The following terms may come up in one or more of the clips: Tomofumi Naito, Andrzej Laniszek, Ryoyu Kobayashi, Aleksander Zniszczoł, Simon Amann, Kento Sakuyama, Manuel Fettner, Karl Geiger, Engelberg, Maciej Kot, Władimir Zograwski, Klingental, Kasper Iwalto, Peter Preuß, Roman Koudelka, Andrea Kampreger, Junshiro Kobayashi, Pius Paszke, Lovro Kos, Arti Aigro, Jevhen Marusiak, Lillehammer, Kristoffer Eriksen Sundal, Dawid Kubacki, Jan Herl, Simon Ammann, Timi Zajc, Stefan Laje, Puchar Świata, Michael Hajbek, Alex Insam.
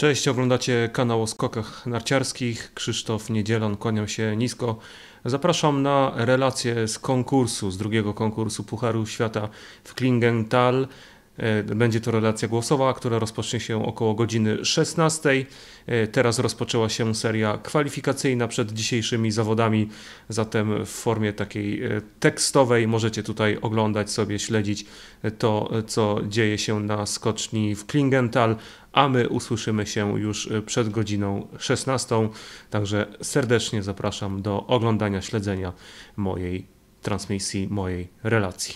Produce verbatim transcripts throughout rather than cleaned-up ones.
Cześć, oglądacie kanał o skokach narciarskich. Krzysztof Niedzielon, kłaniam się nisko. Zapraszam na relacje z konkursu, z drugiego konkursu Pucharu Świata w Klingental. Będzie to relacja głosowa, która rozpocznie się około godziny szesnastej. Teraz rozpoczęła się seria kwalifikacyjna przed dzisiejszymi zawodami, zatem w formie takiej tekstowej możecie tutaj oglądać sobie, śledzić to, co dzieje się na skoczni w Klingental, a my usłyszymy się już przed godziną szesnastą. Także serdecznie zapraszam do oglądania, śledzenia mojej transmisji, mojej relacji.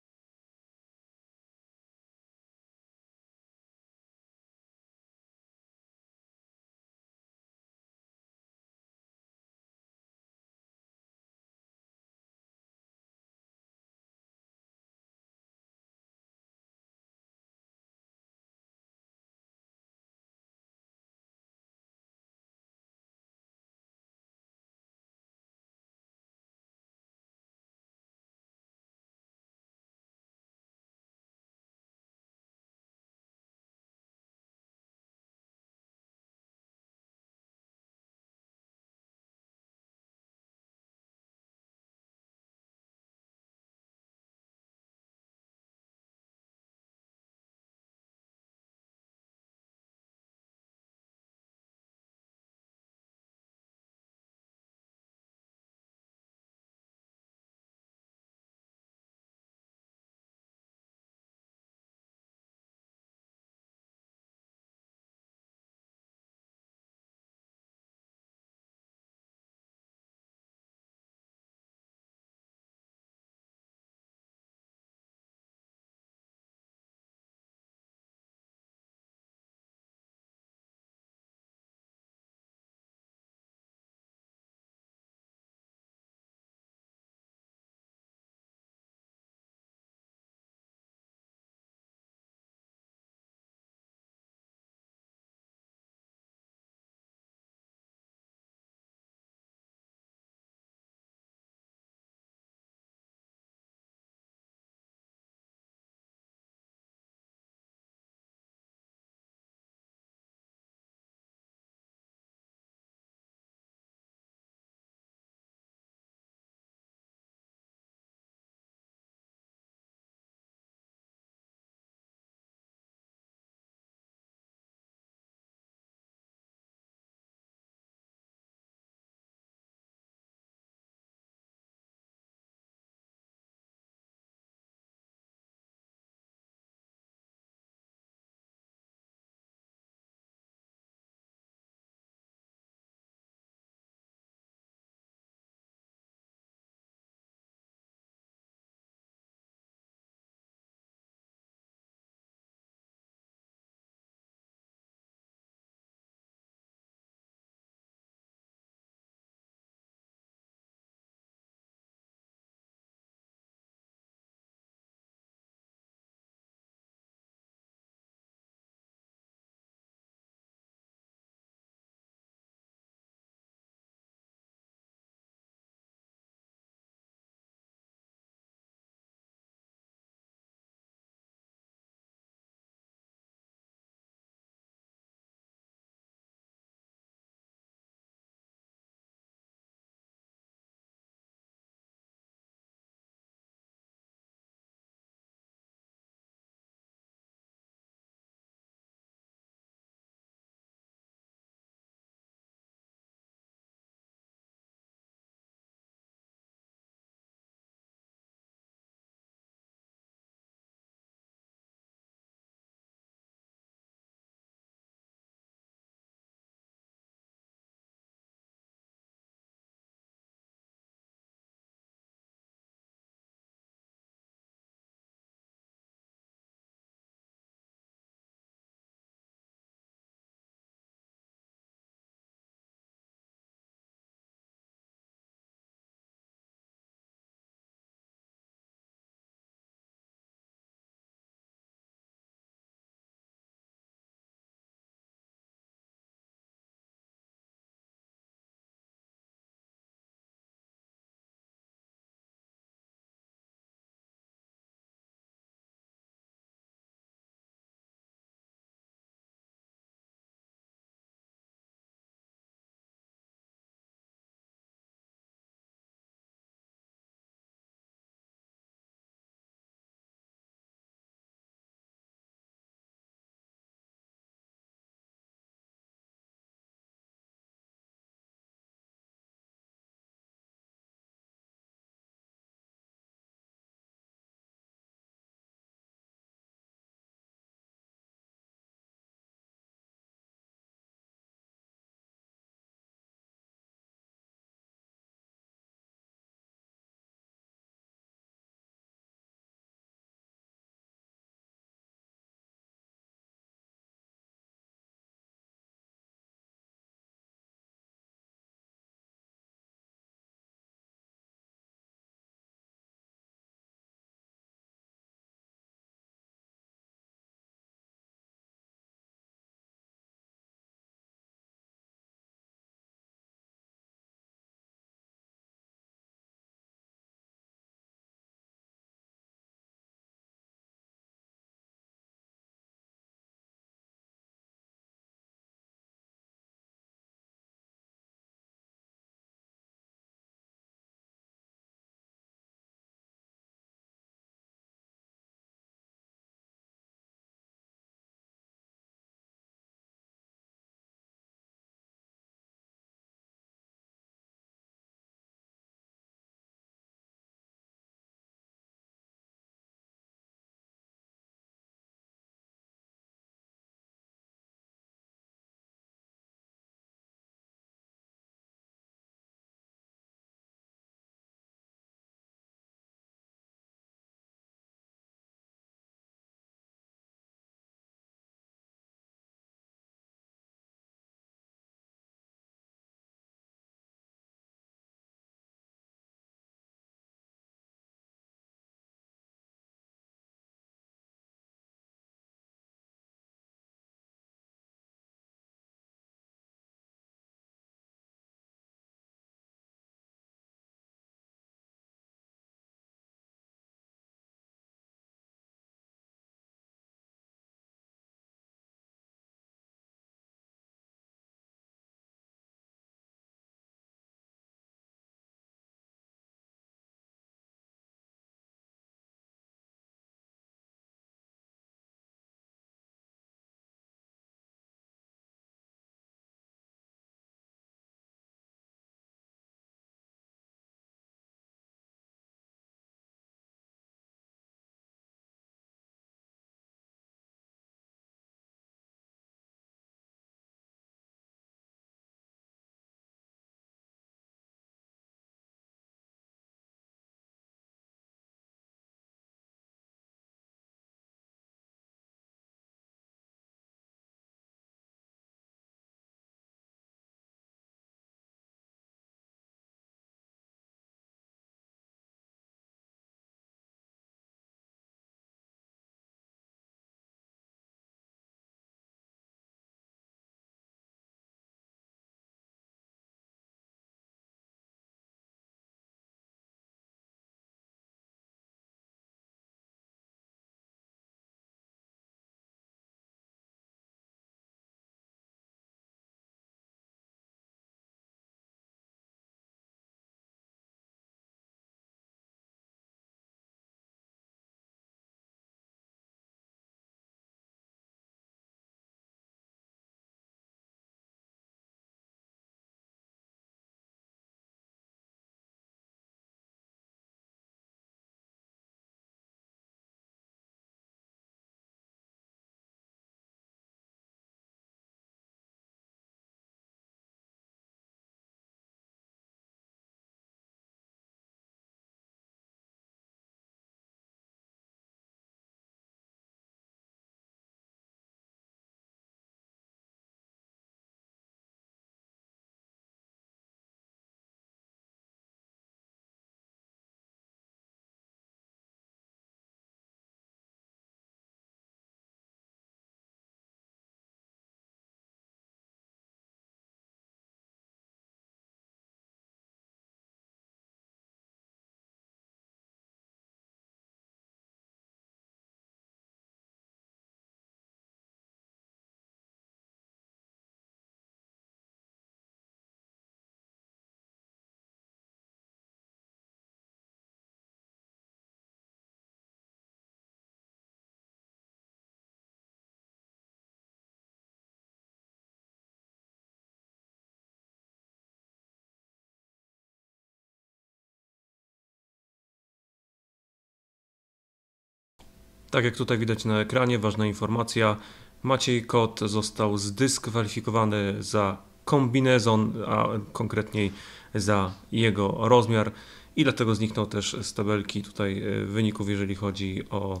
Tak jak tutaj widać na ekranie, ważna informacja. Maciej Kot został zdyskwalifikowany za kombinezon, a konkretniej za jego rozmiar i dlatego zniknął też z tabelki tutaj wyników, jeżeli chodzi o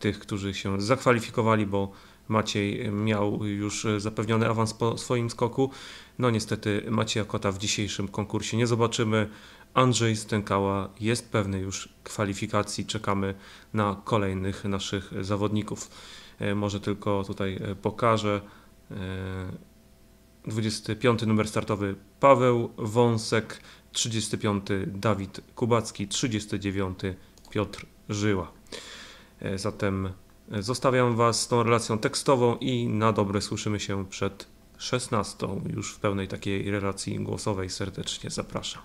tych, którzy się zakwalifikowali, bo Maciej miał już zapewniony awans po swoim skoku. No niestety Macieja Kota w dzisiejszym konkursie nie zobaczymy. Andrzej Stękała jest pewny już kwalifikacji. Czekamy na kolejnych naszych zawodników. Może tylko tutaj pokażę. dwudziesty piąty numer startowy Paweł Wąsek, trzydziesty piąty Dawid Kubacki, trzydziesty dziewiąty Piotr Żyła. Zatem zostawiam Was z tą relacją tekstową i na dobre słyszymy się przed szesnastą. Już w pełnej takiej relacji głosowej serdecznie zapraszam.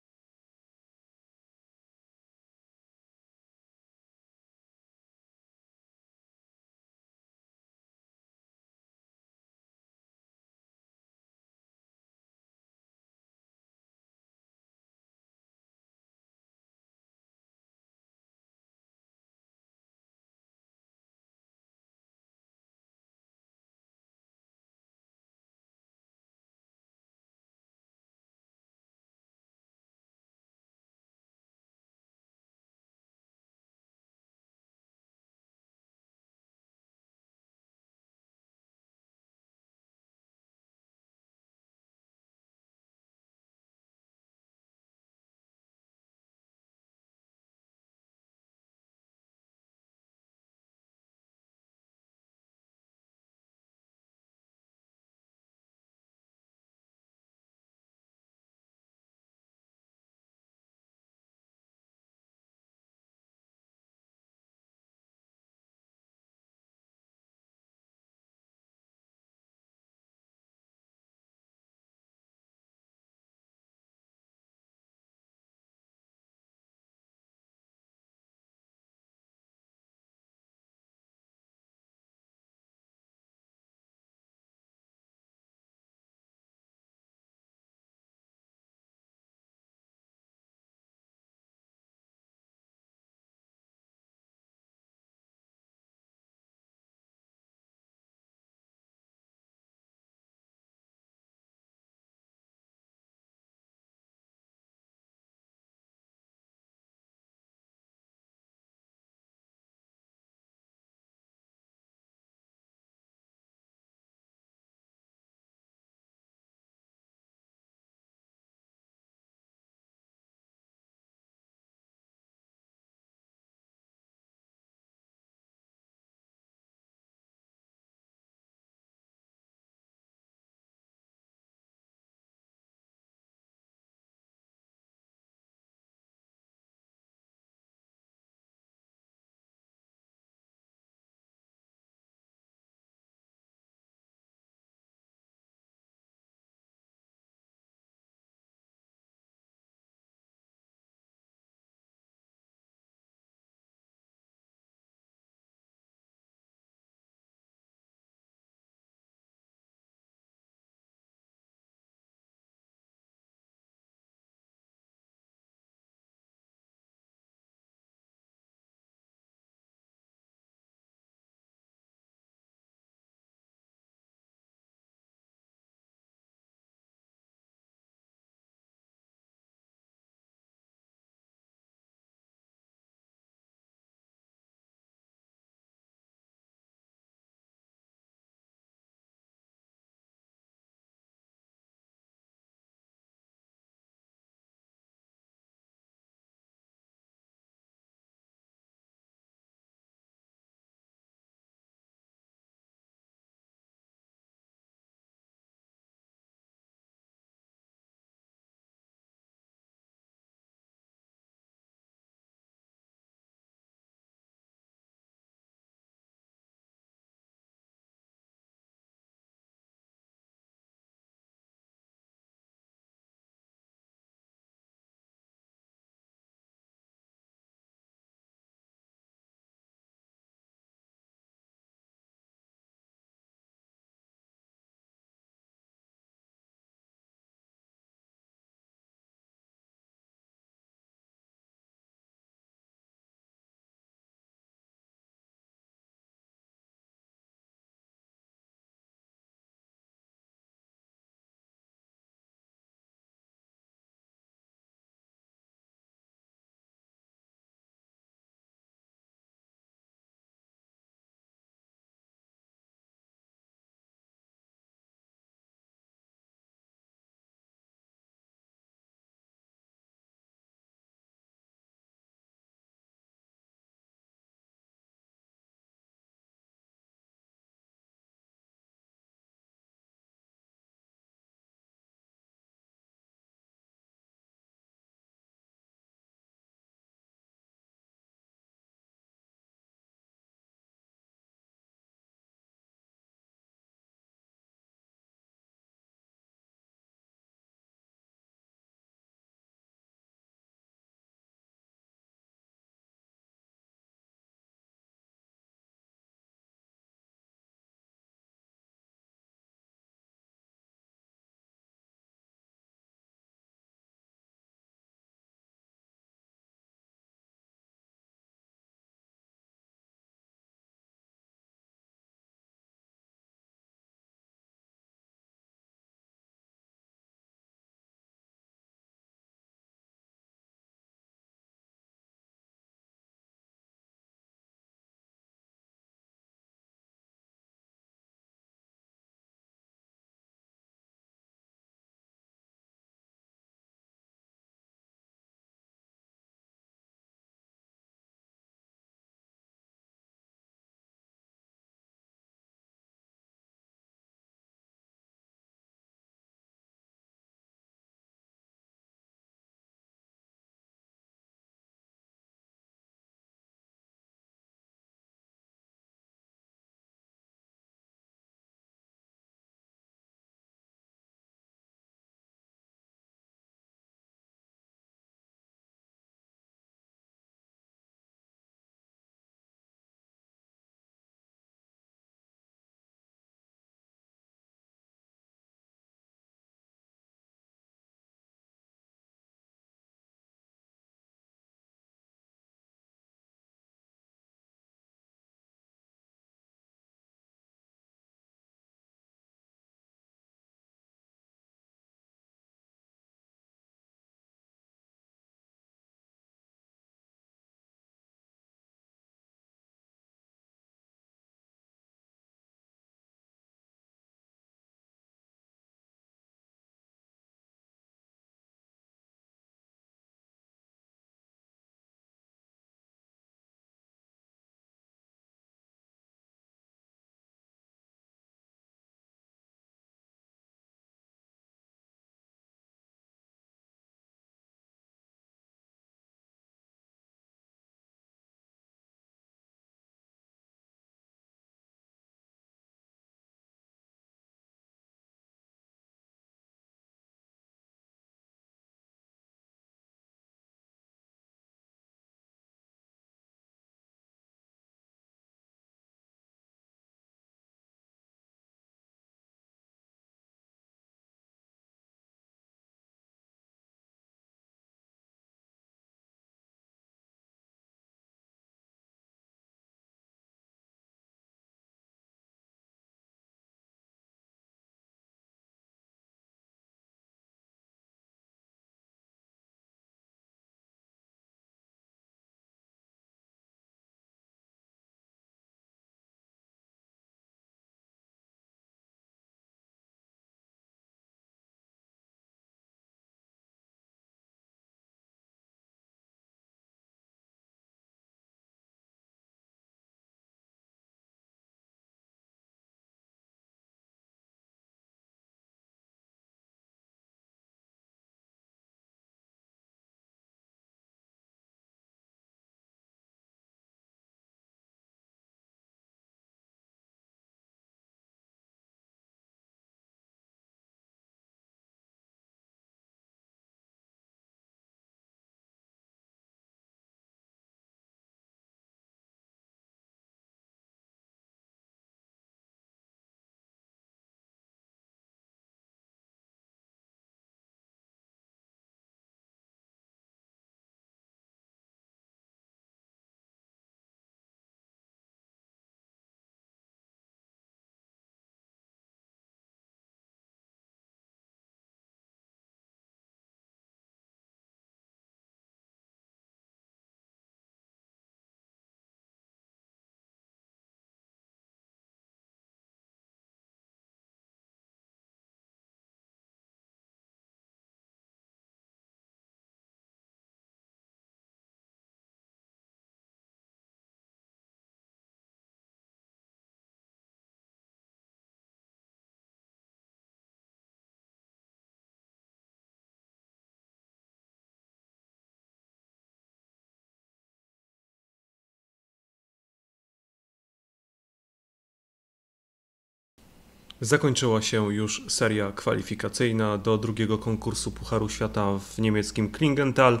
Zakończyła się już seria kwalifikacyjna do drugiego konkursu Pucharu Świata w niemieckim Klingental.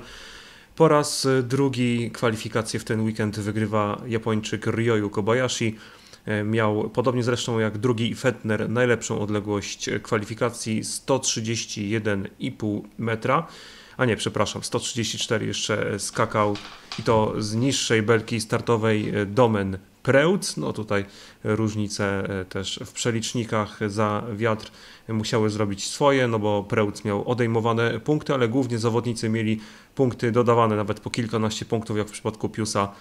Po raz drugi kwalifikacje w ten weekend wygrywa Japończyk Ryoyu Kobayashi. Miał, podobnie zresztą jak drugi Fettner, najlepszą odległość kwalifikacji sto trzydzieści jeden i pół metra. A nie, przepraszam, sto trzydzieści cztery jeszcze skakał i to z niższej belki startowej Domen Prevc. No tutaj różnice też w przelicznikach za wiatr musiały zrobić swoje, no bo Preuß miał odejmowane punkty, ale głównie zawodnicy mieli punkty dodawane, nawet po kilkanaście punktów, jak w przypadku Piusa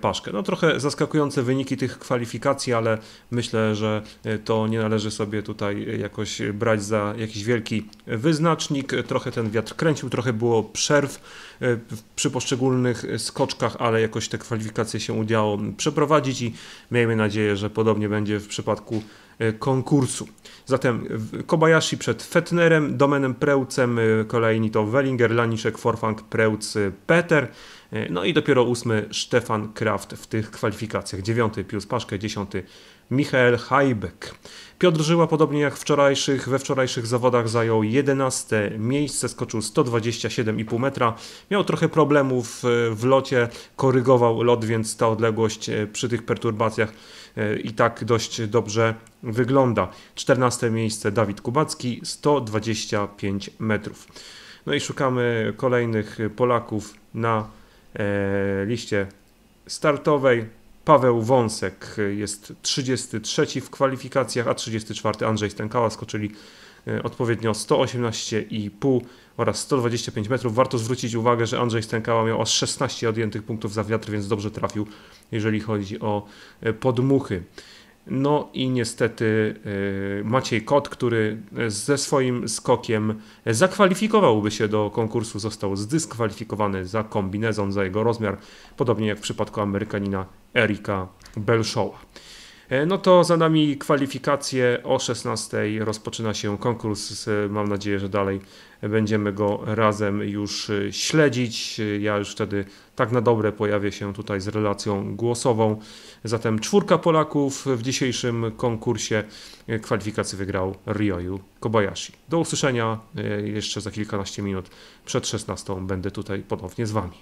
Paszke. No trochę zaskakujące wyniki tych kwalifikacji, ale myślę, że to nie należy sobie tutaj jakoś brać za jakiś wielki wyznacznik. Trochę ten wiatr kręcił, trochę było przerw przy poszczególnych skoczkach, ale jakoś te kwalifikacje się udało przeprowadzić i miejmy nadzieję, że podobnie będzie w przypadku konkursu. Zatem Kobayashi przed Fettnerem, Domenem Preucem, kolejni to Wellinger, Laniszek, Forfang, Preuß, Peter. No i dopiero ósmy Stefan Kraft w tych kwalifikacjach. Dziewiąty Pius Paszke, dziesiąty Michael Hajbek. Piotr Żyła, podobnie jak wczorajszych, we wczorajszych zawodach zajął jedenaste miejsce, skoczył sto dwadzieścia siedem i pół metra. Miał trochę problemów w locie, korygował lot, więc ta odległość przy tych perturbacjach i tak dość dobrze wygląda. czternaste miejsce Dawid Kubacki, sto dwadzieścia pięć metrów. No i szukamy kolejnych Polaków na liście startowej. Paweł Wąsek jest trzydziesty trzeci w kwalifikacjach, a trzydziesty czwarty Andrzej Stękała, skoczyli odpowiednio sto osiemnaście i pół oraz sto dwadzieścia pięć metrów. Warto zwrócić uwagę, że Andrzej Stękała miał aż szesnaście odjętych punktów za wiatr, więc dobrze trafił, jeżeli chodzi o podmuchy. No i niestety Maciej Kot, który ze swoim skokiem zakwalifikowałby się do konkursu, został zdyskwalifikowany za kombinezon, za jego rozmiar, podobnie jak w przypadku Amerykanina Erika Belshowa. No to za nami kwalifikacje. O szesnastej rozpoczyna się konkurs. Mam nadzieję, że dalej będziemy go razem już śledzić. Ja już wtedy tak na dobre pojawię się tutaj z relacją głosową. Zatem czwórka Polaków w dzisiejszym konkursie. Kwalifikacje wygrał Ryoyu Kobayashi. Do usłyszenia jeszcze za kilkanaście minut. Przed szesnastą będę tutaj ponownie z Wami.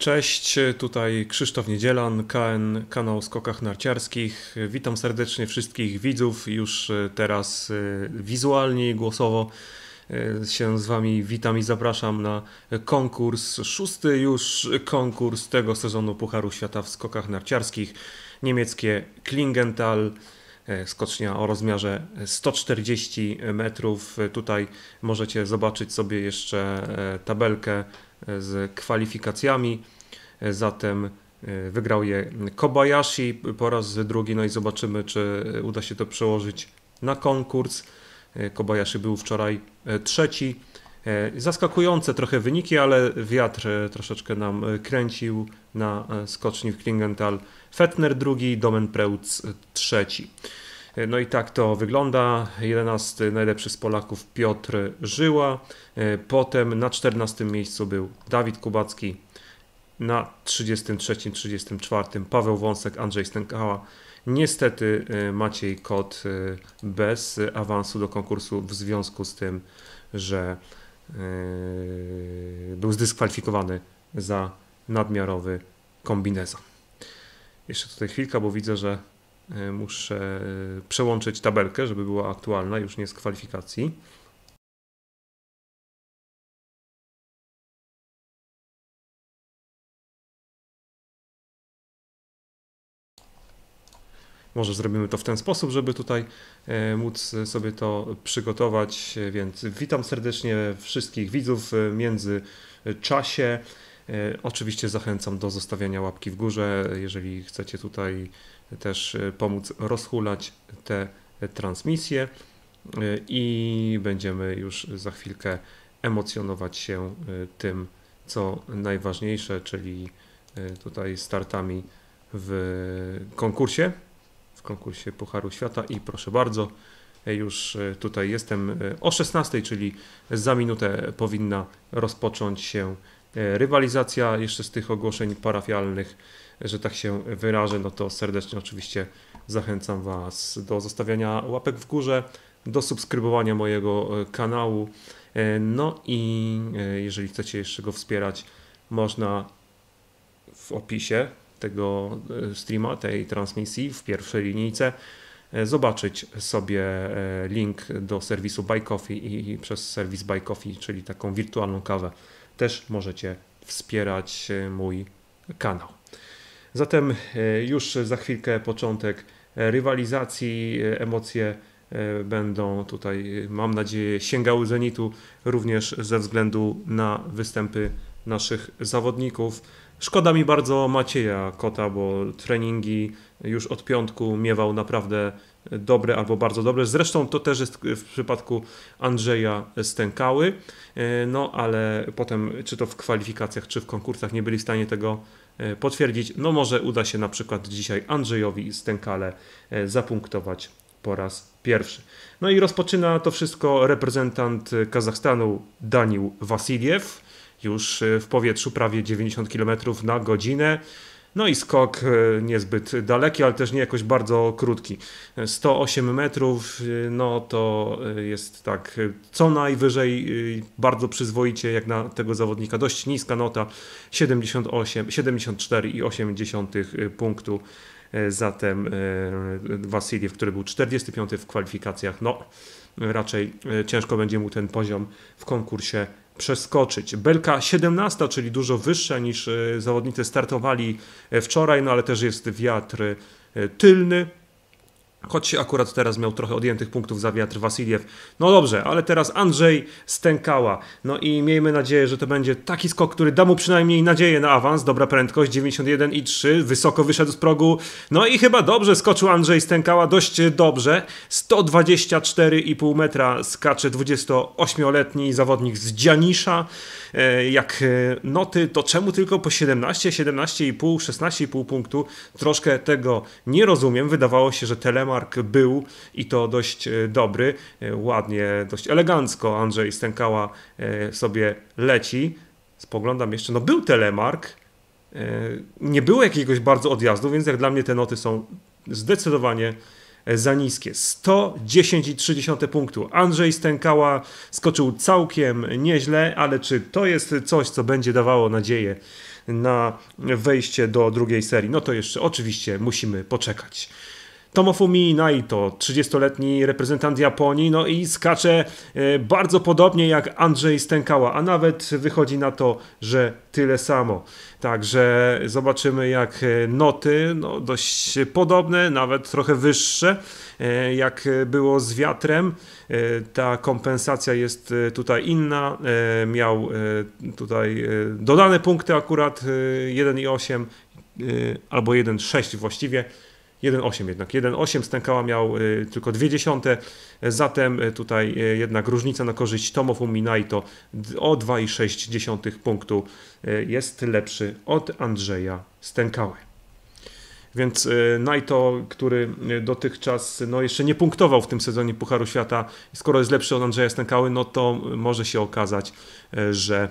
Cześć, tutaj Krzysztof Niedzielon, K N, kanał o skokach narciarskich. Witam serdecznie wszystkich widzów. Już teraz wizualnie i głosowo się z Wami witam i zapraszam na konkurs, szósty już konkurs tego sezonu Pucharu Świata w skokach narciarskich. Niemieckie Klingental, skocznia o rozmiarze sto czterdzieści metrów. Tutaj możecie zobaczyć sobie jeszcze tabelkę z kwalifikacjami, zatem wygrał je Kobayashi po raz drugi, no i zobaczymy, czy uda się to przełożyć na konkurs. Kobayashi był wczoraj trzeci. Zaskakujące trochę wyniki, ale wiatr troszeczkę nam kręcił na skoczni w Klingenthal. Fettner drugi, Domen Prevc trzeci. No i tak to wygląda. jedenasty najlepszy z Polaków Piotr Żyła. Potem na czternastym miejscu był Dawid Kubacki. Na trzydziestym trzecim, trzydziestym czwartym Paweł Wąsek, Andrzej Stękała. Niestety Maciej Kot bez awansu do konkursu w związku z tym, że był zdyskwalifikowany za nadmiarowy kombinezon. Jeszcze tutaj chwilka, bo widzę, że muszę przełączyć tabelkę, żeby była aktualna, już nie z kwalifikacji. Może zrobimy to w ten sposób, żeby tutaj móc sobie to przygotować, więc witam serdecznie wszystkich widzów w międzyczasie. Oczywiście zachęcam do zostawiania łapki w górze, jeżeli chcecie tutaj też pomóc rozhulać te transmisje i będziemy już za chwilkę emocjonować się tym, co najważniejsze, czyli tutaj startami w konkursie, w konkursie Pucharu Świata. I proszę bardzo, już tutaj jestem o szesnastej, czyli za minutę powinna rozpocząć się rywalizacja. Jeszcze z tych ogłoszeń parafialnych, że tak się wyrażę, no to serdecznie oczywiście zachęcam Was do zostawiania łapek w górze, do subskrybowania mojego kanału. No i jeżeli chcecie jeszcze go wspierać, można w opisie tego streama, tej transmisji, w pierwszej linijce zobaczyć sobie link do serwisu Buy Coffee i przez serwis Buy Coffee, czyli taką wirtualną kawę, też możecie wspierać mój kanał. Zatem już za chwilkę początek rywalizacji, emocje będą tutaj, mam nadzieję, sięgały zenitu również ze względu na występy naszych zawodników. Szkoda mi bardzo Macieja Kota, bo treningi już od piątku miewał naprawdę dobre albo bardzo dobre. Zresztą to też jest w przypadku Andrzeja Stękały, no ale potem czy to w kwalifikacjach, czy w konkursach nie byli w stanie tego potwierdzić. No może uda się na przykład dzisiaj Andrzejowi Stękale zapunktować po raz pierwszy. No i rozpoczyna to wszystko reprezentant Kazachstanu Daniil Wasiliew. Już w powietrzu prawie dziewięćdziesiąt kilometrów na godzinę. No i skok niezbyt daleki, ale też nie jakoś bardzo krótki. sto osiem metrów, no to jest tak co najwyżej bardzo przyzwoicie jak na tego zawodnika. Dość niska nota, siedemdziesiąt osiem, siedemdziesiąt cztery i osiem dziesiątych punktu. Zatem Wasiliew, który był czterdziesty piąty w kwalifikacjach, no raczej ciężko będzie mu ten poziom w konkursie przeskoczyć. Belka siedemnasta, czyli dużo wyższa niż zawodnicy startowali wczoraj, no ale też jest wiatr tylny, choć akurat teraz miał trochę odjętych punktów za wiatr Wasiliew. No dobrze, ale teraz Andrzej Stękała. No i miejmy nadzieję, że to będzie taki skok, który da mu przynajmniej nadzieję na awans. Dobra prędkość, dziewięćdziesiąt jeden i trzy, wysoko wyszedł z progu. No i chyba dobrze skoczył Andrzej Stękała, dość dobrze. sto dwadzieścia cztery i pół metra skacze dwudziestoośmioletni zawodnik z Dzianisza. Jak noty, to czemu tylko po siedemnaście, siedemnaście i pół, szesnaście i pół punktu? Troszkę tego nie rozumiem. Wydawało się, że telemark był i to dość dobry. Ładnie, dość elegancko Andrzej Stękała sobie leci. Spoglądam jeszcze, no był telemark. Nie było jakiegoś bardzo odjazdu, więc jak dla mnie te noty są zdecydowanie za niskie. sto dziesięć przecinek trzy punktu. Andrzej Stękała skoczył całkiem nieźle, ale czy to jest coś, co będzie dawało nadzieję na wejście do drugiej serii? No to jeszcze oczywiście musimy poczekać. Tomofumi Naito, trzydziestoletni reprezentant Japonii, no i skacze bardzo podobnie jak Andrzej Stękała, a nawet wychodzi na to, że tyle samo. Także zobaczymy, jak noty, no dość podobne, nawet trochę wyższe, jak było z wiatrem. Ta kompensacja jest tutaj inna, miał tutaj dodane punkty akurat jeden przecinek osiem albo jeden przecinek sześć właściwie. jeden przecinek osiem jednak, jeden przecinek osiem Stękała miał y, tylko dwie dziesiąte, zatem y, tutaj y, jednak różnica na korzyść Tomofumi Naito o dwa przecinek sześć punktu y, jest lepszy od Andrzeja Stękały. Więc y, Naito, który y, dotychczas no, jeszcze nie punktował w tym sezonie Pucharu Świata, skoro jest lepszy od Andrzeja Stękały, no to może się okazać, y, że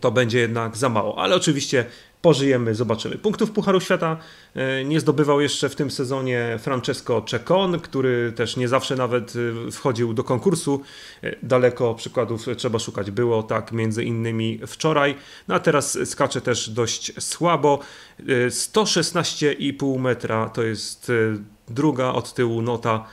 to będzie jednak za mało, ale oczywiście pożyjemy, zobaczymy. Punktów Pucharu Świata nie zdobywał jeszcze w tym sezonie Francesco Czekon, który też nie zawsze nawet wchodził do konkursu. Daleko przykładów trzeba szukać było, tak między innymi wczoraj. No a teraz skacze też dość słabo. sto szesnaście przecinek pięć metra to jest druga od tyłu nota.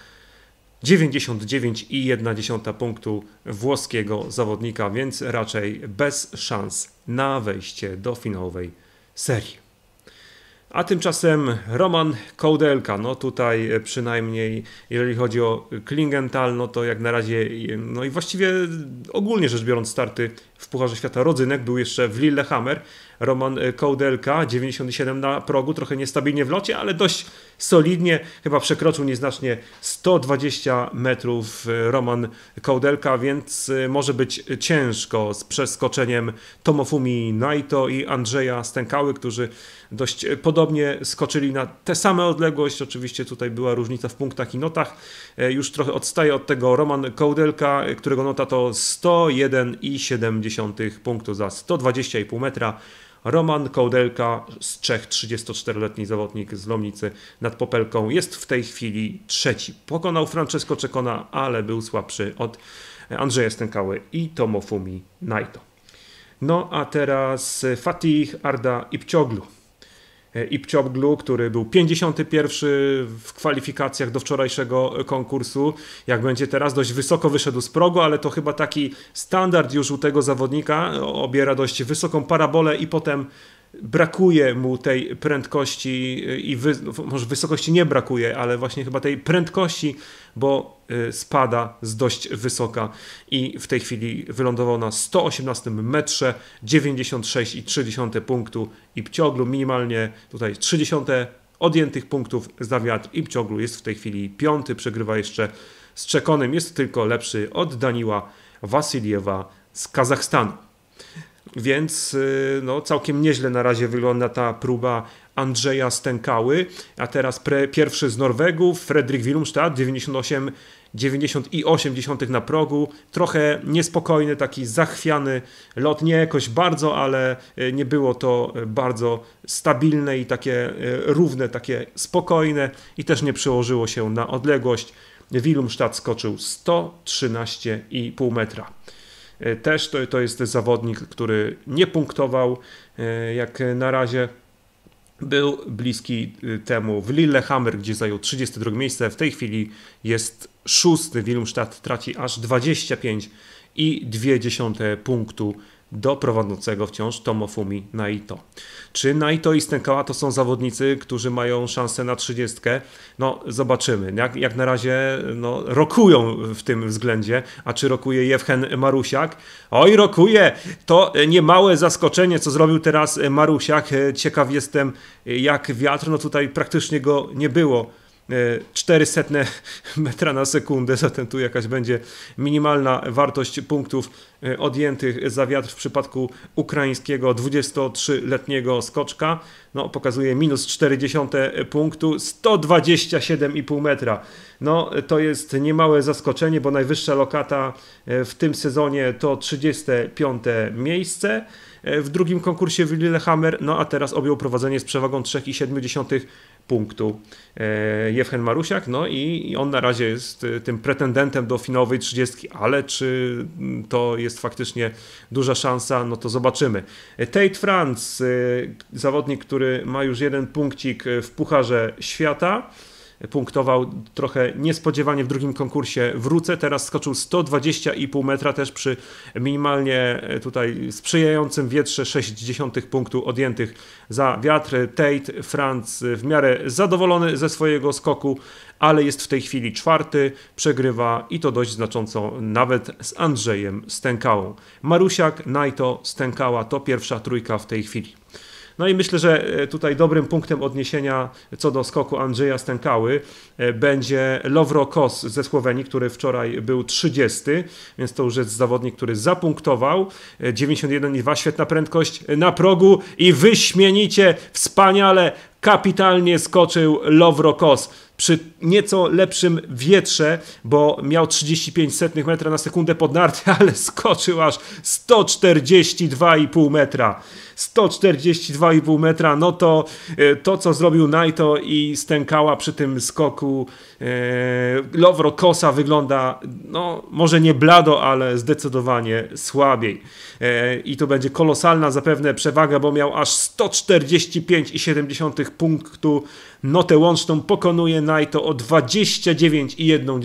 dziewięćdziesiąt dziewięć przecinek jeden punktu włoskiego zawodnika, więc raczej bez szans na wejście do finałowej serii. A tymczasem Roman Kołdelka, no tutaj przynajmniej jeżeli chodzi o Klingental, no to jak na razie, no i właściwie ogólnie rzecz biorąc starty w Pucharze Świata rodzynek, był jeszcze w Lillehammer. Roman Kołdelka, dziewięćdziesiąt siedem na progu, trochę niestabilnie w locie, ale dość solidnie, chyba przekroczył nieznacznie sto dwadzieścia metrów Roman Kołdelka, więc może być ciężko z przeskoczeniem Tomofumi Naito i Andrzeja Stękały, którzy dość podobnie skoczyli na tę samą odległość. Oczywiście tutaj była różnica w punktach i notach. Już trochę odstaje od tego Roman Kołdelka, którego nota to sto jeden przecinek siedem punktu za sto dwadzieścia przecinek pięć metra. Roman Kołdelka z Czech, trzydziestoczteroletni zawodnik z Lomnicy nad Popelką, jest w tej chwili trzeci. Pokonał Francesco Czekona, ale był słabszy od Andrzeja Stękały i Tomofumi Naito. No a teraz Fatih Arda Ipcioglu. Ipcioglu, który był pięćdziesiąty pierwszy w kwalifikacjach do wczorajszego konkursu. Jak będzie teraz, dość wysoko wyszedł z progu, ale to chyba taki standard już u tego zawodnika. Obiera dość wysoką parabolę i potem brakuje mu tej prędkości i wy... może wysokości nie brakuje, ale właśnie chyba tej prędkości, bo spada z dość wysoka i w tej chwili wylądował na sto osiemnastym metrze, dziewięćdziesiąt sześć przecinek trzy punktu Ipcioglu, minimalnie tutaj trzydzieści odjętych punktów za wiatr. Ipcioglu jest w tej chwili piąty, przegrywa jeszcze z Czekonem, jest tylko lepszy od Daniła Wasiliewa z Kazachstanu. Więc no, całkiem nieźle na razie wygląda ta próba Andrzeja Stękały. A teraz pre, pierwszy z Norwegów, Fredrik Willumstad, dziewięćdziesiąt osiem przecinek osiem na progu. Trochę niespokojny, taki zachwiany lot. Nie jakoś bardzo, ale nie było to bardzo stabilne i takie równe, takie spokojne. I też nie przełożyło się na odległość. Willumstad skoczył sto trzynaście przecinek pięć metra. Też to, to jest zawodnik, który nie punktował jak na razie. Był bliski temu w Lillehammer, gdzie zajął trzydzieste drugie miejsce. W tej chwili jest szósty. Willumstad traci aż dwadzieścia pięć przecinek dwa punktu do prowadzącego wciąż Tomofumi Naito. Czy Naito i Stękała to są zawodnicy, którzy mają szansę na trzydziestkę? No zobaczymy. Jak, jak na razie no, rokują w tym względzie. A czy rokuje Jewhen Marusiak? Oj, rokuje! To niemałe zaskoczenie, co zrobił teraz Marusiak. Ciekaw jestem, jak wiatr. No tutaj praktycznie go nie było. czterysta metra na sekundę, zatem tu jakaś będzie minimalna wartość punktów odjętych za wiatr w przypadku ukraińskiego dwudziestotrzyletniego skoczka. No, pokazuje minus czterdzieści punktu, sto dwadzieścia siedem przecinek pięć metra. No, to jest niemałe zaskoczenie, bo najwyższa lokata w tym sezonie to trzydzieste piąte miejsce. w drugim konkursie w Lillehammer, no a teraz objął prowadzenie z przewagą trzy przecinek siedem punktu Jewhen Marusiak, no i on na razie jest tym pretendentem do finałowej trzydziestki, ale czy to jest faktycznie duża szansa, no to zobaczymy. Tate Franz, zawodnik, który ma już jeden punkcik w Pucharze Świata, punktował trochę niespodziewanie w drugim konkursie w Ruce, teraz skoczył sto dwadzieścia i pół metra, też przy minimalnie tutaj sprzyjającym wietrze sześć dziesiątych punktu odjętych za wiatr. Tate Franz w miarę zadowolony ze swojego skoku, ale jest w tej chwili czwarty, przegrywa i to dość znacząco nawet z Andrzejem Stękałą. Marusiak, Naito, Stękała to pierwsza trójka w tej chwili. No i myślę, że tutaj dobrym punktem odniesienia co do skoku Andrzeja Stękały będzie Lovro Kos ze Słowenii, który wczoraj był trzydziesty, więc to już jest zawodnik, który zapunktował. dziewięćdziesiąt jeden i dwa, świetna prędkość na progu i wyśmienicie, wspaniale, kapitalnie skoczył Lovro Kos przy nieco lepszym wietrze, bo miał trzydzieści pięć setnych metra na sekundę pod narty, ale skoczył aż sto czterdzieści dwa i pół metra. sto czterdzieści dwa i pół metra, no to to, co zrobił Naito i Stękała przy tym skoku e, Lovro Kosa wygląda, no może nie blado, ale zdecydowanie słabiej. E, I to będzie kolosalna zapewne przewaga, bo miał aż sto czterdzieści pięć i siedem punktu. Notę łączną pokonuje Naito o dwadzieścia dziewięć i jeden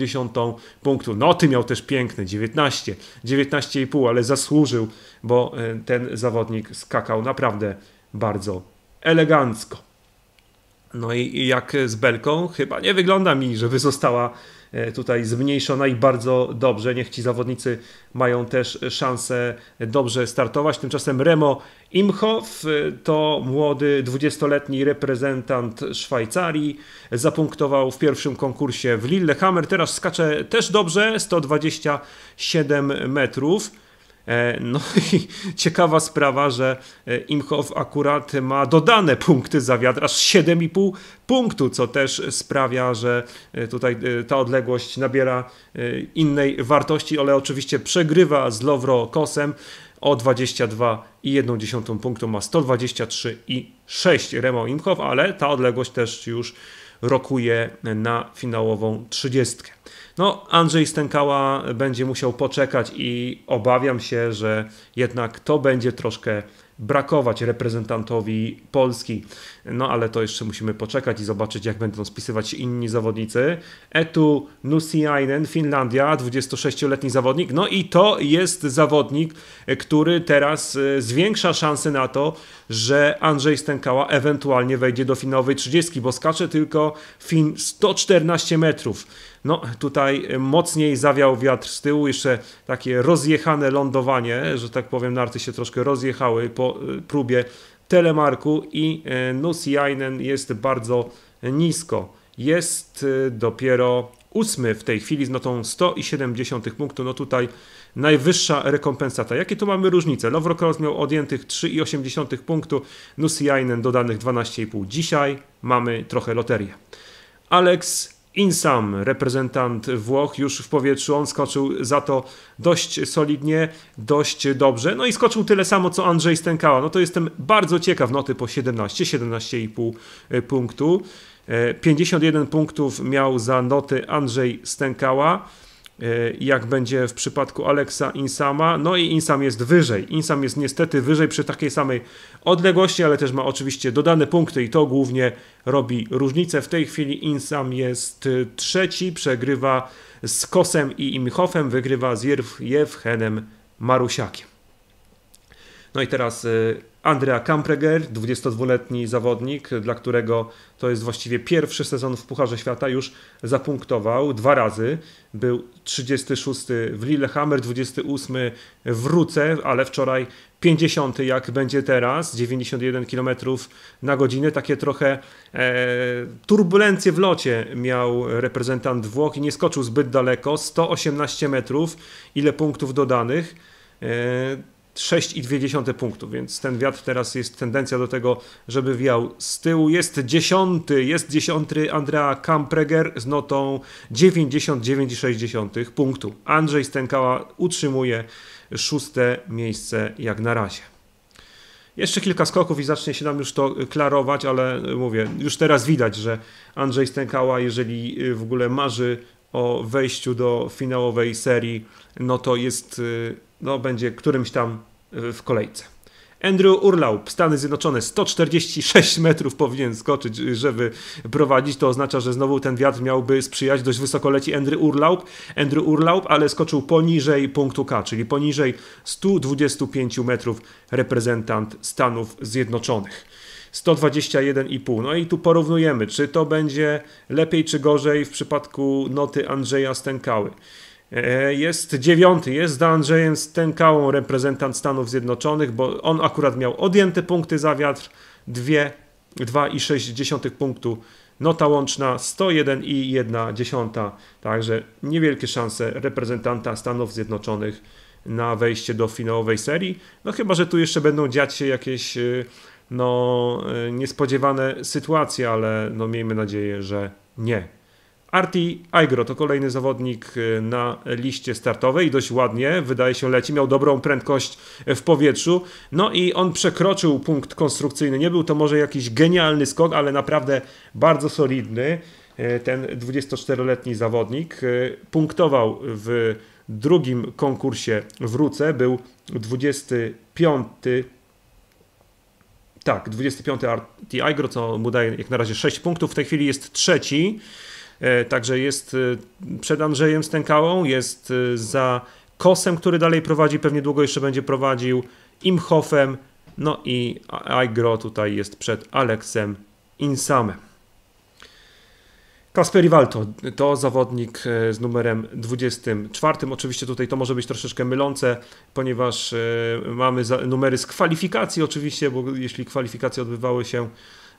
punktu. Noty miał też piękne, dziewiętnaście, dziewiętnaście i pół, ale zasłużył, bo ten zawodnik skakał naprawdę bardzo elegancko. No i jak z belką, chyba nie wygląda mi, żeby została tutaj zmniejszona i bardzo dobrze. Niech ci zawodnicy mają też szansę dobrze startować. Tymczasem Remo Imhoff to młody dwudziestoletni reprezentant Szwajcarii. Zapunktował w pierwszym konkursie w Lillehammer. Teraz skacze też dobrze, sto dwadzieścia siedem metrów. No i ciekawa sprawa, że Imhoff akurat ma dodane punkty za wiatr, aż siedem i pół punktu, co też sprawia, że tutaj ta odległość nabiera innej wartości, ale oczywiście przegrywa z Lovro Kosem o dwadzieścia dwa i jeden punktu, ma sto dwadzieścia trzy i sześć Remo Imhoff, ale ta odległość też już rokuje na finałową trzydziestkę. No, Andrzej Stękała będzie musiał poczekać i obawiam się, że jednak to będzie troszkę brakować reprezentantowi Polski. No, ale to jeszcze musimy poczekać i zobaczyć, jak będą spisywać się inni zawodnicy. Etu Nussiainen, Finlandia, dwudziestosześcioletni zawodnik. No i to jest zawodnik, który teraz zwiększa szanse na to, że Andrzej Stękała ewentualnie wejdzie do finałowej trzydziestki, bo skacze tylko Fin sto czternaście metrów. No tutaj mocniej zawiał wiatr z tyłu, jeszcze takie rozjechane lądowanie, że tak powiem, narty się troszkę rozjechały po próbie telemarku i Nussiainen jest bardzo nisko. Jest dopiero ósmy w tej chwili z notą sto siedemdziesiąt punktu, no tutaj najwyższa rekompensata. Jakie tu mamy różnice? Lovro Kos miał odjętych trzy przecinek osiemdziesiąt punktu, Nussiainen dodanych dwanaście i pół. Dzisiaj mamy trochę loterię. Alex Insam, reprezentant Włoch, już w powietrzu, on skoczył za to dość solidnie, dość dobrze, no i skoczył tyle samo co Andrzej Stękała, no to jestem bardzo ciekaw noty po siedemnaście, siedemnaście i pół punktu, pięćdziesiąt jeden punktów miał za noty Andrzej Stękała, jak będzie w przypadku Aleksa Insama, no i Insam jest wyżej, Insam jest niestety wyżej przy takiej samej odległości, ale też ma oczywiście dodane punkty i to głównie robi różnicę. W tej chwili Insam jest trzeci, przegrywa z Kosem i Imhoffem, wygrywa z Jewhenem Marusiakiem. No i teraz Andrea Kampreger, dwudziestodwuletni zawodnik, dla którego to jest właściwie pierwszy sezon w Pucharze Świata, już zapunktował dwa razy. Był trzydziesty szósty w Lillehammer, dwudziesty ósmy w Ruce, ale wczoraj pięćdziesiąty jak będzie teraz, dziewięćdziesiąt jeden km na godzinę. Takie trochę e, turbulencje w locie miał reprezentant Włoch i nie skoczył zbyt daleko, sto osiemnaście metrów, ile punktów dodanych. E, sześć przecinek dwa punktów, więc ten wiatr teraz jest tendencja do tego, żeby wiał z tyłu. Jest dziesiąty, jest dziesiąty Andrea Kampreger z notą dziewięćdziesiąt dziewięć przecinek sześć punktu. Andrzej Stękała utrzymuje szóste miejsce jak na razie. Jeszcze kilka skoków i zacznie się nam już to klarować, ale mówię, już teraz widać, że Andrzej Stękała, jeżeli w ogóle marzy o wejściu do finałowej serii, no to jest, no będzie którymś tam w kolejce. Andrew Urlaub, Stany Zjednoczone, sto czterdzieści sześć metrów powinien skoczyć, żeby prowadzić. To oznacza, że znowu ten wiatr miałby sprzyjać. Dość wysoko leci Andrew Urlaub, Andrew Urlaub, ale skoczył poniżej punktu K, czyli poniżej stu dwudziestu pięciu metrów reprezentant Stanów Zjednoczonych. sto dwadzieścia jeden i pół. No i tu porównujemy, czy to będzie lepiej czy gorzej w przypadku noty Andrzeja Stękały. Jest dziewiąty, jest za Andrzejem Stękałą reprezentant Stanów Zjednoczonych, bo on akurat miał odjęte punkty za wiatr, dwa i sześć dziesiątych punktu, nota łączna sto jeden i jedna dziesiąta, także niewielkie szanse reprezentanta Stanów Zjednoczonych na wejście do finałowej serii, no chyba że tu jeszcze będą dziać się jakieś no, niespodziewane sytuacje, ale no, miejmy nadzieję, że nie. Arti Aigro to kolejny zawodnik na liście startowej, dość ładnie, wydaje się, leci, miał dobrą prędkość w powietrzu, no i on przekroczył punkt konstrukcyjny, nie był to może jakiś genialny skok, ale naprawdę bardzo solidny, ten dwudziestoczteroletni zawodnik punktował w drugim konkursie w Ruce, był dwudziesty piąty. Tak, dwudziesty piąty Arti Aigro, co mu daje jak na razie sześć punktów, w tej chwili jest trzeci. Także jest przed Andrzejem Stękałą, jest za Kosem, który dalej prowadzi, pewnie długo jeszcze będzie prowadził, Imhoffem, no i Aigro tutaj jest przed Aleksem Insamem. Kasper Iwalto to zawodnik z numerem dwudziestym czwartym. Oczywiście tutaj to może być troszeczkę mylące, ponieważ mamy numery z kwalifikacji oczywiście, bo jeśli kwalifikacje odbywały się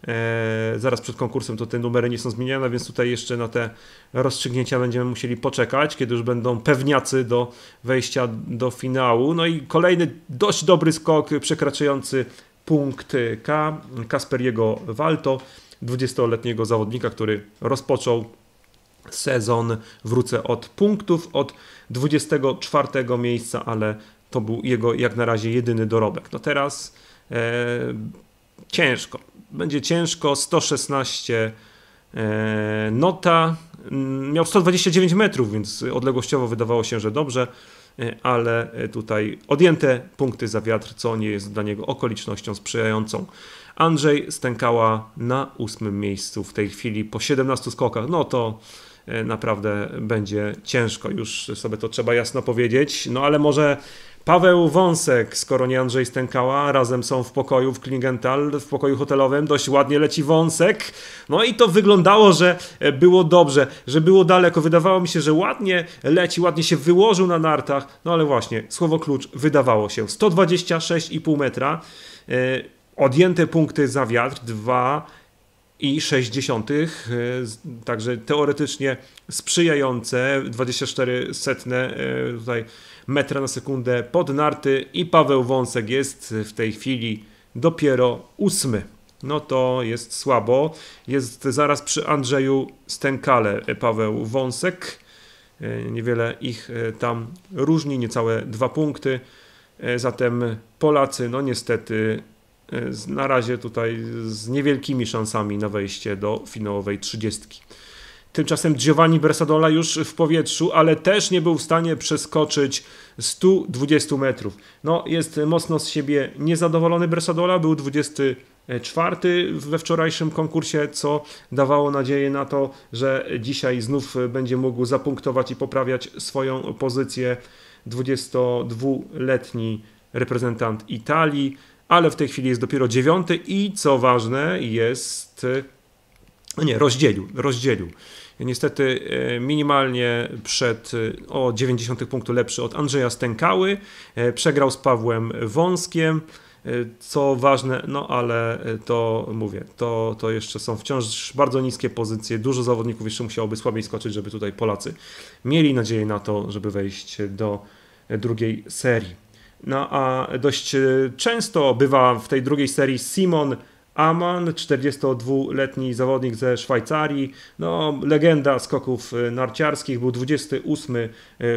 Eee, zaraz przed konkursem, to te numery nie są zmieniane, więc tutaj jeszcze na te rozstrzygnięcia będziemy musieli poczekać, kiedy już będą pewniacy do wejścia do finału. No i kolejny dość dobry skok przekraczający punkt K, Kasperiego Walto, dwudziestoletniego zawodnika, który rozpoczął sezon, wrócę od punktów, od dwudziestego czwartego miejsca, ale to był jego jak na razie jedyny dorobek. No teraz eee, ciężko. Będzie ciężko, sto szesnaście e, nota, miał sto dwadzieścia dziewięć metrów, więc odległościowo wydawało się, że dobrze, ale tutaj odjęte punkty za wiatr, co nie jest dla niego okolicznością sprzyjającą. Andrzej Stękała na ósmym miejscu w tej chwili po siedemnastu skokach, no to e, naprawdę będzie ciężko, już sobie to trzeba jasno powiedzieć, no ale może Paweł Wąsek, skoro nie Andrzej Stękała, razem są w pokoju w Klingental, w pokoju hotelowym, dość ładnie leci Wąsek, no i to wyglądało, że było dobrze, że było daleko, wydawało mi się, że ładnie leci, ładnie się wyłożył na nartach, no ale właśnie, słowo klucz, wydawało się, sto dwadzieścia sześć i pół metra, yy, odjęte punkty za wiatr, dwa i sześć dziesiątych, także teoretycznie sprzyjające, dwadzieścia cztery setne tutaj metra na sekundę pod narty i Paweł Wąsek jest w tej chwili dopiero ósmy. No to jest słabo, jest zaraz przy Andrzeju Stękale Paweł Wąsek, niewiele ich tam różni, niecałe dwa punkty, zatem Polacy no niestety na razie tutaj z niewielkimi szansami na wejście do finałowej trzydziestki. Tymczasem Giovanni Bersadola już w powietrzu, ale też nie był w stanie przeskoczyć stu dwudziestu metrów. No, jest mocno z siebie niezadowolony Bersadola, był dwudziesty czwarty we wczorajszym konkursie, co dawało nadzieję na to, że dzisiaj znów będzie mógł zapunktować i poprawiać swoją pozycję. dwudziestodwuletni reprezentant Italii, ale w tej chwili jest dopiero dziewiąty i co ważne jest... Nie, rozdzielił, rozdzielił. Niestety minimalnie przed o dziewięćdziesiąt punktów lepszy od Andrzeja Stękały, przegrał z Pawłem Wąskiem, co ważne, no ale to mówię, to, to jeszcze są wciąż bardzo niskie pozycje, dużo zawodników jeszcze musiałoby słabiej skoczyć, żeby tutaj Polacy mieli nadzieję na to, żeby wejść do drugiej serii. No a dość często bywa w tej drugiej serii Simon Amann, czterdziestodwuletni zawodnik ze Szwajcarii, no legenda skoków narciarskich, był dwudziesty ósmy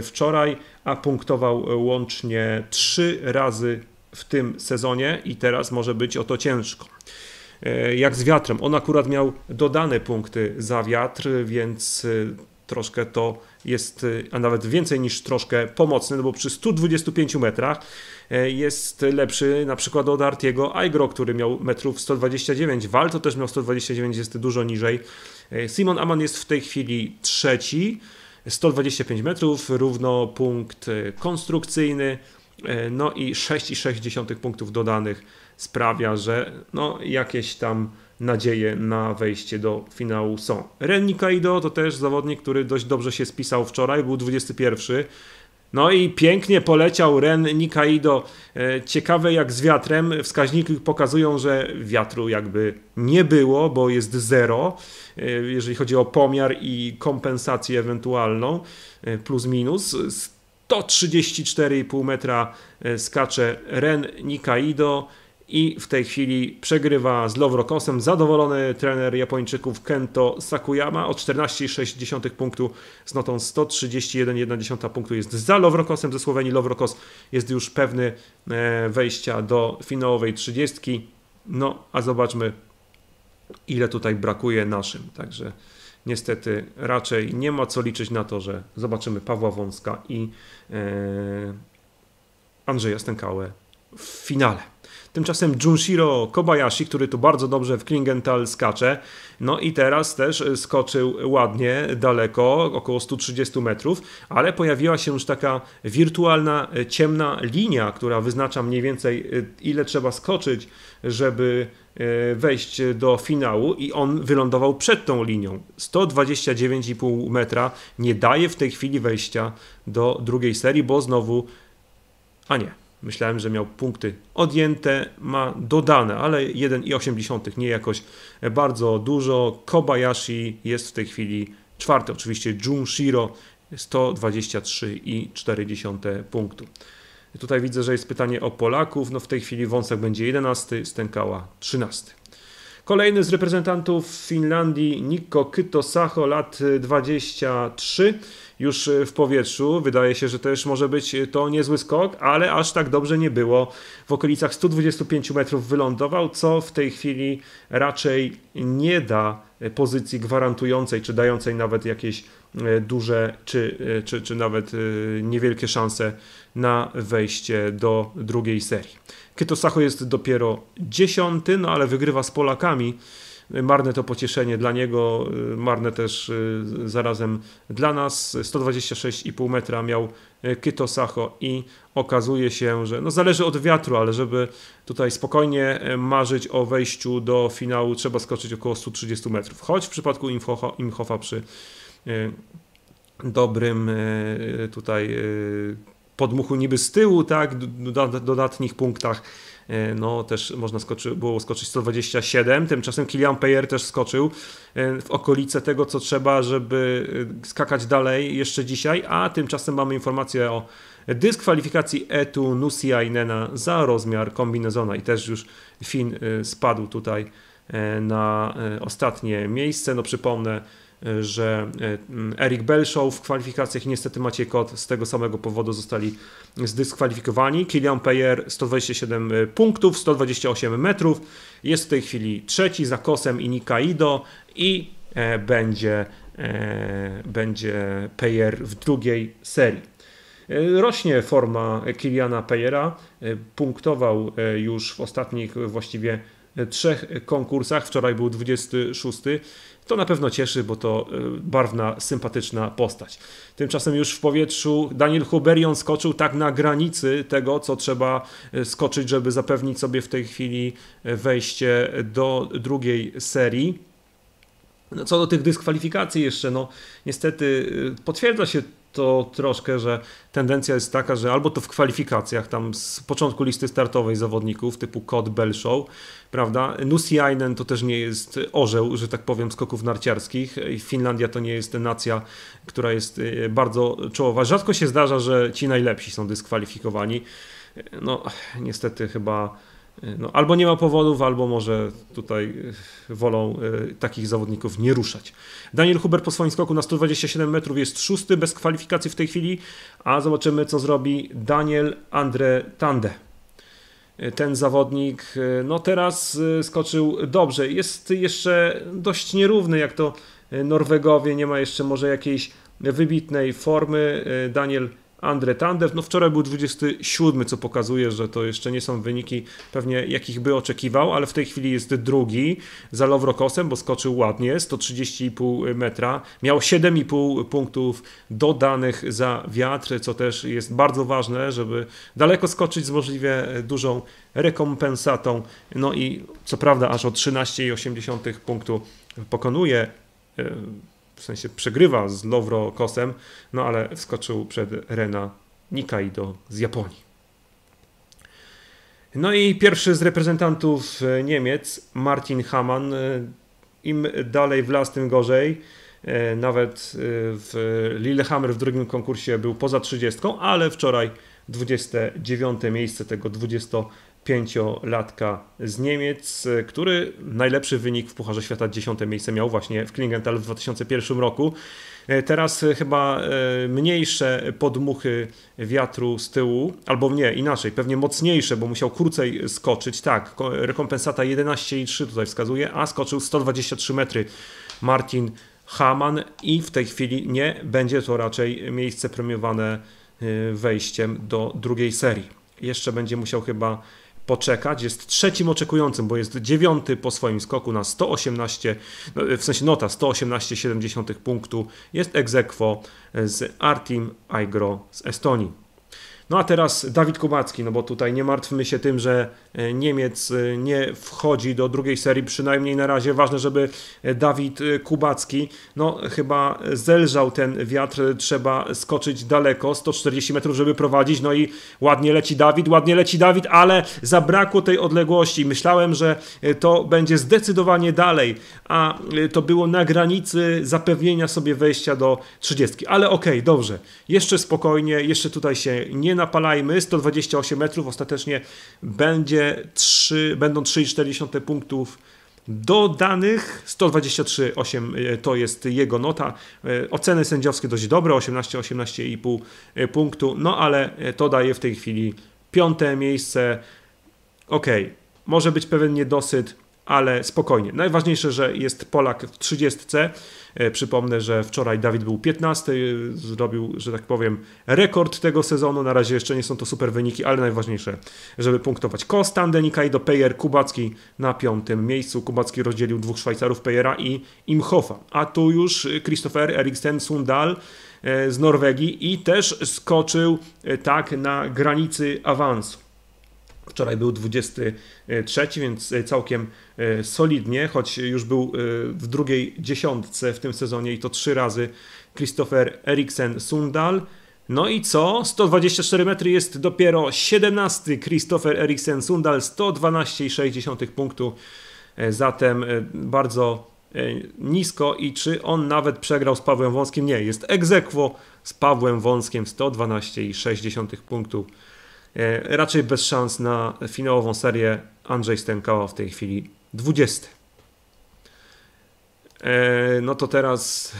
wczoraj, a punktował łącznie trzy razy w tym sezonie i teraz może być o to ciężko. Jak z wiatrem. On akurat miał dodane punkty za wiatr, więc troszkę to jest, a nawet więcej niż troszkę pomocny, no bo przy stu dwudziestu pięciu metrach jest lepszy na przykład od Artiego Aigro, który miał metrów sto dwadzieścia dziewięć. Wal to też miał sto dwadzieścia dziewięć, jest dużo niżej. Simon Amann jest w tej chwili trzeci, sto dwadzieścia pięć metrów, równo punkt konstrukcyjny, no i sześć przecinek sześć punktów dodanych sprawia, że no jakieś tam nadzieje na wejście do finału są. Ren Nikaido to też zawodnik, który dość dobrze się spisał wczoraj, był dwudziesty pierwszy. No i pięknie poleciał Ren Nikaido. Ciekawe jak z wiatrem. Wskaźniki pokazują, że wiatru jakby nie było, bo jest zero, jeżeli chodzi o pomiar i kompensację ewentualną, plus minus. sto trzydzieści cztery przecinek pięć metra skacze Ren Nikaido i w tej chwili przegrywa z Lovro Kosem. Zadowolony trener Japończyków Kento Sakuyama. O czternaście przecinek sześć punktu z notą sto trzydzieści jeden przecinek jeden punktu jest za Lovro Kosem ze Słowenii. Lovro Kos jest już pewny wejścia do finałowej trzydziestki. No, a zobaczmy, ile tutaj brakuje naszym. Także niestety raczej nie ma co liczyć na to, że zobaczymy Pawła Wąska i e, Andrzeja Stękałę w finale. Tymczasem Junshiro Kobayashi, który tu bardzo dobrze w Klingental skacze, no i teraz też skoczył ładnie, daleko, około stu trzydziestu metrów, ale pojawiła się już taka wirtualna, ciemna linia, która wyznacza mniej więcej ile trzeba skoczyć, żeby wejść do finału i on wylądował przed tą linią. sto dwadzieścia dziewięć przecinek pięć metra nie daje w tej chwili wejścia do drugiej serii, bo znowu... A nie, myślałem, że miał punkty odjęte, ma dodane, ale jeden przecinek osiem, nie jakoś bardzo dużo. Kobayashi jest w tej chwili czwarty, oczywiście Junshiro sto dwadzieścia trzy przecinek cztery punktu. Tutaj widzę, że jest pytanie o Polaków. No w tej chwili Wąsek będzie jedenasty, Stękała trzynasty. Kolejny z reprezentantów Finlandii Nikko Kytosaho, lat dwadzieścia trzy, już w powietrzu. Wydaje się, że też może być to niezły skok, ale aż tak dobrze nie było. W okolicach stu dwudziestu pięciu metrów wylądował, co w tej chwili raczej nie da pozycji gwarantującej, czy dającej nawet jakieś duże, czy, czy, czy nawet niewielkie szanse na wejście do drugiej serii. Kytosaho jest dopiero dziesiąty, no ale wygrywa z Polakami. Marne to pocieszenie dla niego, marne też zarazem dla nas. sto dwadzieścia sześć przecinek pięć metra miał Kytosaho i okazuje się, że no zależy od wiatru, ale żeby tutaj spokojnie marzyć o wejściu do finału, trzeba skoczyć około stu trzydziestu metrów. Choć w przypadku Imhoffa przy dobrym tutaj podmuchu niby z tyłu, tak, dodatnich punktach, no też można skoczy, było skoczyć sto dwadzieścia siedem, tymczasem Kilian Peier też skoczył w okolice tego, co trzeba, żeby skakać dalej jeszcze dzisiaj, a tymczasem mamy informację o dyskwalifikacji Eetu Nuusiainena za rozmiar kombinezona i też już Fin spadł tutaj na ostatnie miejsce. No przypomnę, że Erik Belshow w kwalifikacjach, niestety Maciej Kot z tego samego powodu zostali zdyskwalifikowani. Kilian Peier sto dwadzieścia siedem punktów, sto dwadzieścia osiem metrów. Jest w tej chwili trzeci za Kosem i Nikaido i będzie, będzie Peier w drugiej serii. Rośnie forma Kiliana Peiera. Punktował już w ostatnich właściwie trzech konkursach. Wczoraj był dwudziesty szósty. To na pewno cieszy, bo to barwna, sympatyczna postać. Tymczasem już w powietrzu Daniel Huber skoczył tak na granicy tego, co trzeba skoczyć, żeby zapewnić sobie w tej chwili wejście do drugiej serii. No, co do tych dyskwalifikacji jeszcze, no niestety potwierdza się to troszkę, że tendencja jest taka, że albo to w kwalifikacjach, tam z początku listy startowej zawodników typu Kot, Belshow, prawda? Nuusiainen to też nie jest orzeł, że tak powiem, skoków narciarskich. Finlandia to nie jest nacja, która jest bardzo czołowa. Rzadko się zdarza, że ci najlepsi są dyskwalifikowani. No niestety chyba no, albo nie ma powodów, albo może tutaj wolą y, takich zawodników nie ruszać. Daniel Huber po swoim skoku na stu dwudziestu siedmiu metrów jest szósty, bez kwalifikacji w tej chwili, a zobaczymy, co zrobi Daniel Andre Tande. ten zawodnik no teraz skoczył dobrze. Jest jeszcze dość nierówny jak to Norwegowie, nie ma jeszcze może jakiejś wybitnej formy. Daniel Andre Tandew, no wczoraj był dwudziesty siódmy, co pokazuje, że to jeszcze nie są wyniki pewnie jakich by oczekiwał, ale w tej chwili jest drugi za Lovro Kosem, bo skoczył ładnie, sto trzydzieści i pół metra, miał siedem i pół punktów dodanych za wiatr, co też jest bardzo ważne, żeby daleko skoczyć z możliwie dużą rekompensatą, no i co prawda aż o trzynaście i osiemdziesiąt punktu pokonuje, w sensie przegrywa z Lovro Kosem, no ale wskoczył przed Rena Nikaido z Japonii. No i pierwszy z reprezentantów Niemiec, Martin Hamann. Im dalej w las, tym gorzej. Nawet w Lillehammer w drugim konkursie był poza trzydziestką, ale wczoraj dwudzieste dziewiąte miejsce tego dwudziestopięciolatka z Niemiec, który najlepszy wynik w Pucharze Świata, dziesiąte miejsce miał właśnie w Klingental w dwa tysiące pierwszym roku. Teraz chyba mniejsze podmuchy wiatru z tyłu, albo nie, inaczej, pewnie mocniejsze, bo musiał krócej skoczyć. Tak, rekompensata jedenaście i trzy tutaj wskazuje, a skoczył sto dwadzieścia trzy metry Martin Hamann i w tej chwili nie będzie to raczej miejsce premiowane wejściem do drugiej serii. Jeszcze będzie musiał chyba poczekać, jest trzecim oczekującym, bo jest dziewiąty po swoim skoku na sto osiemnaście, w sensie nota sto osiemnaście i siedem dziesiątych punktu, jest ex aequo z Artim Aigro z Estonii. No a teraz Dawid Kubacki, no bo tutaj nie martwmy się tym, że Niemiec nie wchodzi do drugiej serii, przynajmniej na razie. Ważne, żeby Dawid Kubacki, no chyba zelżał ten wiatr, trzeba skoczyć daleko, sto czterdzieści metrów, żeby prowadzić, no i ładnie leci Dawid, ładnie leci Dawid, ale zabrakło tej odległości. Myślałem, że to będzie zdecydowanie dalej, a to było na granicy zapewnienia sobie wejścia do trzydziestki, ale okej, okay, dobrze, jeszcze spokojnie, jeszcze tutaj się nie napalajmy, sto dwadzieścia osiem metrów, ostatecznie będzie trzy, będą trzy i czterdzieści punktów dodanych, sto dwadzieścia trzy i osiem to jest jego nota, oceny sędziowskie dość dobre, osiemnaście, osiemnaście i pół punktu, no ale to daje w tej chwili piąte miejsce, ok, może być pewien niedosyt, ale spokojnie. Najważniejsze, że jest Polak w trzydziestce. Przypomnę, że wczoraj Dawid był piętnasty, zrobił, że tak powiem, rekord tego sezonu. Na razie jeszcze nie są to super wyniki, ale najważniejsze, żeby punktować. Kos, Tanden, Nikaido, Peier, Kubacki na piątym miejscu. Kubacki rozdzielił dwóch Szwajcarów, Peiera i Imhoffa. A tu już Kristoffer Eriksen Sundal z Norwegii i też skoczył tak na granicy awansu. Wczoraj był dwudziesty trzeci, więc całkiem solidnie, choć już był w drugiej dziesiątce w tym sezonie i to trzy razy Kristoffer Eriksen Sundal. No i co? sto dwadzieścia cztery metry jest dopiero siedemnasty Kristoffer Eriksen Sundal, sto dwanaście i sześć dziesiątych punktu, zatem bardzo nisko. I czy on nawet przegrał z Pawłem Wąskiem? Nie, jest ex aequo z Pawłem Wąskiem, sto dwanaście i sześć dziesiątych punktu. Raczej bez szans na finałową serię. Andrzej Stękała w tej chwili dwudziesty. No to teraz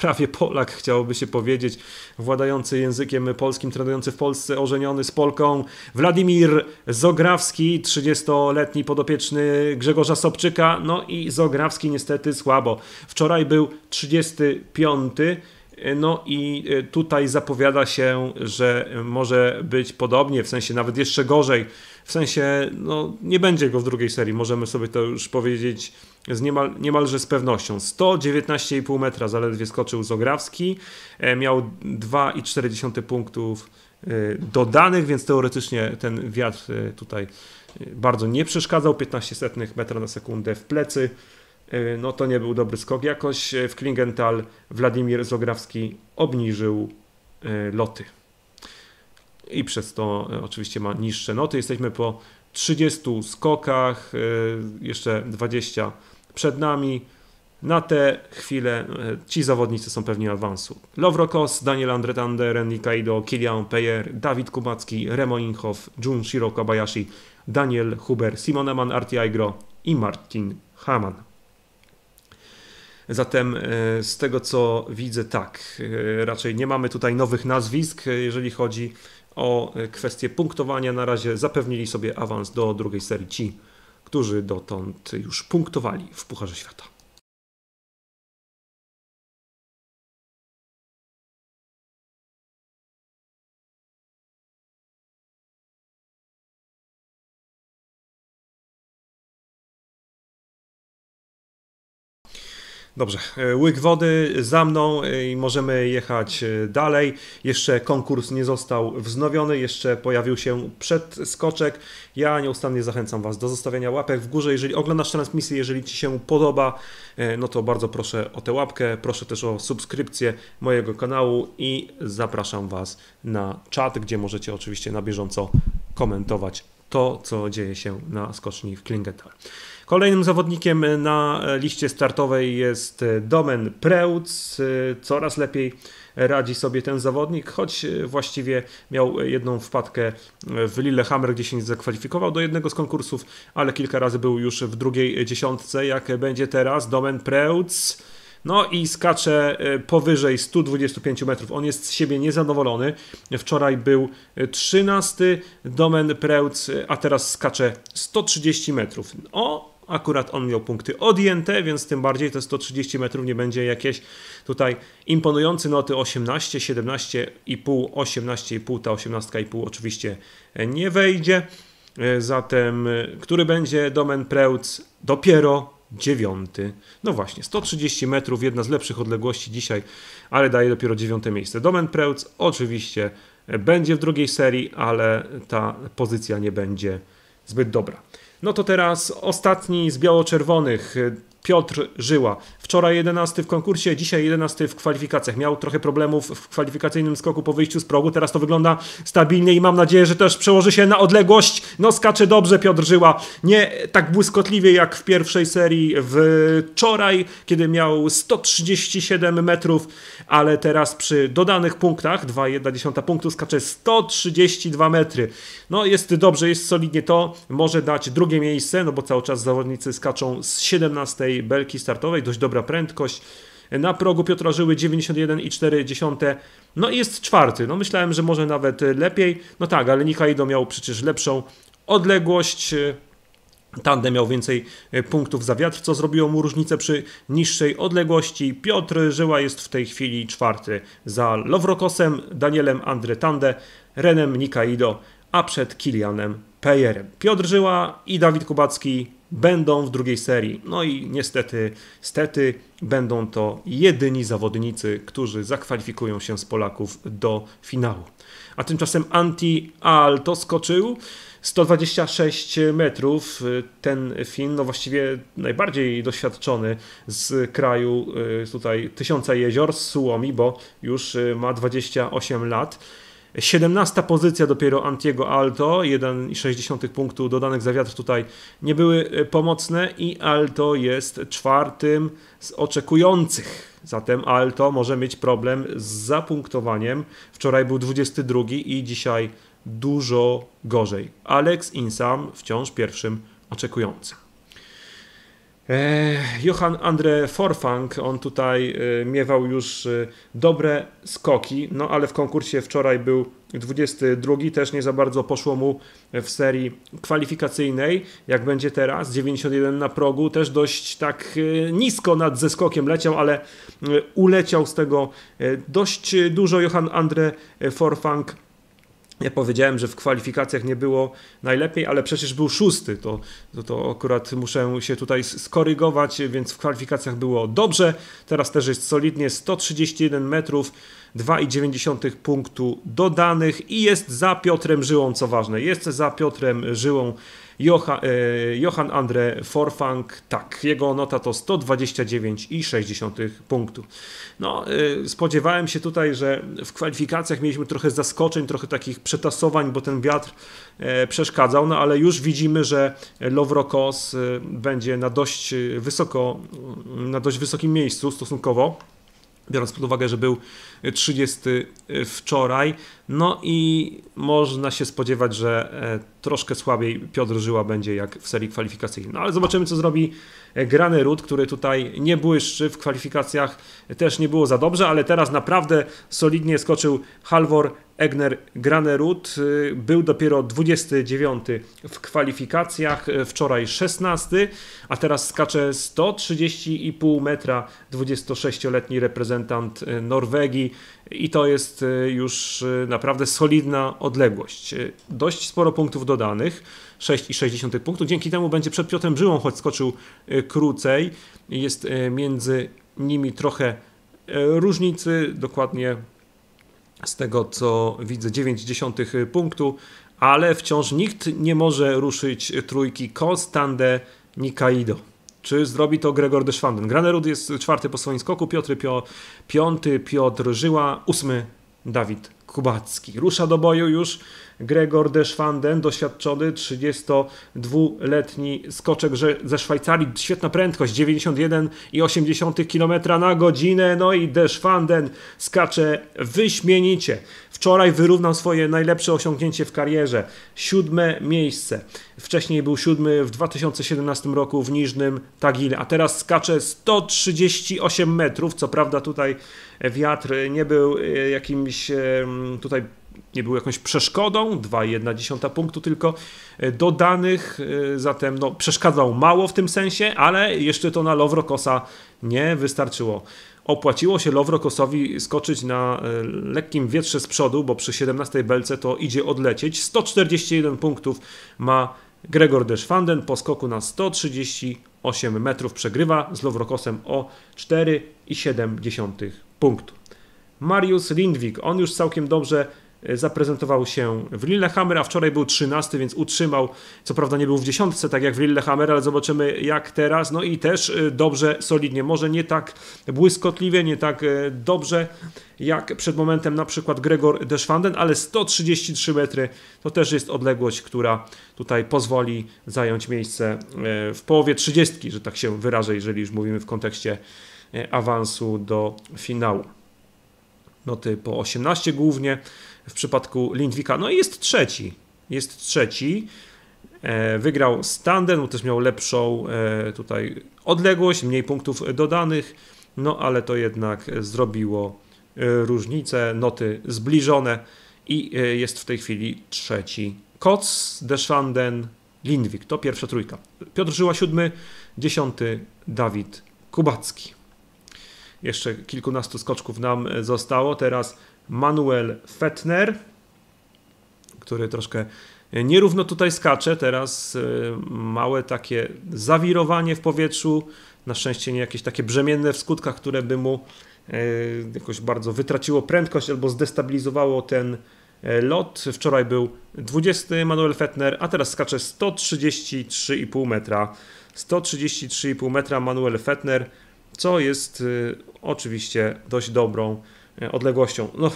prawie Polak, chciałoby się powiedzieć, władający językiem polskim, trenujący w Polsce, ożeniony z Polką, Władimir Zograwski, trzydziestoletni podopieczny Grzegorza Sobczyka. No i Zograwski niestety słabo. Wczoraj był trzydziesty piąty. No i tutaj zapowiada się, że może być podobnie, w sensie nawet jeszcze gorzej, w sensie no, nie będzie go w drugiej serii, możemy sobie to już powiedzieć z niemal, niemalże z pewnością. sto dziewiętnaście i pół metra zaledwie skoczył Zograwski, miał dwa i czterdzieści punktów dodanych, więc teoretycznie ten wiatr tutaj bardzo nie przeszkadzał, piętnaście setnych metra na sekundę w plecy. No to nie był dobry skok jakoś. W Klingenthal Władimir Zograwski obniżył loty i przez to oczywiście ma niższe noty. Jesteśmy po trzydziestu skokach, jeszcze dwadzieścia przed nami. Na tę chwilę ci zawodnicy są pewni awansu. Lovro Kos, Daniel Andre Tandew, Ren Nikaido, Kilian Peier, Dawid Kubacki, Remo Imhoff, Junshiro Kobayashi, Daniel Huber, Simon Eman, Arti Aigro i Martin Hamann. Zatem z tego co widzę, tak, raczej nie mamy tutaj nowych nazwisk, jeżeli chodzi o kwestię punktowania. Na razie zapewnili sobie awans do drugiej serii ci, którzy dotąd już punktowali w Pucharze Świata. Dobrze, łyk wody za mną i możemy jechać dalej. Jeszcze konkurs nie został wznowiony, jeszcze pojawił się przedskoczek. Ja nieustannie zachęcam Was do zostawienia łapek w górze. Jeżeli oglądasz transmisję, jeżeli Ci się podoba, no to bardzo proszę o tę łapkę. Proszę też o subskrypcję mojego kanału i zapraszam Was na czat, gdzie możecie oczywiście na bieżąco komentować to, co dzieje się na skoczni w Klingental. Kolejnym zawodnikiem na liście startowej jest Domen Prevc. Coraz lepiej radzi sobie ten zawodnik, choć właściwie miał jedną wpadkę w Lillehammer, gdzie się nie zakwalifikował do jednego z konkursów, ale kilka razy był już w drugiej dziesiątce. Jak będzie teraz Domen Prevc? No i skacze powyżej stu dwudziestu pięciu metrów. On jest z siebie niezadowolony. Wczoraj był trzynasty Domen Prevc, a teraz skacze sto trzydzieści metrów. O, akurat on miał punkty odjęte, więc tym bardziej te sto trzydzieści metrów nie będzie jakieś tutaj imponujące noty. osiemnaście, siedemnaście i pół, osiemnaście i pół. Ta osiemnaście i pół oczywiście nie wejdzie. Zatem, który będzie Domen Prevc? Dopiero dziewiąty. No właśnie, sto trzydzieści metrów, jedna z lepszych odległości dzisiaj, ale daje dopiero dziewiąte miejsce. Domen Prevc oczywiście będzie w drugiej serii, ale ta pozycja nie będzie zbyt dobra. No to teraz ostatni z biało-czerwonych, Piotr Żyła. Wczoraj jedenasty w konkursie, dzisiaj jedenasty w kwalifikacjach. Miał trochę problemów w kwalifikacyjnym skoku po wyjściu z progu. Teraz to wygląda stabilnie i mam nadzieję, że też przełoży się na odległość. No skacze dobrze Piotr Żyła. Nie tak błyskotliwie jak w pierwszej serii wczoraj, kiedy miał sto trzydzieści siedem metrów, ale teraz przy dodanych punktach, dwa przecinek jeden punktu, skacze sto trzydzieści dwa metry. No jest dobrze, jest solidnie to. Może dać drugie miejsce, no bo cały czas zawodnicy skaczą z siedemnastej belki startowej, dość dobra prędkość. Na progu Piotra Żyły dziewięćdziesiąt jeden przecinek cztery. No i jest czwarty. No myślałem, że może nawet lepiej. No tak, ale Nikaido miał przecież lepszą odległość. Tandem miał więcej punktów za wiatr, co zrobiło mu różnicę przy niższej odległości. Piotr Żyła jest w tej chwili czwarty za Lovro Kosem, Danielem Andre Tande, Renem Nikaido, a przed Kilianem Peierem. Piotr Żyła i Dawid Kubacki będą w drugiej serii. No i niestety, stety, będą to jedyni zawodnicy, którzy zakwalifikują się z Polaków do finału. A tymczasem Antti Aalto skoczył sto dwadzieścia sześć metrów. Ten Fin, no właściwie najbardziej doświadczony z kraju tutaj Tysiąca Jezior, z Suomi, bo już ma dwadzieścia osiem lat. siedemnasta pozycja dopiero Anttiego Aalto, jeden przecinek sześć punktu dodanych za wiatr tutaj nie były pomocne i Aalto jest czwartym z oczekujących. Zatem Aalto może mieć problem z zapunktowaniem. Wczoraj był dwudziesty drugi i dzisiaj dużo gorzej. Alex Insam wciąż pierwszym oczekującym. Johan Andre Forfang, on tutaj miewał już dobre skoki, no ale w konkursie wczoraj był dwudziesty drugi, też nie za bardzo poszło mu w serii kwalifikacyjnej. Jak będzie teraz, dziewięćdziesiąt jeden na progu, też dość tak nisko nad zeskokiem leciał, ale uleciał z tego dość dużo. Johan Andre Forfang, ja powiedziałem, że w kwalifikacjach nie było najlepiej, ale przecież był szósty, to, to, to akurat muszę się tutaj skorygować, więc w kwalifikacjach było dobrze, teraz też jest solidnie, sto trzydzieści jeden metrów, dwa przecinek dziewięć punktu dodanych i jest za Piotrem Żyłą, co ważne, jest za Piotrem Żyłą Johan, e, Johan Andre Forfang, tak, jego nota to sto dwadzieścia dziewięć przecinek sześć punktu. No, e, spodziewałem się tutaj, że w kwalifikacjach mieliśmy trochę zaskoczeń, trochę takich przetasowań, bo ten wiatr e, przeszkadzał, no ale już widzimy, że Lovro Kos e, będzie na dość wysoko, na dość wysokim miejscu stosunkowo, biorąc pod uwagę, że był trzydziesty wczoraj, no i można się spodziewać, że e, troszkę słabiej Piotr Żyła będzie jak w serii kwalifikacyjnej. No ale zobaczymy, co zrobi Granerud, który tutaj nie błyszczy w kwalifikacjach, też nie było za dobrze, ale teraz naprawdę solidnie skoczył Halvor Egner Granerud. Był dopiero dwudziesty dziewiąty w kwalifikacjach, wczoraj szesnasty, a teraz skacze sto trzydzieści i pół metra dwudziestosześcioletni reprezentant Norwegii i to jest już naprawdę solidna odległość. Dość sporo punktów dodanych, sześć i sześć dziesiątych punktu. Dzięki temu będzie przed Piotrem Żyłą, choć skoczył krócej. Jest między nimi trochę różnicy, dokładnie z tego co widzę dziewięć dziesiątych punktu, ale wciąż nikt nie może ruszyć trójki Kos, Tande, Nikaido. Czy zrobi to Gregor Deschwanden? Granerud jest czwarty po swoim skoku, Piotr Pio, piąty Piotr Żyła, ósmy Dawid Kubacki. Rusza do boju już Gregor Deschwanden, doświadczony trzydziestodwuletni skoczek ze Szwajcarii. Świetna prędkość, dziewięćdziesiąt jeden i osiemdziesiąt kilometra na godzinę. No i Deschwanden skacze wyśmienicie. Wczoraj wyrównał swoje najlepsze osiągnięcie w karierze. Siódme miejsce. Wcześniej był siódmy w dwa tysiące siedemnastym roku w Niżnym Tagile, a teraz skacze sto trzydzieści osiem metrów. Co prawda tutaj wiatr nie był jakimś tutaj nie był jakąś przeszkodą, dwa i jedna dziesiąta punktu tylko dodanych, zatem no, przeszkadzał mało w tym sensie, ale jeszcze to na Lovro Kosa nie wystarczyło. Opłaciło się Lovro Kosowi skoczyć na lekkim wietrze z przodu, bo przy siedemnastej belce to idzie odlecieć. sto czterdzieści jeden punktów ma Gregor Deschwanden po skoku na sto trzydzieści osiem metrów, przegrywa z Lovro Kosem o cztery i siedem dziesiątych punktu. Mariusz Lindwig, on już całkiem dobrze zaprezentował się w Lillehammer, a wczoraj był trzynasty, więc utrzymał, co prawda nie był w dziesiątce, tak jak w Lillehammer, ale zobaczymy jak teraz, no i też dobrze, solidnie, może nie tak błyskotliwie, nie tak dobrze jak przed momentem na przykład Gregor Deschwanden, ale sto trzydzieści trzy metry to też jest odległość, która tutaj pozwoli zająć miejsce w połowie trzydziestki, że tak się wyrażę, jeżeli już mówimy w kontekście awansu do finału. Noty po osiemnaście głównie w przypadku Lindwika. No i jest trzeci. Jest trzeci. Wygrał Standen, też miał lepszą tutaj odległość, mniej punktów dodanych, no ale to jednak zrobiło różnicę. Noty zbliżone i jest w tej chwili trzeci. Koc, Deschwanden, Lindwik. To pierwsza trójka. Piotr Żyła siódmy, dziesiąty Dawid Kubacki. Jeszcze kilkunastu skoczków nam zostało. Teraz Manuel Fettner, który troszkę nierówno tutaj skacze. Teraz małe takie zawirowanie w powietrzu. Na szczęście nie jakieś takie brzemienne w skutkach, które by mu jakoś bardzo wytraciło prędkość albo zdestabilizowało ten lot. Wczoraj był dwudziesty Manuel Fettner, a teraz skacze sto trzydzieści trzy i pół metra. sto trzydzieści trzy i pół metra Manuel Fettner, co jest y, oczywiście dość dobrą y, odległością. No,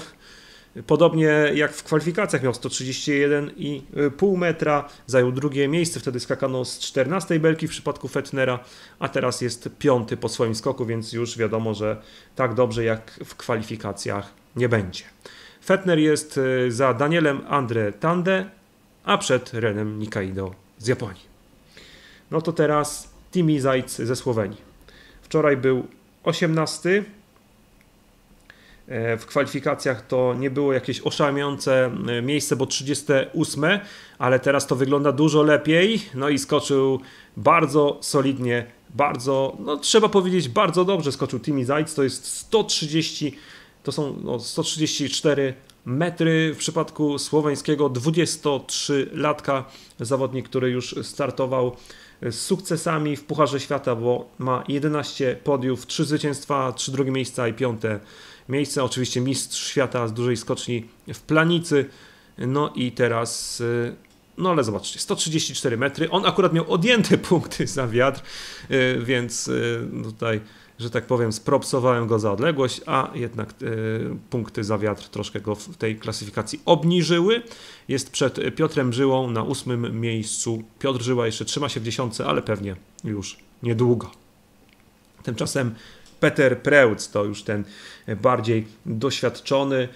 podobnie jak w kwalifikacjach miał sto trzydzieści jeden i pół metra, zajął drugie miejsce, wtedy skakano z czternastej belki w przypadku Fettnera, a teraz jest piąty po swoim skoku, więc już wiadomo, że tak dobrze jak w kwalifikacjach nie będzie. Fettner jest y, za Danielem Andre Tande, a przed Renem Nikaido z Japonii. No to teraz Timi Zajc ze Słowenii. Wczoraj był osiemnasty. W kwalifikacjach to nie było jakieś oszałamiające miejsce, bo trzydzieste ósme, ale teraz to wygląda dużo lepiej. No i skoczył bardzo solidnie, bardzo, no trzeba powiedzieć, bardzo dobrze skoczył Timi Zajc. To jest sto trzydzieści, to są no, sto trzydzieści cztery metry w przypadku słoweńskiego dwudziestotrzylatka, zawodnik, który już startował z sukcesami w Pucharze Świata, bo ma jedenaście podiów, trzy zwycięstwa, trzy drugie miejsca i piąte miejsce. Oczywiście mistrz świata z dużej skoczni w Planicy. No i teraz, no ale zobaczcie, sto trzydzieści cztery metry. On akurat miał odjęte punkty za wiatr, więc tutaj, że tak powiem, spropsowałem go za odległość, a jednak punkty za wiatr troszkę go w tej klasyfikacji obniżyły. Jest przed Piotrem Żyłą na ósmym miejscu. Piotr Żyła jeszcze trzyma się w dziesiątce, ale pewnie już niedługo. Tymczasem Peter Preuß to już ten bardziej doświadczony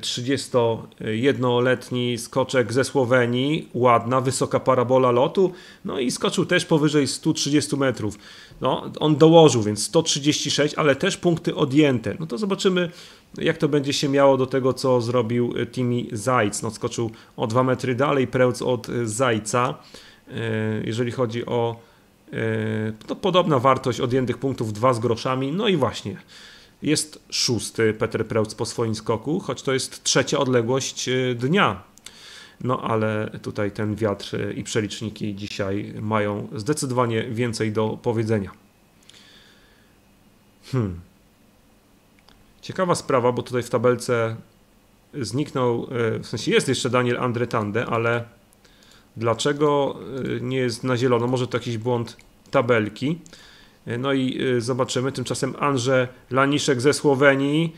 trzydziestojednoletni skoczek ze Słowenii, ładna, wysoka parabola lotu, no i skoczył też powyżej stu trzydziestu metrów. No, on dołożył, więc sto trzydzieści sześć, ale też punkty odjęte. No to zobaczymy, jak to będzie się miało do tego, co zrobił Timi Zajc. No, skoczył o dwa metry dalej Preuß od Zajca, jeżeli chodzi o no, podobna wartość odjętych punktów, dwa z groszami. No i właśnie jest szósty Peter Preuß po swoim skoku, choć to jest trzecia odległość dnia. No ale tutaj ten wiatr i przeliczniki dzisiaj mają zdecydowanie więcej do powiedzenia. Hmm. Ciekawa sprawa, bo tutaj w tabelce zniknął, w sensie jest jeszcze Daniel Andre Tande, ale dlaczego nie jest na zielono? Może to jakiś błąd tabelki. No i zobaczymy. Tymczasem Andrzej Laniszek ze Słowenii.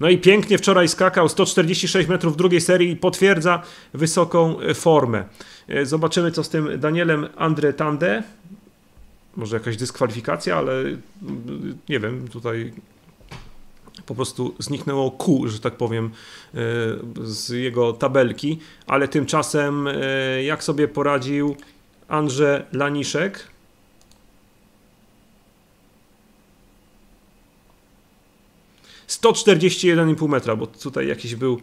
No i pięknie wczoraj skakał, sto czterdzieści sześć metrów w drugiej serii i potwierdza wysoką formę. Zobaczymy, co z tym Danielem Andre Tande. Może jakaś dyskwalifikacja, ale nie wiem, tutaj po prostu zniknęło Q, że tak powiem, z jego tabelki. Ale tymczasem jak sobie poradził Andrzej Laniszek? sto czterdzieści jeden i pół metra, bo tutaj jakiś był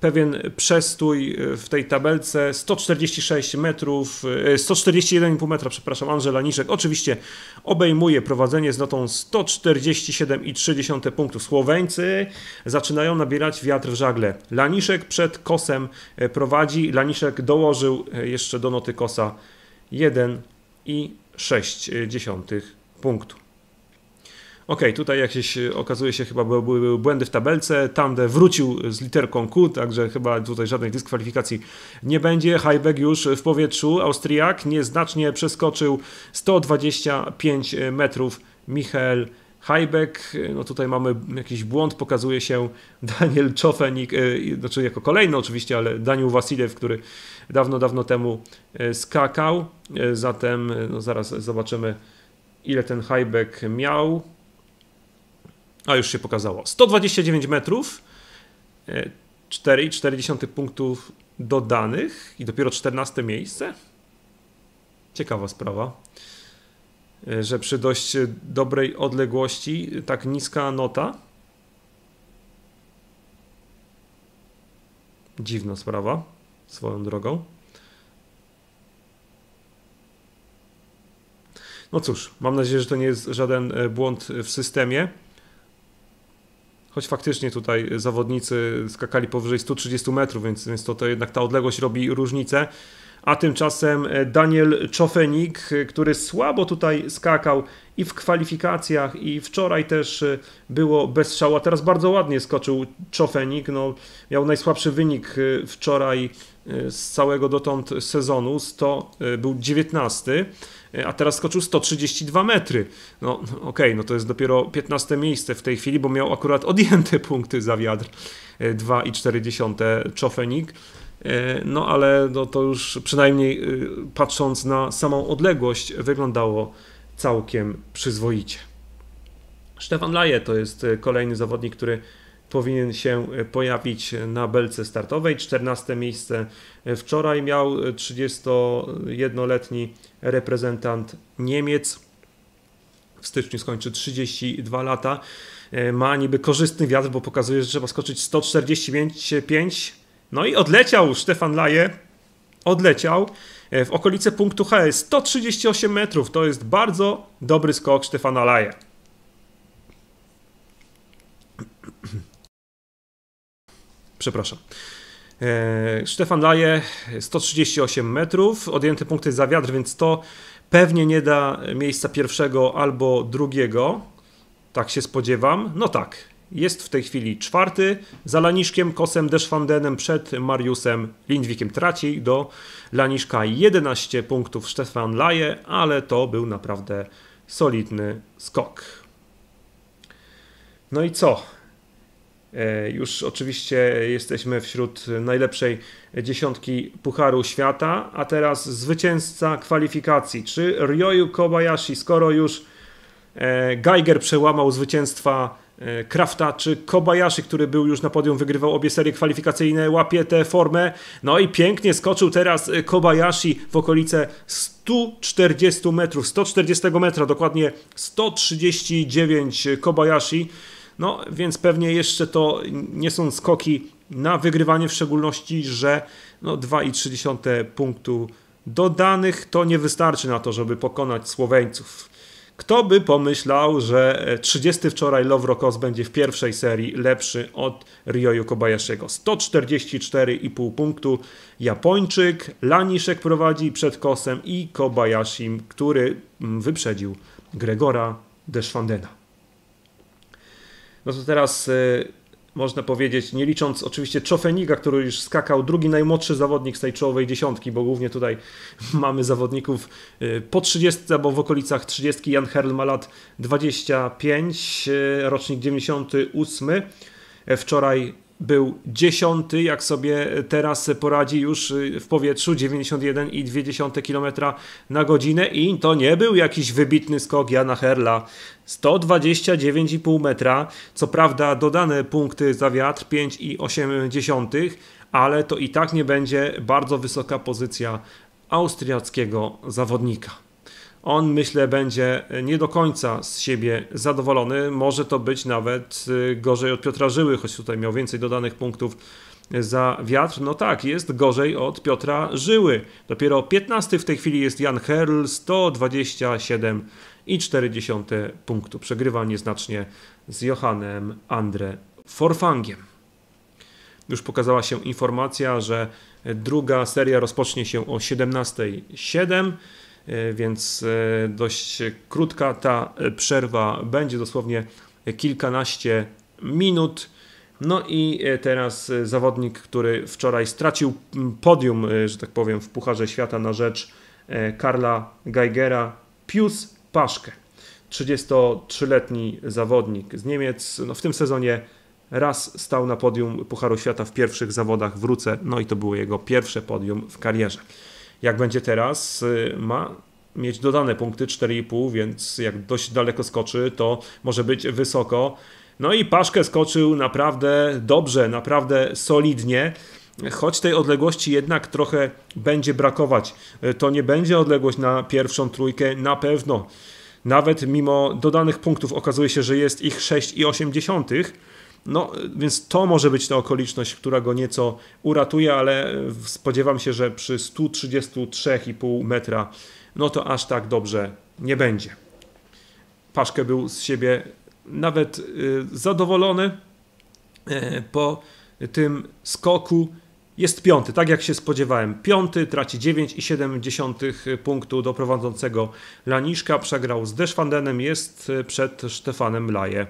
pewien przestój w tej tabelce. sto czterdzieści sześć metrów, sto czterdzieści jeden i pół metra, przepraszam, Andrzej Laniszek oczywiście obejmuje prowadzenie z notą sto czterdzieści siedem i trzy dziesiąte punktów. Słoweńcy zaczynają nabierać wiatr w żagle. Laniszek przed Kosem prowadzi. Laniszek dołożył jeszcze do noty Kosa jeden i sześć dziesiątych punktu. Ok, tutaj jakieś, okazuje się, chyba były błędy w tabelce. Tande wrócił z literką Q, także chyba tutaj żadnej dyskwalifikacji nie będzie. Hajbek już w powietrzu. Austriak nieznacznie przeskoczył sto dwadzieścia pięć metrów. Michael Hajbek. No tutaj mamy jakiś błąd. Pokazuje się Daniel Czofenik, znaczy jako kolejny oczywiście, ale Daniel Wasilew, który dawno, dawno temu skakał. Zatem no zaraz zobaczymy, ile ten Hajbek miał. A już się pokazało. sto dwadzieścia dziewięć metrów, cztery i cztery dziesiąte punktów dodanych i dopiero czternaste miejsce. Ciekawa sprawa, że przy dość dobrej odległości tak niska nota. Dziwna sprawa, swoją drogą. No cóż, mam nadzieję, że to nie jest żaden błąd w systemie. Choć faktycznie tutaj zawodnicy skakali powyżej stu trzydziestu metrów, więc, więc to, to jednak ta odległość robi różnicę. A tymczasem Daniel Czofenik, który słabo tutaj skakał i w kwalifikacjach, i wczoraj też było bez strzału, a teraz bardzo ładnie skoczył Czofenik. No, miał najsłabszy wynik wczoraj z całego dotąd sezonu, sto, był dziewiętnasty, a teraz skoczył sto trzydzieści dwa metry. No okej, okay, no to jest dopiero piętnaste miejsce w tej chwili, bo miał akurat odjęte punkty za wiatr, dwa i cztery dziesiąte Czofenik. No ale no to już przynajmniej patrząc na samą odległość wyglądało całkiem przyzwoicie. Stefan Laje to jest kolejny zawodnik, który powinien się pojawić na belce startowej. czternaste miejsce wczoraj miał trzydziestojednoletni reprezentant Niemiec. W styczniu skończy trzydzieści dwa lata. Ma niby korzystny wiatr, bo pokazuje, że trzeba skoczyć sto czterdzieści pięć. No i odleciał Stefan Laje, odleciał w okolice punktu H, sto trzydzieści osiem metrów. To jest bardzo dobry skok Stefana Laje. Przepraszam. Eee, Stefan Laje, sto trzydzieści osiem metrów, odjęte punkty za wiatr, więc to pewnie nie da miejsca pierwszego albo drugiego. Tak się spodziewam. No tak. Jest w tej chwili czwarty, za Laniszkiem, Kosem, Deschwandenem, przed Mariuszem Lindwikiem. Traci do Laniszka jedenaście punktów Stefan Laje, ale to był naprawdę solidny skok. No i co? Już oczywiście jesteśmy wśród najlepszej dziesiątki Pucharu Świata, a teraz zwycięzca kwalifikacji, czy Ryoyu Kobayashi, skoro już Geiger przełamał zwycięstwa Krafta czy Kobayashi, który był już na podium, wygrywał obie serie kwalifikacyjne, łapie tę formę. No i pięknie skoczył teraz Kobayashi w okolice stu czterdziestu metrów, sto czterdziestego metra, dokładnie sto trzydzieści dziewięć Kobayashi. No więc pewnie jeszcze to nie są skoki na wygrywanie, w szczególności, że no dwa i trzy dziesiąte punktu dodanych to nie wystarczy na to, żeby pokonać Słoweńców. Kto by pomyślał, że trzydziesty wczoraj Lovro Kos będzie w pierwszej serii lepszy od Ryoyu Kobayashiego. sto czterdzieści cztery i pół punktu. Japończyk Laniszek prowadzi przed Kosem i Kobayashim, który wyprzedził Gregora Deschwandena. No to teraz yy, można powiedzieć, nie licząc oczywiście Czofenika, który już skakał, drugi najmłodszy zawodnik z tej czołowej dziesiątki, bo głównie tutaj mamy zawodników yy, po trzydziestce, albo w okolicach trzydziestki. Jan Herl ma lat dwadzieścia pięć, yy, rocznik dziewięćdziesiąty ósmy. Wczoraj był dziesiąty, jak sobie teraz poradzi już w powietrzu, dziewięćdziesiąt jeden i dwie dziesiąte kilometra na godzinę i to nie był jakiś wybitny skok Jana Herla. sto dwadzieścia dziewięć i pół metra, co prawda dodane punkty za wiatr pięć i osiem dziesiątych, ale to i tak nie będzie bardzo wysoka pozycja austriackiego zawodnika. On, myślę, będzie nie do końca z siebie zadowolony. Może to być nawet gorzej od Piotra Żyły, choć tutaj miał więcej dodanych punktów za wiatr. No tak, jest gorzej od Piotra Żyły. Dopiero piętnasty w tej chwili jest Jan Herl, sto dwadzieścia siedem i cztery dziesiąte punktu. Przegrywa nieznacznie z Johanem Andre Forfangiem. Już pokazała się informacja, że druga seria rozpocznie się o siedemnastej zero siedem. Więc dość krótka ta przerwa będzie, dosłownie kilkanaście minut. No i teraz zawodnik, który wczoraj stracił podium, że tak powiem, w Pucharze Świata na rzecz Karla Geigera, Pius Paszke. trzydziestotrzyletni zawodnik z Niemiec. No w tym sezonie raz stał na podium Pucharu Świata w pierwszych zawodach w Ruce. No i to było jego pierwsze podium w karierze. Jak będzie teraz, ma mieć dodane punkty cztery i pół, więc jak dość daleko skoczy, to może być wysoko. No i Paszkę skoczył naprawdę dobrze, naprawdę solidnie, choć tej odległości jednak trochę będzie brakować. To nie będzie odległość na pierwszą trójkę na pewno. Nawet mimo dodanych punktów okazuje się, że jest ich sześć i osiem dziesiątych. No, więc to może być ta okoliczność, która go nieco uratuje, ale spodziewam się, że przy stu trzydziestu trzech i pół metra no to aż tak dobrze nie będzie. Paszke był z siebie nawet zadowolony po tym skoku. Jest piąty, tak jak się spodziewałem. Piąty, traci dziewięć i siedem dziesiątych punktu do prowadzącego Laniszka. Przegrał z Deschwandenem, jest przed Stefanem Laje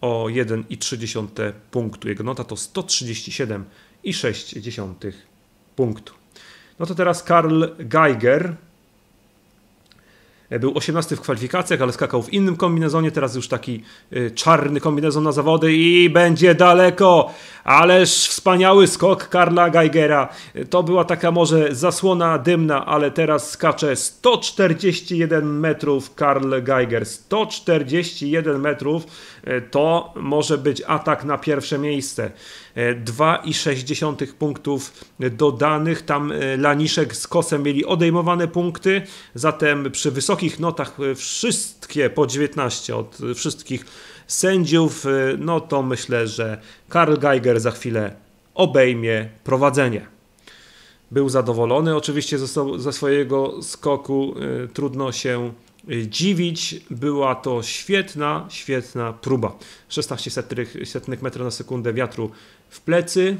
o jeden i trzy dziesiąte punktu. Jego nota to sto trzydzieści siedem i sześć dziesiątych punktu. No to teraz Karl Geiger. Był osiemnasty w kwalifikacjach, ale skakał w innym kombinezonie. Teraz już taki czarny kombinezon na zawody i będzie daleko. Ależ wspaniały skok Karla Geigera. To była taka może zasłona dymna, ale teraz skacze sto czterdzieści jeden metrów Karl Geiger. sto czterdzieści jeden metrów to może być atak na pierwsze miejsce. dwa i sześć dziesiątych punktów dodanych. Tam Laniszek z Kosem mieli odejmowane punkty. Zatem przy wysokich notach wszystkie po dziewiętnaście od wszystkich sędziów, no to myślę, że Karl Geiger za chwilę obejmie prowadzenie. Był zadowolony oczywiście ze swojego skoku. Trudno się dziwić. Była to świetna, świetna próba. szesnaście setnych metra na sekundę wiatru w plecy.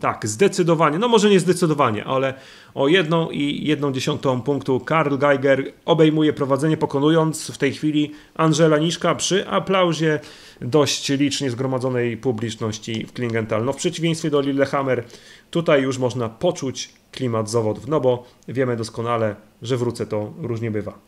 Tak, zdecydowanie, no może nie zdecydowanie, ale o jeden i jedną dziesiątą punktu Karl Geiger obejmuje prowadzenie, pokonując w tej chwili Andrzeja Laniszka przy aplauzie dość licznie zgromadzonej publiczności w Klingental. No w przeciwieństwie do Lillehammer tutaj już można poczuć klimat zawodów, no bo wiemy doskonale, że w Ruce to różnie bywa.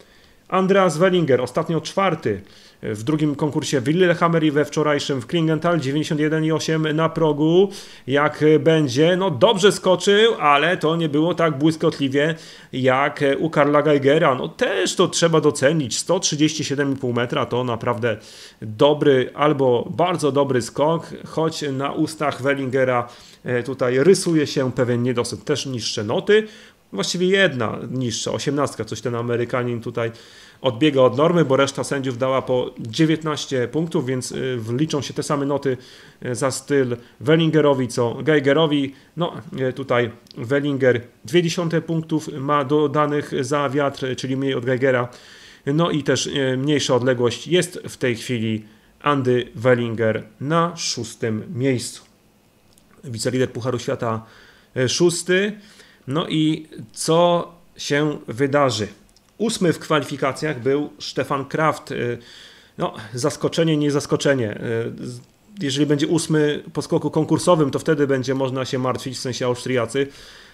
Andreas Wellinger, ostatnio czwarty w drugim konkursie w Lillehammer i we wczorajszym w Klingental, dziewięćdziesiąt jeden przecinek osiem na progu. Jak będzie? No dobrze skoczył, ale to nie było tak błyskotliwie jak u Karla Geigera. No też to trzeba docenić. sto trzydzieści siedem przecinek pięć metra to naprawdę dobry albo bardzo dobry skok, choć na ustach Wellingera tutaj rysuje się pewien niedosyt. Też niższe noty. Właściwie jedna niższa, osiemnastka, coś ten Amerykanin tutaj odbiega od normy, bo reszta sędziów dała po dziewiętnaście punktów, więc liczą się te same noty za styl Wellingerowi co Geigerowi. No tutaj Wellinger zero przecinek dwa punktów ma dodanych za wiatr, czyli mniej od Geigera. No i też mniejsza odległość jest w tej chwili Andy Wellinger na szóstym miejscu. Wicelider Pucharu Świata szósty. No i co się wydarzy? Ósmy w kwalifikacjach był Stefan Kraft. No, zaskoczenie, nie zaskoczenie. Jeżeli będzie ósmy po skoku konkursowym, to wtedy będzie można się martwić, w sensie Austriacy.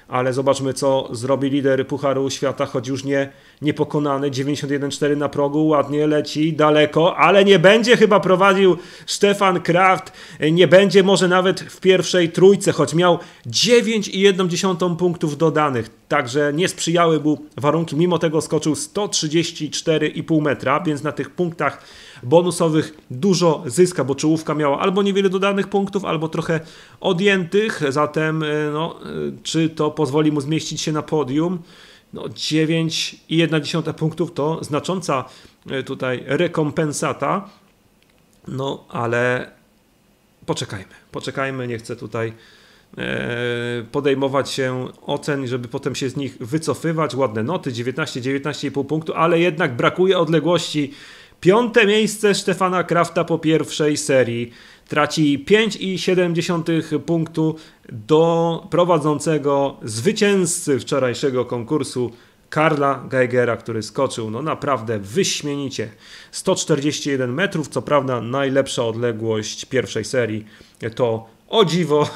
Ale zobaczmy, co zrobi lider Pucharu Świata, choć już nie niepokonany. dziewięćdziesiąt jeden przecinek cztery na progu, ładnie leci, daleko, ale nie będzie chyba prowadził Stefan Kraft. Nie będzie może nawet w pierwszej trójce, choć miał dziewięć przecinek jeden punktów dodanych. Także niesprzyjały mu warunki, mimo tego skoczył sto trzydzieści cztery przecinek pięć metra, więc na tych punktach bonusowych dużo zyska, bo czołówka miała albo niewiele dodanych punktów, albo trochę odjętych, zatem no, czy to pozwoli mu zmieścić się na podium? No, dziewięć przecinek jeden punktów to znacząca tutaj rekompensata, no ale poczekajmy, poczekajmy, nie chcę tutaj podejmować się ocen, żeby potem się z nich wycofywać. Ładne noty, dziewiętnaście, dziewiętnaście przecinek pięć punktu, ale jednak brakuje odległości. Piąte miejsce Stefana Krafta po pierwszej serii. Traci pięć przecinek siedem punktu do prowadzącego zwycięzcy wczorajszego konkursu Karla Geigera, który skoczył no naprawdę wyśmienicie. sto czterdzieści jeden metrów, co prawda najlepsza odległość pierwszej serii to o dziwo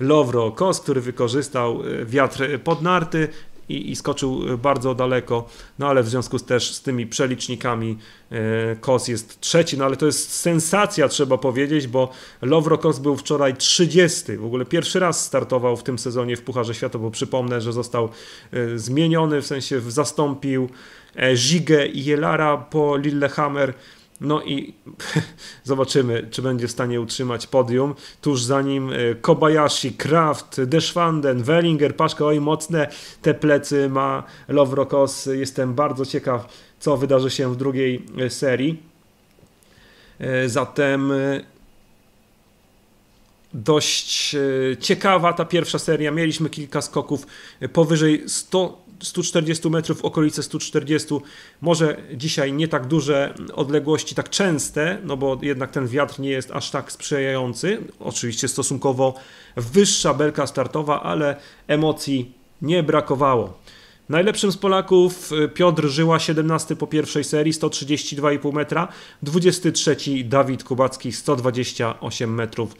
Lovro Kos, który wykorzystał wiatr pod narty i, i skoczył bardzo daleko, no ale w związku z, też z tymi przelicznikami Kos jest trzeci, no ale to jest sensacja, trzeba powiedzieć, bo Lovro Kos był wczoraj trzydziesty. W ogóle pierwszy raz startował w tym sezonie w Pucharze Świata, bo przypomnę, że został zmieniony, w sensie zastąpił Zigę i Jelara po Lillehammer. No i zobaczymy, czy będzie w stanie utrzymać podium. Tuż za nim Kobayashi, Kraft, Deschwanden, Wellinger, Paszke. Oj, mocne te plecy ma Lovro Kos. Jestem bardzo ciekaw, co wydarzy się w drugiej serii. Zatem dość ciekawa ta pierwsza seria. Mieliśmy kilka skoków powyżej stu, stu czterdziestu metrów, w okolice stu czterdziestu. Może dzisiaj nie tak duże odległości, tak częste, no bo jednak ten wiatr nie jest aż tak sprzyjający. Oczywiście stosunkowo wyższa belka startowa, ale emocji nie brakowało. Najlepszym z Polaków Piotr Żyła, siedemnasty po pierwszej serii, sto trzydzieści dwa przecinek pięć metra, dwudziesty trzeci Dawid Kubacki, sto dwadzieścia osiem metrów.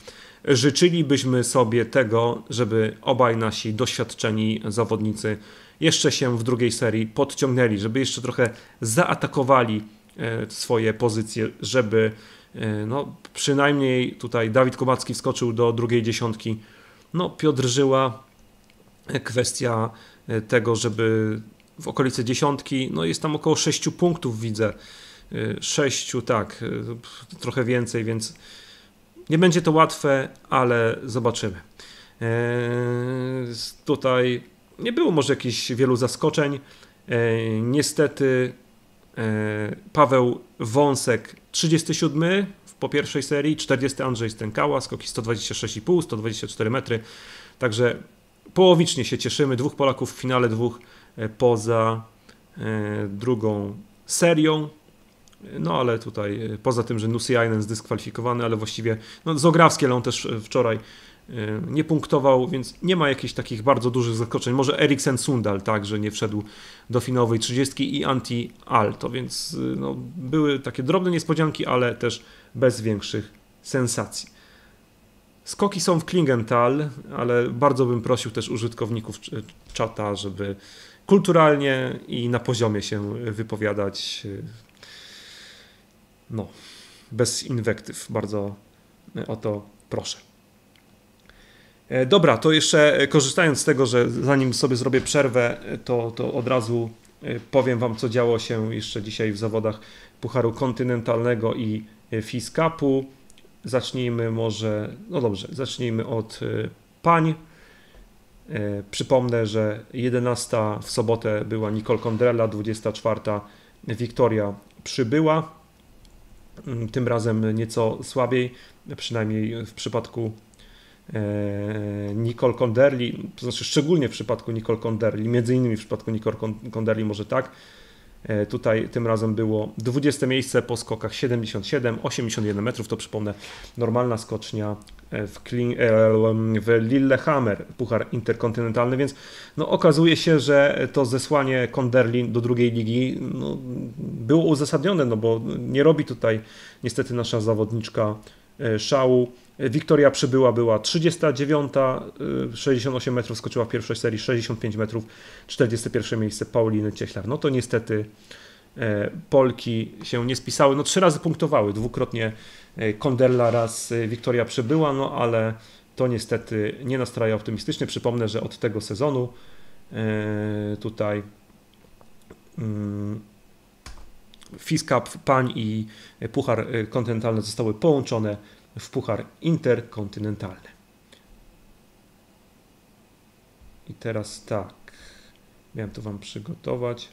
Życzylibyśmy sobie tego, żeby obaj nasi doświadczeni zawodnicy jeszcze się w drugiej serii podciągnęli, żeby jeszcze trochę zaatakowali swoje pozycje, żeby no, przynajmniej tutaj Dawid Kubacki wskoczył do drugiej dziesiątki. No, Piotr Żyła, kwestia tego, żeby w okolicy dziesiątki, no jest tam około sześciu punktów, widzę. sześciu, tak, trochę więcej, więc nie będzie to łatwe, ale zobaczymy. Eee, tutaj nie było może jakichś wielu zaskoczeń. Eee, niestety eee, Paweł Wąsek trzydziesty siódmy po pierwszej serii, czterdziesty Andrzej Stękała, skoki sto dwadzieścia sześć przecinek pięć, sto dwadzieścia cztery metry. Także połowicznie się cieszymy. Dwóch Polaków w finale, dwóch poza eee, drugą serią. No ale tutaj, poza tym, że Nussiainen zdyskwalifikowany, ale właściwie no, Zografski, ale on też wczoraj nie punktował, więc nie ma jakichś takich bardzo dużych zaskoczeń. Może Eriksen Sundal, tak, że nie wszedł do finałowej trzydziestki i Antti Aalto, więc no, były takie drobne niespodzianki, ale też bez większych sensacji. Skoki są w Klingental, ale bardzo bym prosił też użytkowników czata, żeby kulturalnie i na poziomie się wypowiadać, no, bez inwektyw. Bardzo o to proszę. Dobra, to jeszcze korzystając z tego, że zanim sobie zrobię przerwę, to, to od razu powiem wam, co działo się jeszcze dzisiaj w zawodach Pucharu Kontynentalnego i F I S Cupu. Zacznijmy może, no dobrze, zacznijmy od pań. Przypomnę, że jedenasta w sobotę była Nicole Kondrella, dwudziesta czwarta Wiktoria Przybyła. Tym razem nieco słabiej, przynajmniej w przypadku Nicole Konderli, to znaczy szczególnie w przypadku Nicole Konderli, między innymi w przypadku Nicole Konderli może tak. Tutaj tym razem było dwudzieste miejsce po skokach siedemdziesiąt siedem, osiemdziesiąt jeden metrów, to przypomnę normalna skocznia w, Kling, w Lillehammer, Puchar Interkontynentalny, więc no, okazuje się, że to zesłanie Konderli do drugiej ligi no, było uzasadnione, no bo nie robi tutaj niestety nasza zawodniczka szału. Wiktoria Przybyła była trzydziesta dziewiąta, sześćdziesiąt osiem metrów, skoczyła w pierwszej serii, sześćdziesiąt pięć metrów, czterdzieste pierwsze miejsce Pauliny Cieślar. No to niestety Polki się nie spisały, no trzy razy punktowały, dwukrotnie Konderla, raz Wiktoria Przybyła, no ale to niestety nie nastraja optymistycznie. Przypomnę, że od tego sezonu tutaj F I S Cup pań i Puchar Kontynentalny zostały połączone w Puchar Interkontynentalny. I teraz tak, miałem to wam przygotować.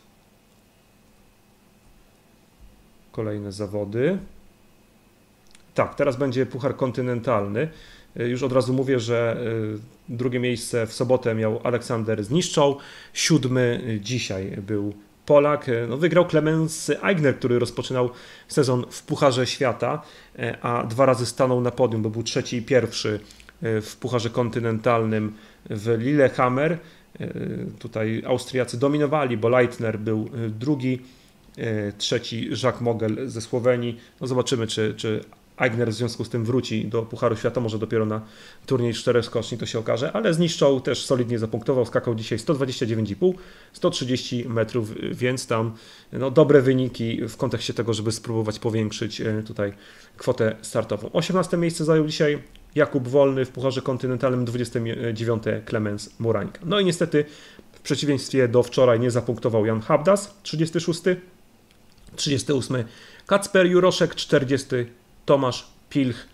Kolejne zawody. Tak, teraz będzie Puchar Kontynentalny. Już od razu mówię, że drugie miejsce w sobotę miał Aleksander Zniszczał, siódmy dzisiaj był Polak, no wygrał Klemens Aigner, który rozpoczynał sezon w Pucharze Świata, a dwa razy stanął na podium, bo był trzeci i pierwszy w Pucharze Kontynentalnym w Lillehammer. Tutaj Austriacy dominowali, bo Leitner był drugi, trzeci Jacques Mogel ze Słowenii. No zobaczymy, czy, czy Aigner w związku z tym wróci do Pucharu Świata, może dopiero na turniej czterech skoczni to się okaże, ale Zniszczał też solidnie zapunktował, skakał dzisiaj sto dwadzieścia dziewięć i pół, sto trzydzieści metrów, więc tam no, dobre wyniki w kontekście tego, żeby spróbować powiększyć tutaj kwotę startową. osiemnaste miejsce zajął dzisiaj Jakub Wolny w Pucharze Kontynentalnym, dwudzieste dziewiąte Klemens Murańka. No i niestety w przeciwieństwie do wczoraj nie zapunktował Jan Habdas, trzydziesty szósty, trzydziesty ósmy Kacper Juroszek, czterdziesty Tomasz Pilch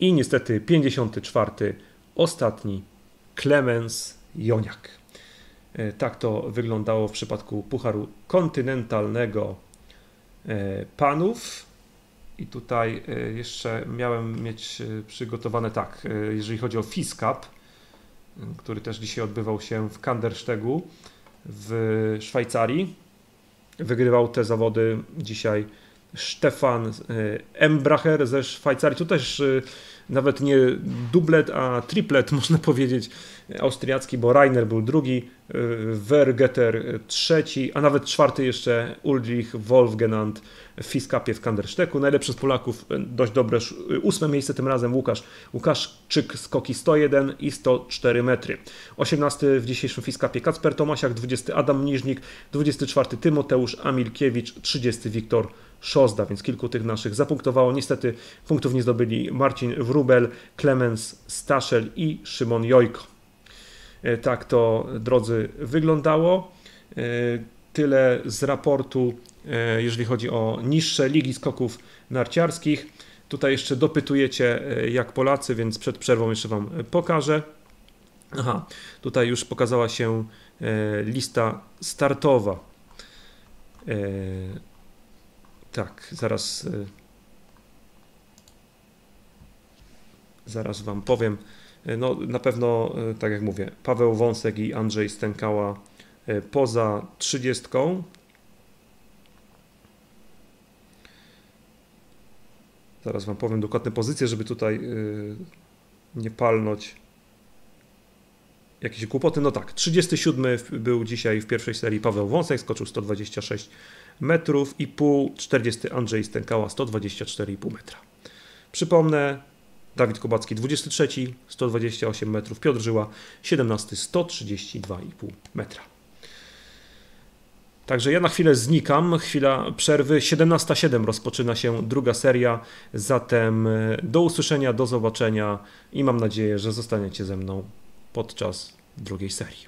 i niestety pięćdziesiąty czwarty ostatni Klemens Joniak. Tak to wyglądało w przypadku Pucharu Kontynentalnego panów. I tutaj jeszcze miałem mieć przygotowane tak, jeżeli chodzi o F I S Cup, który też dzisiaj odbywał się w Kanderstegu w Szwajcarii. Wygrywał te zawody dzisiaj Stefan Embracher ze Szwajcarii. Tu też nawet nie dublet, a triplet można powiedzieć austriacki, bo Rainer był drugi, Wergeter trzeci, a nawet czwarty jeszcze Ulrich Wolfgenand w Fiskapie w Kanderszteku. Najlepszy z Polaków, dość dobre ósme miejsce tym razem Łukasz Łukaszczyk, skoki sto jeden i sto cztery metry. osiemnasty w dzisiejszym Fiskapie Kacper Tomasiak, dwudziesty Adam Niżnik, dwudziesty czwarty Tymoteusz Amilkiewicz, trzydziesty Wiktor Szozda, więc kilku tych naszych zapunktowało. Niestety punktów nie zdobyli Marcin Wrubel, Klemens Staszel i Szymon Jojko. Tak to, drodzy, wyglądało. Tyle z raportu, jeżeli chodzi o niższe ligi skoków narciarskich. Tutaj jeszcze dopytujecie jak Polacy, więc przed przerwą jeszcze wam pokażę. Aha, tutaj już pokazała się lista startowa. Tak, zaraz, zaraz wam powiem. No, na pewno, tak jak mówię, Paweł Wąsek i Andrzej Stękała poza trzydziestką. Zaraz wam powiem dokładne pozycje, żeby tutaj nie palnąć jakieś kłopoty. No tak, trzydziesty siódmy był dzisiaj w pierwszej serii Paweł Wąsek, skoczył sto dwadzieścia sześć metrów i pół, czterdziesty Andrzej Stękała, sto dwadzieścia cztery i pół metra. Przypomnę, Dawid Kubacki dwudziesty trzeci, sto dwadzieścia osiem metrów, Piotr Żyła siedemnasty, sto trzydzieści dwa i pół metra. Także ja na chwilę znikam, chwila przerwy, siedemnasta siedem rozpoczyna się druga seria, zatem do usłyszenia, do zobaczenia i mam nadzieję, że zostaniecie ze mną podczas drugiej serii.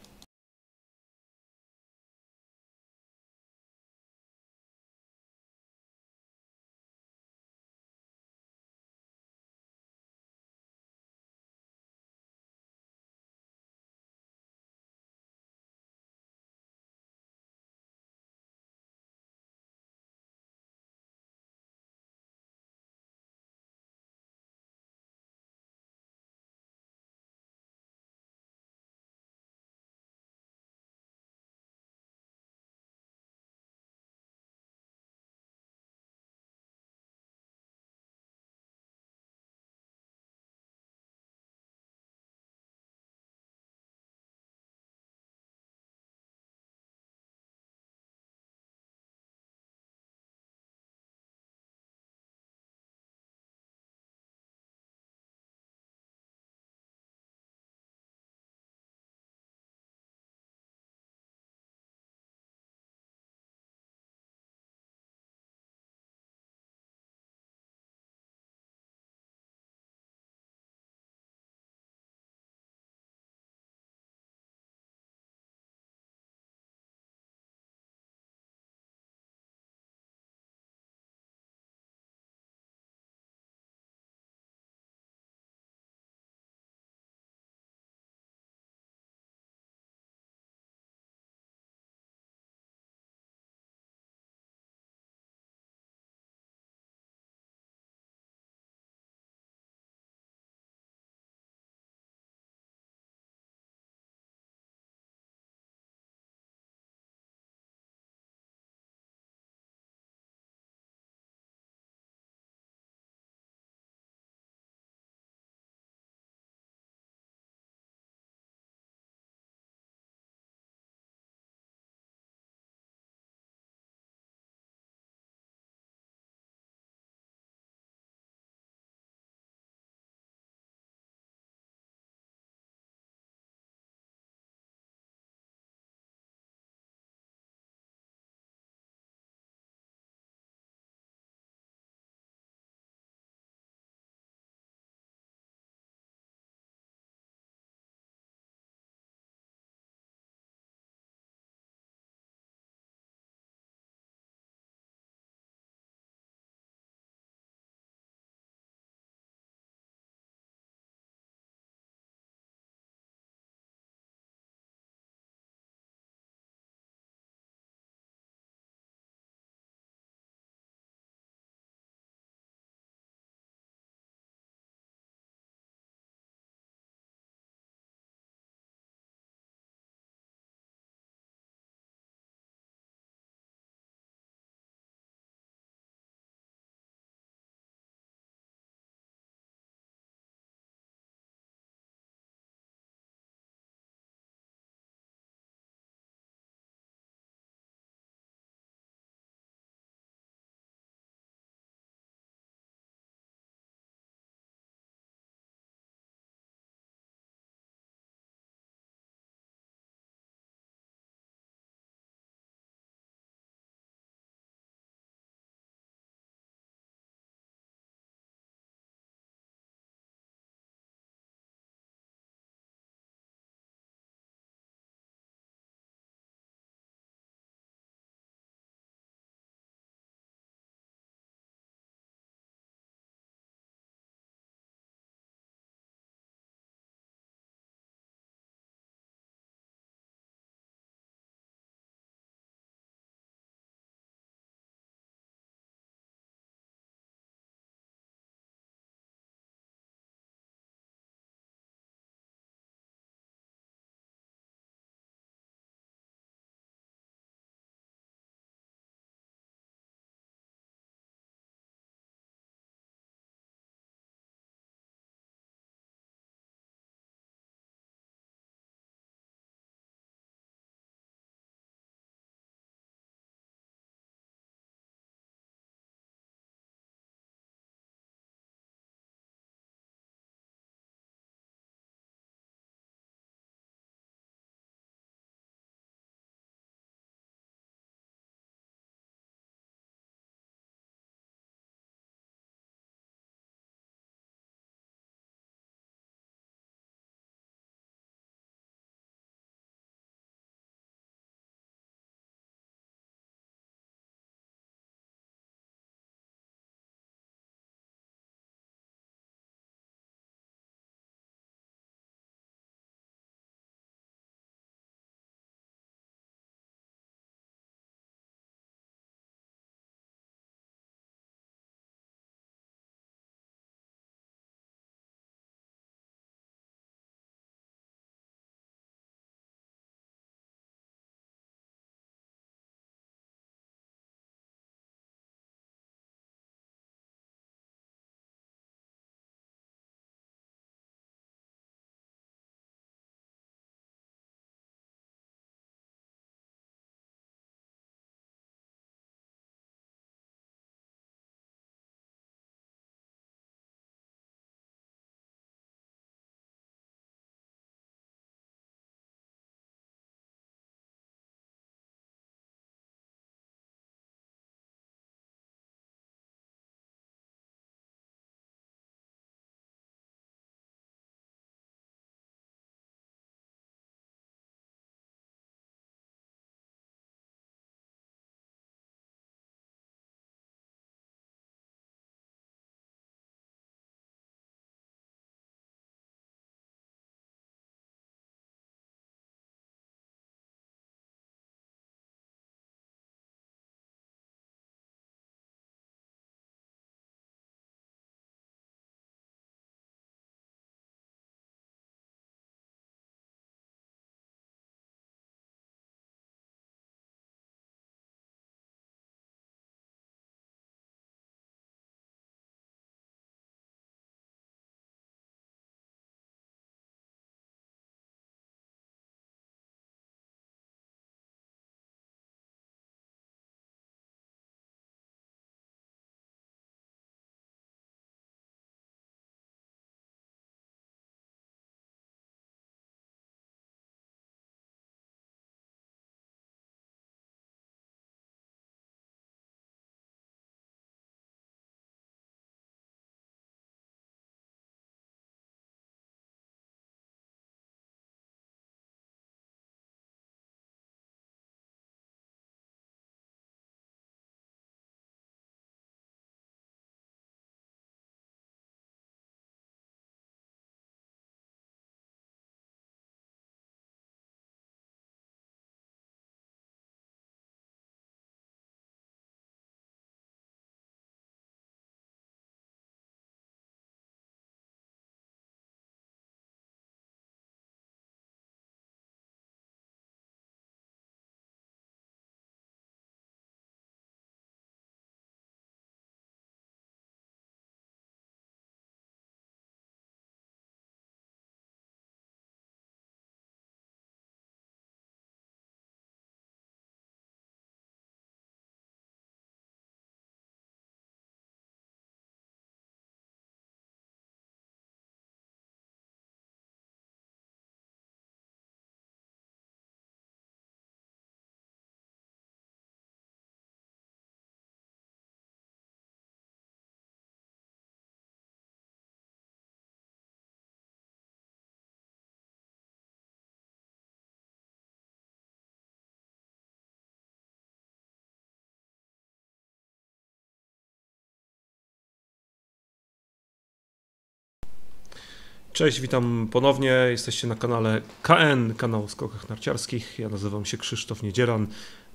Cześć, witam ponownie. Jesteście na kanale K N, kanał o skokach narciarskich. Ja nazywam się Krzysztof Niedzielon.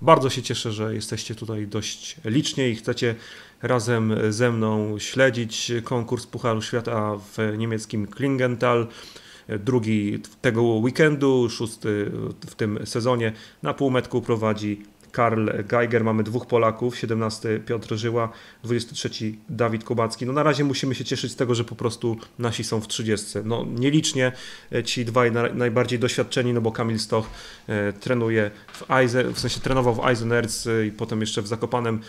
Bardzo się cieszę, że jesteście tutaj dość licznie i chcecie razem ze mną śledzić konkurs Pucharu Świata w niemieckim Klingental. Drugi tego weekendu, szósty w tym sezonie. Na półmetku prowadzi Karl Geiger, mamy dwóch Polaków, siedemnasty Piotr Żyła, dwudziesty trzeci Dawid Kubacki. No na razie musimy się cieszyć z tego, że po prostu nasi są w trzydziestce. No nielicznie ci dwaj najbardziej doświadczeni, no bo Kamil Stoch trenuje w Eisen, w sensie trenował w Eisenerz i potem jeszcze w Zakopanem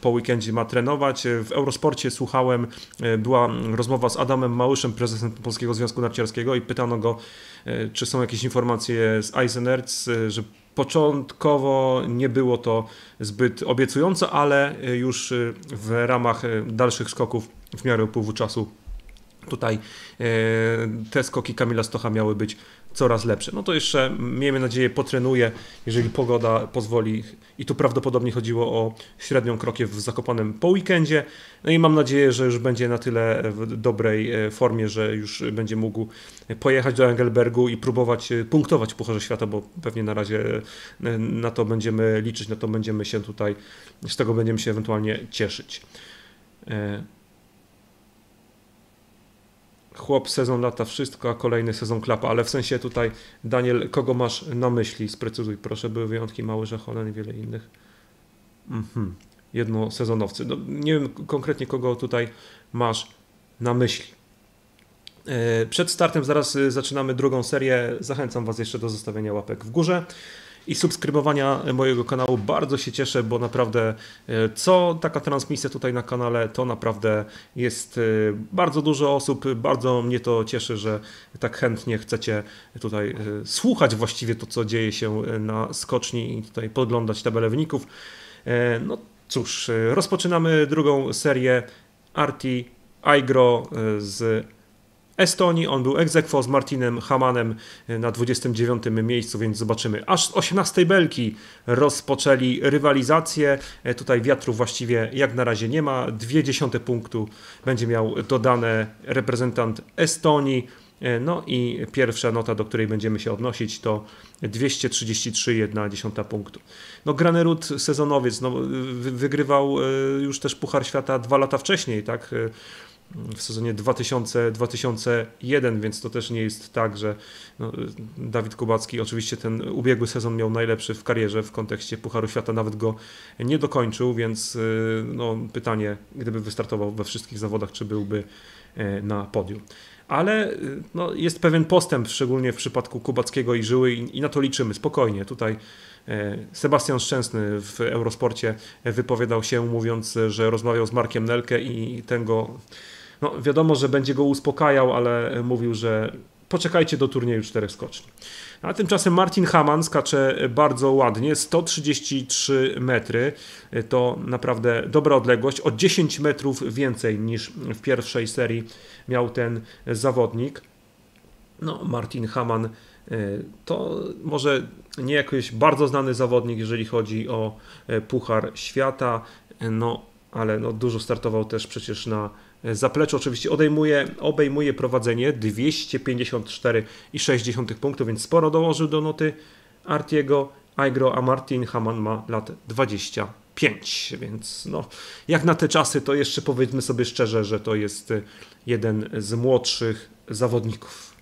po weekendzie ma trenować. W Eurosporcie słuchałem, była rozmowa z Adamem Małyszem, prezesem Polskiego Związku Narciarskiego i pytano go, czy są jakieś informacje z Eisenerz, że początkowo nie było to zbyt obiecujące, ale już w ramach dalszych skoków w miarę upływu czasu tutaj te skoki Kamila Stocha miały być coraz lepsze. No to jeszcze, miejmy nadzieję, potrenuje, jeżeli pogoda pozwoli. I tu prawdopodobnie chodziło o średnią Krokiew w Zakopanem po weekendzie. No i mam nadzieję, że już będzie na tyle w dobrej formie, że już będzie mógł pojechać do Engelbergu i próbować punktować w Pucharze Świata, bo pewnie na razie na to będziemy liczyć, na to będziemy się tutaj, z tego będziemy się ewentualnie cieszyć. Chłop, sezon lata wszystko, a kolejny sezon klapa, ale w sensie tutaj, Daniel, kogo masz na myśli? Sprecyzuj, proszę, były wyjątki małe, że Holen i wiele innych. Mhm. Jednosezonowcy. No, nie wiem konkretnie, kogo tutaj masz na myśli. Przed startem zaraz zaczynamy drugą serię. Zachęcam Was jeszcze do zostawienia łapek w górze i subskrybowania mojego kanału. Bardzo się cieszę, bo naprawdę co taka transmisja tutaj na kanale, to naprawdę jest bardzo dużo osób. Bardzo mnie to cieszy, że tak chętnie chcecie tutaj słuchać właściwie to, co dzieje się na skoczni i tutaj podglądać tabelę wyników. No cóż, rozpoczynamy drugą serię. Arti Aigro z Estonii, on był ex aequo z Martinem Hamannem na dwudziestym dziewiątym miejscu, więc zobaczymy. Aż z osiemnastej belki rozpoczęli rywalizację, tutaj wiatru właściwie jak na razie nie ma, dwie dziesiąte punktu będzie miał dodane reprezentant Estonii, no i pierwsza nota, do której będziemy się odnosić, to dwieście trzydzieści trzy przecinek jeden punktu. No Granerud, sezonowiec, no, wygrywał już też Puchar Świata dwa lata wcześniej, tak? W sezonie dwutysięcznym do dwa tysiące pierwszego, więc to też nie jest tak, że no, Dawid Kubacki oczywiście ten ubiegły sezon miał najlepszy w karierze w kontekście Pucharu Świata, nawet go nie dokończył, więc no, pytanie, gdyby wystartował we wszystkich zawodach, czy byłby na podium. Ale no, jest pewien postęp, szczególnie w przypadku Kubackiego i Żyły i, i na to liczymy, spokojnie. Tutaj Sebastian Szczęsny w Eurosporcie wypowiadał się, mówiąc, że rozmawiał z Markiem Nelke i ten go, no wiadomo, że będzie go uspokajał, ale mówił, że poczekajcie do turnieju czterech skoczni. A tymczasem Martin Hamann skacze bardzo ładnie, sto trzydzieści trzy metry, to naprawdę dobra odległość, o dziesięć metrów więcej niż w pierwszej serii miał ten zawodnik. No, Martin Hamann to może nie jakiś bardzo znany zawodnik, jeżeli chodzi o Puchar Świata, no ale no, dużo startował też przecież na zapleczu. Oczywiście odejmuje, obejmuje prowadzenie dwieście pięćdziesiąt cztery przecinek sześć punktów, więc sporo dołożył do noty Artiego Aigro, a Martin Hamann ma lat dwadzieścia pięć, więc no, jak na te czasy, to jeszcze powiedzmy sobie szczerze, że to jest jeden z młodszych zawodników.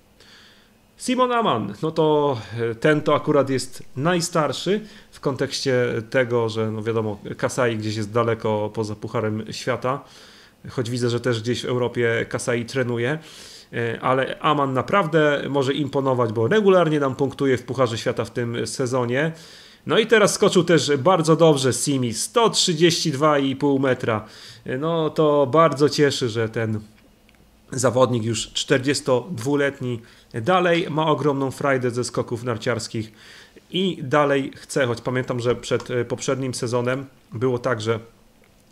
Simon Amann, no to ten to akurat jest najstarszy w kontekście tego, że no wiadomo, Kasai gdzieś jest daleko poza Pucharem Świata, choć widzę, że też gdzieś w Europie Kasai trenuje, ale Amann naprawdę może imponować, bo regularnie nam punktuje w Pucharze Świata w tym sezonie. No i teraz skoczył też bardzo dobrze Simi, sto trzydzieści dwa przecinek pięć metra. No to bardzo cieszy, że ten zawodnik już czterdziestodwuletni dalej ma ogromną frajdę ze skoków narciarskich i dalej chce, choć pamiętam, że przed poprzednim sezonem było tak, że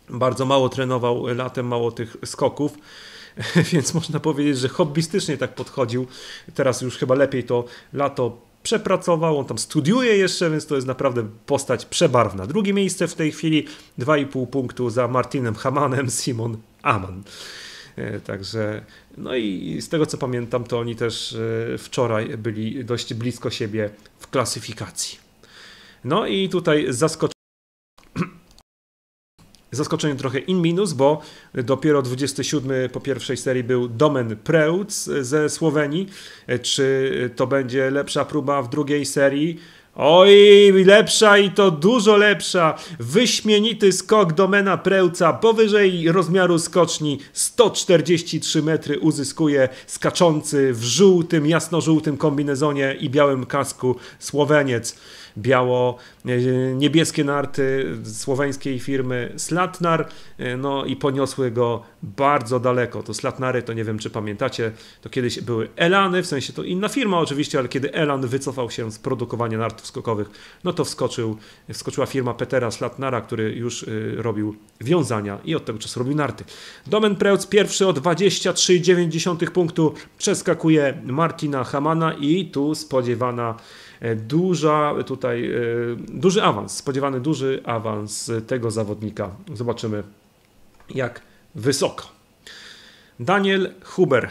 bardzo mało trenował latem, mało tych skoków, więc można powiedzieć, że hobbystycznie tak podchodził. Teraz już chyba lepiej to lato przepracował, on tam studiuje jeszcze, więc to jest naprawdę postać przebarwna. Drugie miejsce w tej chwili, dwa i pół punktu za Martinem Hamannem, Simon Amann. Także, no i z tego co pamiętam, to oni też wczoraj byli dość blisko siebie w klasyfikacji. No i tutaj zaskoczenie. Zaskoczenie trochę in minus, bo dopiero dwudziesty siódmy po pierwszej serii był Domen Prevc ze Słowenii. Czy to będzie lepsza próba w drugiej serii? Oj, lepsza i to dużo lepsza. Wyśmienity skok Domena Prevca powyżej rozmiaru skoczni sto czterdzieści trzy metry uzyskuje skaczący w żółtym, jasno-żółtym kombinezonie i białym kasku Słoweniec. Biało-niebieskie narty słoweńskiej firmy Slatnar, no i poniosły go bardzo daleko. To Slatnary, to nie wiem czy pamiętacie, to kiedyś były Elany, w sensie to inna firma oczywiście, ale kiedy Elan wycofał się z produkowania nartów skokowych, no to wskoczył, wskoczyła firma Petera Slatnara, który już y, robił wiązania i od tego czasu robił narty. Domen Prevc pierwszy o dwadzieścia trzy przecinek dziewięć punktu przeskakuje Martina Hamanna i tu spodziewana Duża tutaj, duży awans, spodziewany duży awans tego zawodnika. Zobaczymy jak wysoko. Daniel Huber.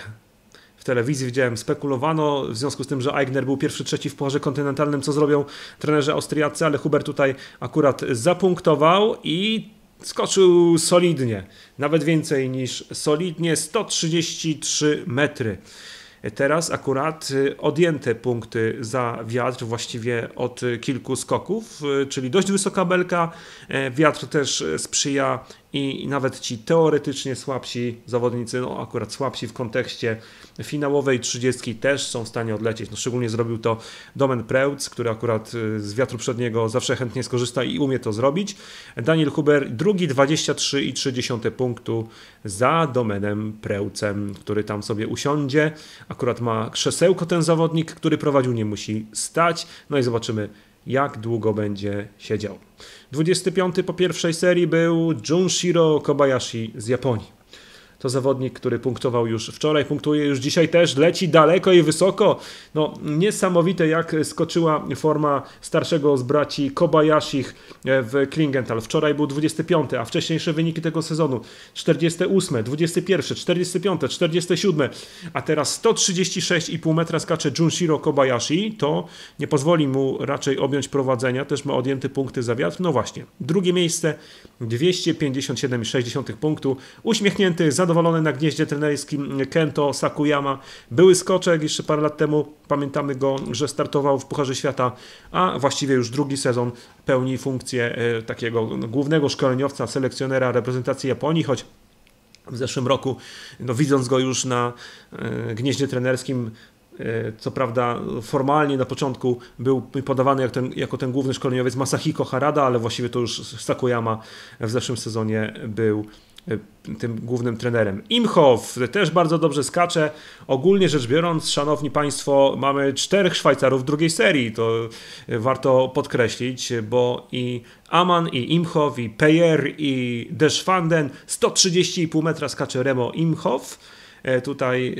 W telewizji widziałem, spekulowano w związku z tym, że Aigner był pierwszy, trzeci w Pucharze Kontynentalnym, co zrobią trenerzy austriaccy, ale Huber tutaj akurat zapunktował i skoczył solidnie. Nawet więcej niż solidnie, sto trzydzieści trzy metry. Teraz akurat odjęte punkty za wiatr właściwie od kilku skoków, czyli dość wysoka belka, wiatr też sprzyja i nawet ci teoretycznie słabsi zawodnicy, no akurat słabsi w kontekście finałowej trzydziestki też są w stanie odlecieć. No szczególnie zrobił to Domen Prevc, który akurat z wiatru przedniego zawsze chętnie skorzysta i umie to zrobić. Daniel Huber drugi, dwadzieścia trzy przecinek trzy punktu za Domenem Prevcem, który tam sobie usiądzie. Akurat ma krzesełko ten zawodnik, który prowadził, nie musi stać. No i zobaczymy jak długo będzie siedział. dwudziesty piąty po pierwszej serii był Junshiro Kobayashi z Japonii. To zawodnik, który punktował już wczoraj, punktuje już dzisiaj też, leci daleko i wysoko. No niesamowite jak skoczyła forma starszego z braci Kobayashich w Klingental. Wczoraj był dwudziesty piąty, a wcześniejsze wyniki tego sezonu czterdziesty ósmy, dwudziesty pierwszy, czterdziesty piąty, czterdziesty siódmy, a teraz sto trzydzieści sześć przecinek pięć metra skacze Junshiro Kobayashi. To nie pozwoli mu raczej objąć prowadzenia, też ma odjęte punkty za wiatr. No właśnie, drugie miejsce, dwieście pięćdziesiąt siedem przecinek sześć punktu. Uśmiechnięty, za zadowolony na gnieździe trenerskim Kento Sakuyama. Były skoczek, jeszcze parę lat temu pamiętamy go, że startował w Pucharze Świata, a właściwie już drugi sezon pełni funkcję takiego głównego szkoleniowca, selekcjonera reprezentacji Japonii, choć w zeszłym roku, no, widząc go już na gnieździe trenerskim, co prawda formalnie na początku był podawany jak ten, jako ten główny szkoleniowiec Masahiko Harada, ale właściwie to już Sakuyama w zeszłym sezonie był tym głównym trenerem. Imhoff też bardzo dobrze skacze. Ogólnie rzecz biorąc, szanowni państwo, mamy czterech Szwajcarów drugiej serii, to warto podkreślić, bo i Amann, i Imhoff, i Peier, i Deschwanden. sto trzydzieści przecinek pięć metra skacze Remo Imhoff. Tutaj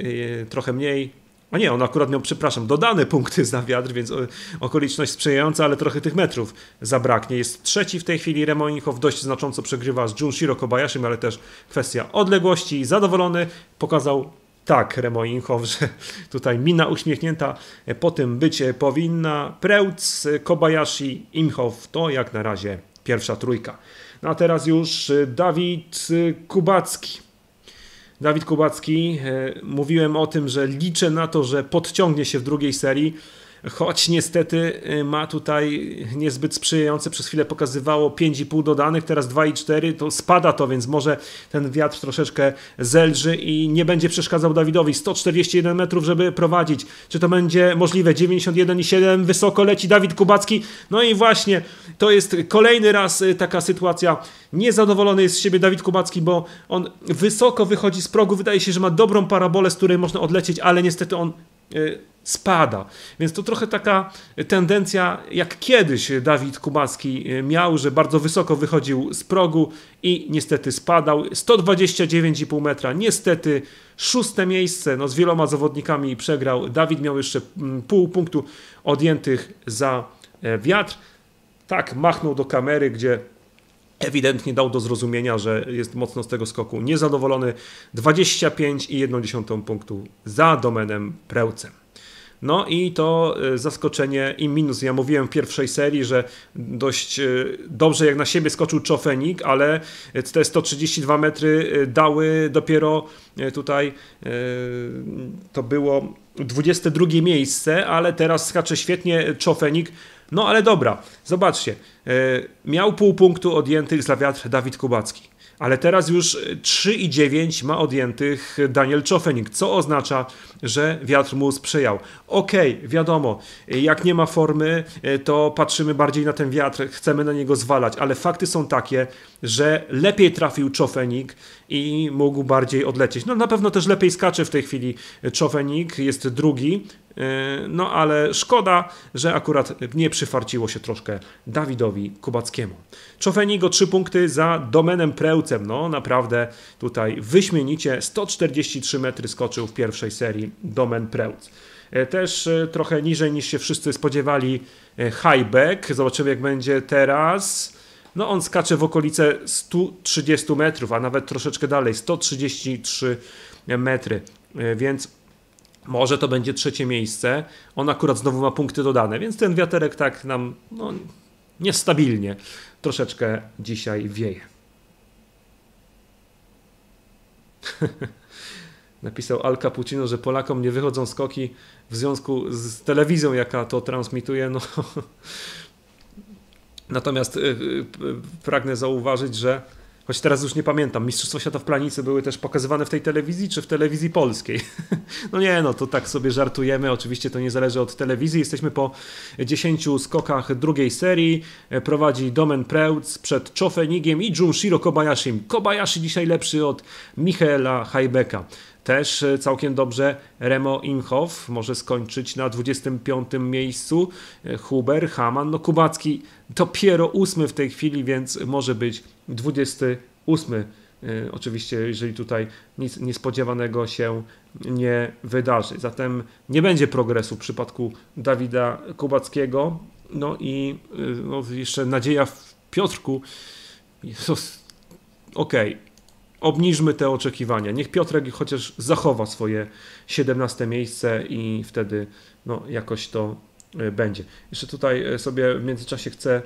trochę mniej. A nie, on akurat miał, przepraszam, dodane punkty za wiatr, więc okoliczność sprzyjająca, ale trochę tych metrów zabraknie. Jest trzeci w tej chwili, Remo Imhoff dość znacząco przegrywa z Junshiro Kobayashim, ale też kwestia odległości. Zadowolony pokazał tak Remo Imhoff, że tutaj mina uśmiechnięta po tym być powinna. Prevc, Kobayashi, Imhoff to jak na razie pierwsza trójka. No a teraz już Dawid Kubacki. Dawid Kubacki, mówiłem o tym, że liczę na to, że podciągnie się w drugiej serii, choć niestety ma tutaj niezbyt sprzyjające, przez chwilę pokazywało pięć przecinek pięć dodanych, teraz dwa przecinek cztery, to spada to, więc może ten wiatr troszeczkę zelży i nie będzie przeszkadzał Dawidowi. sto czterdzieści jeden metrów, żeby prowadzić. Czy to będzie możliwe? dziewięćdziesiąt jeden przecinek siedem, wysoko leci Dawid Kubacki. No i właśnie, to jest kolejny raz taka sytuacja. Niezadowolony jest z siebie Dawid Kubacki, bo on wysoko wychodzi z progu, wydaje się, że ma dobrą parabolę, z której można odlecieć, ale niestety on yy, spada. Więc to trochę taka tendencja, jak kiedyś Dawid Kubacki miał, że bardzo wysoko wychodził z progu i niestety spadał. sto dwadzieścia dziewięć przecinek pięć metra. Niestety szóste miejsce, no z wieloma zawodnikami przegrał. Dawid miał jeszcze pół punktu odjętych za wiatr. Tak machnął do kamery, gdzie ewidentnie dał do zrozumienia, że jest mocno z tego skoku niezadowolony. dwadzieścia pięć przecinek jeden punktu za Domenem Prevcem. No i to zaskoczenie i minus. Ja mówiłem w pierwszej serii, że dość dobrze jak na siebie skoczył Czofenik, ale te sto trzydzieści dwa metry dały dopiero tutaj, to było dwudzieste drugie miejsce, ale teraz skacze świetnie Czofenik. No ale dobra, zobaczcie, miał pół punktu odjętych za wiatr Dawid Kubacki, ale teraz już trzy przecinek dziewięć ma odjętych Daniel Czofenik, co oznacza, że wiatr mu sprzyjał. Okej, okay, wiadomo, jak nie ma formy, to patrzymy bardziej na ten wiatr, chcemy na niego zwalać, ale fakty są takie, że lepiej trafił Czofenik i mógł bardziej odlecieć. No na pewno też lepiej skacze w tej chwili Czofenik, jest drugi, no ale szkoda, że akurat nie przyfarciło się troszkę Dawidowi Kubackiemu. Czofenik o trzy punkty za Domenem Prevcem. No naprawdę tutaj wyśmienicie, sto czterdzieści trzy metry skoczył w pierwszej serii Domen Prevc. Też trochę niżej niż się wszyscy spodziewali highback. Zobaczymy jak będzie teraz. No on skacze w okolice stu trzydziestu metrów, a nawet troszeczkę dalej, sto trzydzieści trzy metry, więc może to będzie trzecie miejsce. On akurat znowu ma punkty dodane, więc ten wiaterek tak nam no, niestabilnie troszeczkę dzisiaj wieje. Napisał Al Cappuccino, że Polakom nie wychodzą skoki w związku z telewizją, jaka to transmituje. No. Natomiast yy, yy, pragnę zauważyć, że choć teraz już nie pamiętam, Mistrzostwa Świata w Planicy były też pokazywane w tej telewizji, czy w telewizji polskiej? No nie, no to tak sobie żartujemy, oczywiście to nie zależy od telewizji. Jesteśmy po dziesięciu skokach drugiej serii, prowadzi Domen Prevc przed Czofenigiem i Junshiro Kobayashim. Kobayashi dzisiaj lepszy od Michaela Highbacka. Też całkiem dobrze Remo Imhoff może skończyć na dwudziestym piątym miejscu. Huber, Hamann, no Kubacki dopiero ósmy w tej chwili, więc może być dwudziesty ósmy. Oczywiście, jeżeli tutaj nic niespodziewanego się nie wydarzy. Zatem nie będzie progresu w przypadku Dawida Kubackiego. No i no, jeszcze nadzieja w Piotrku. Okej. Okay. Obniżmy te oczekiwania. Niech Piotrek chociaż zachowa swoje siedemnaste miejsce i wtedy no, jakoś to będzie. Jeszcze tutaj sobie w międzyczasie chcę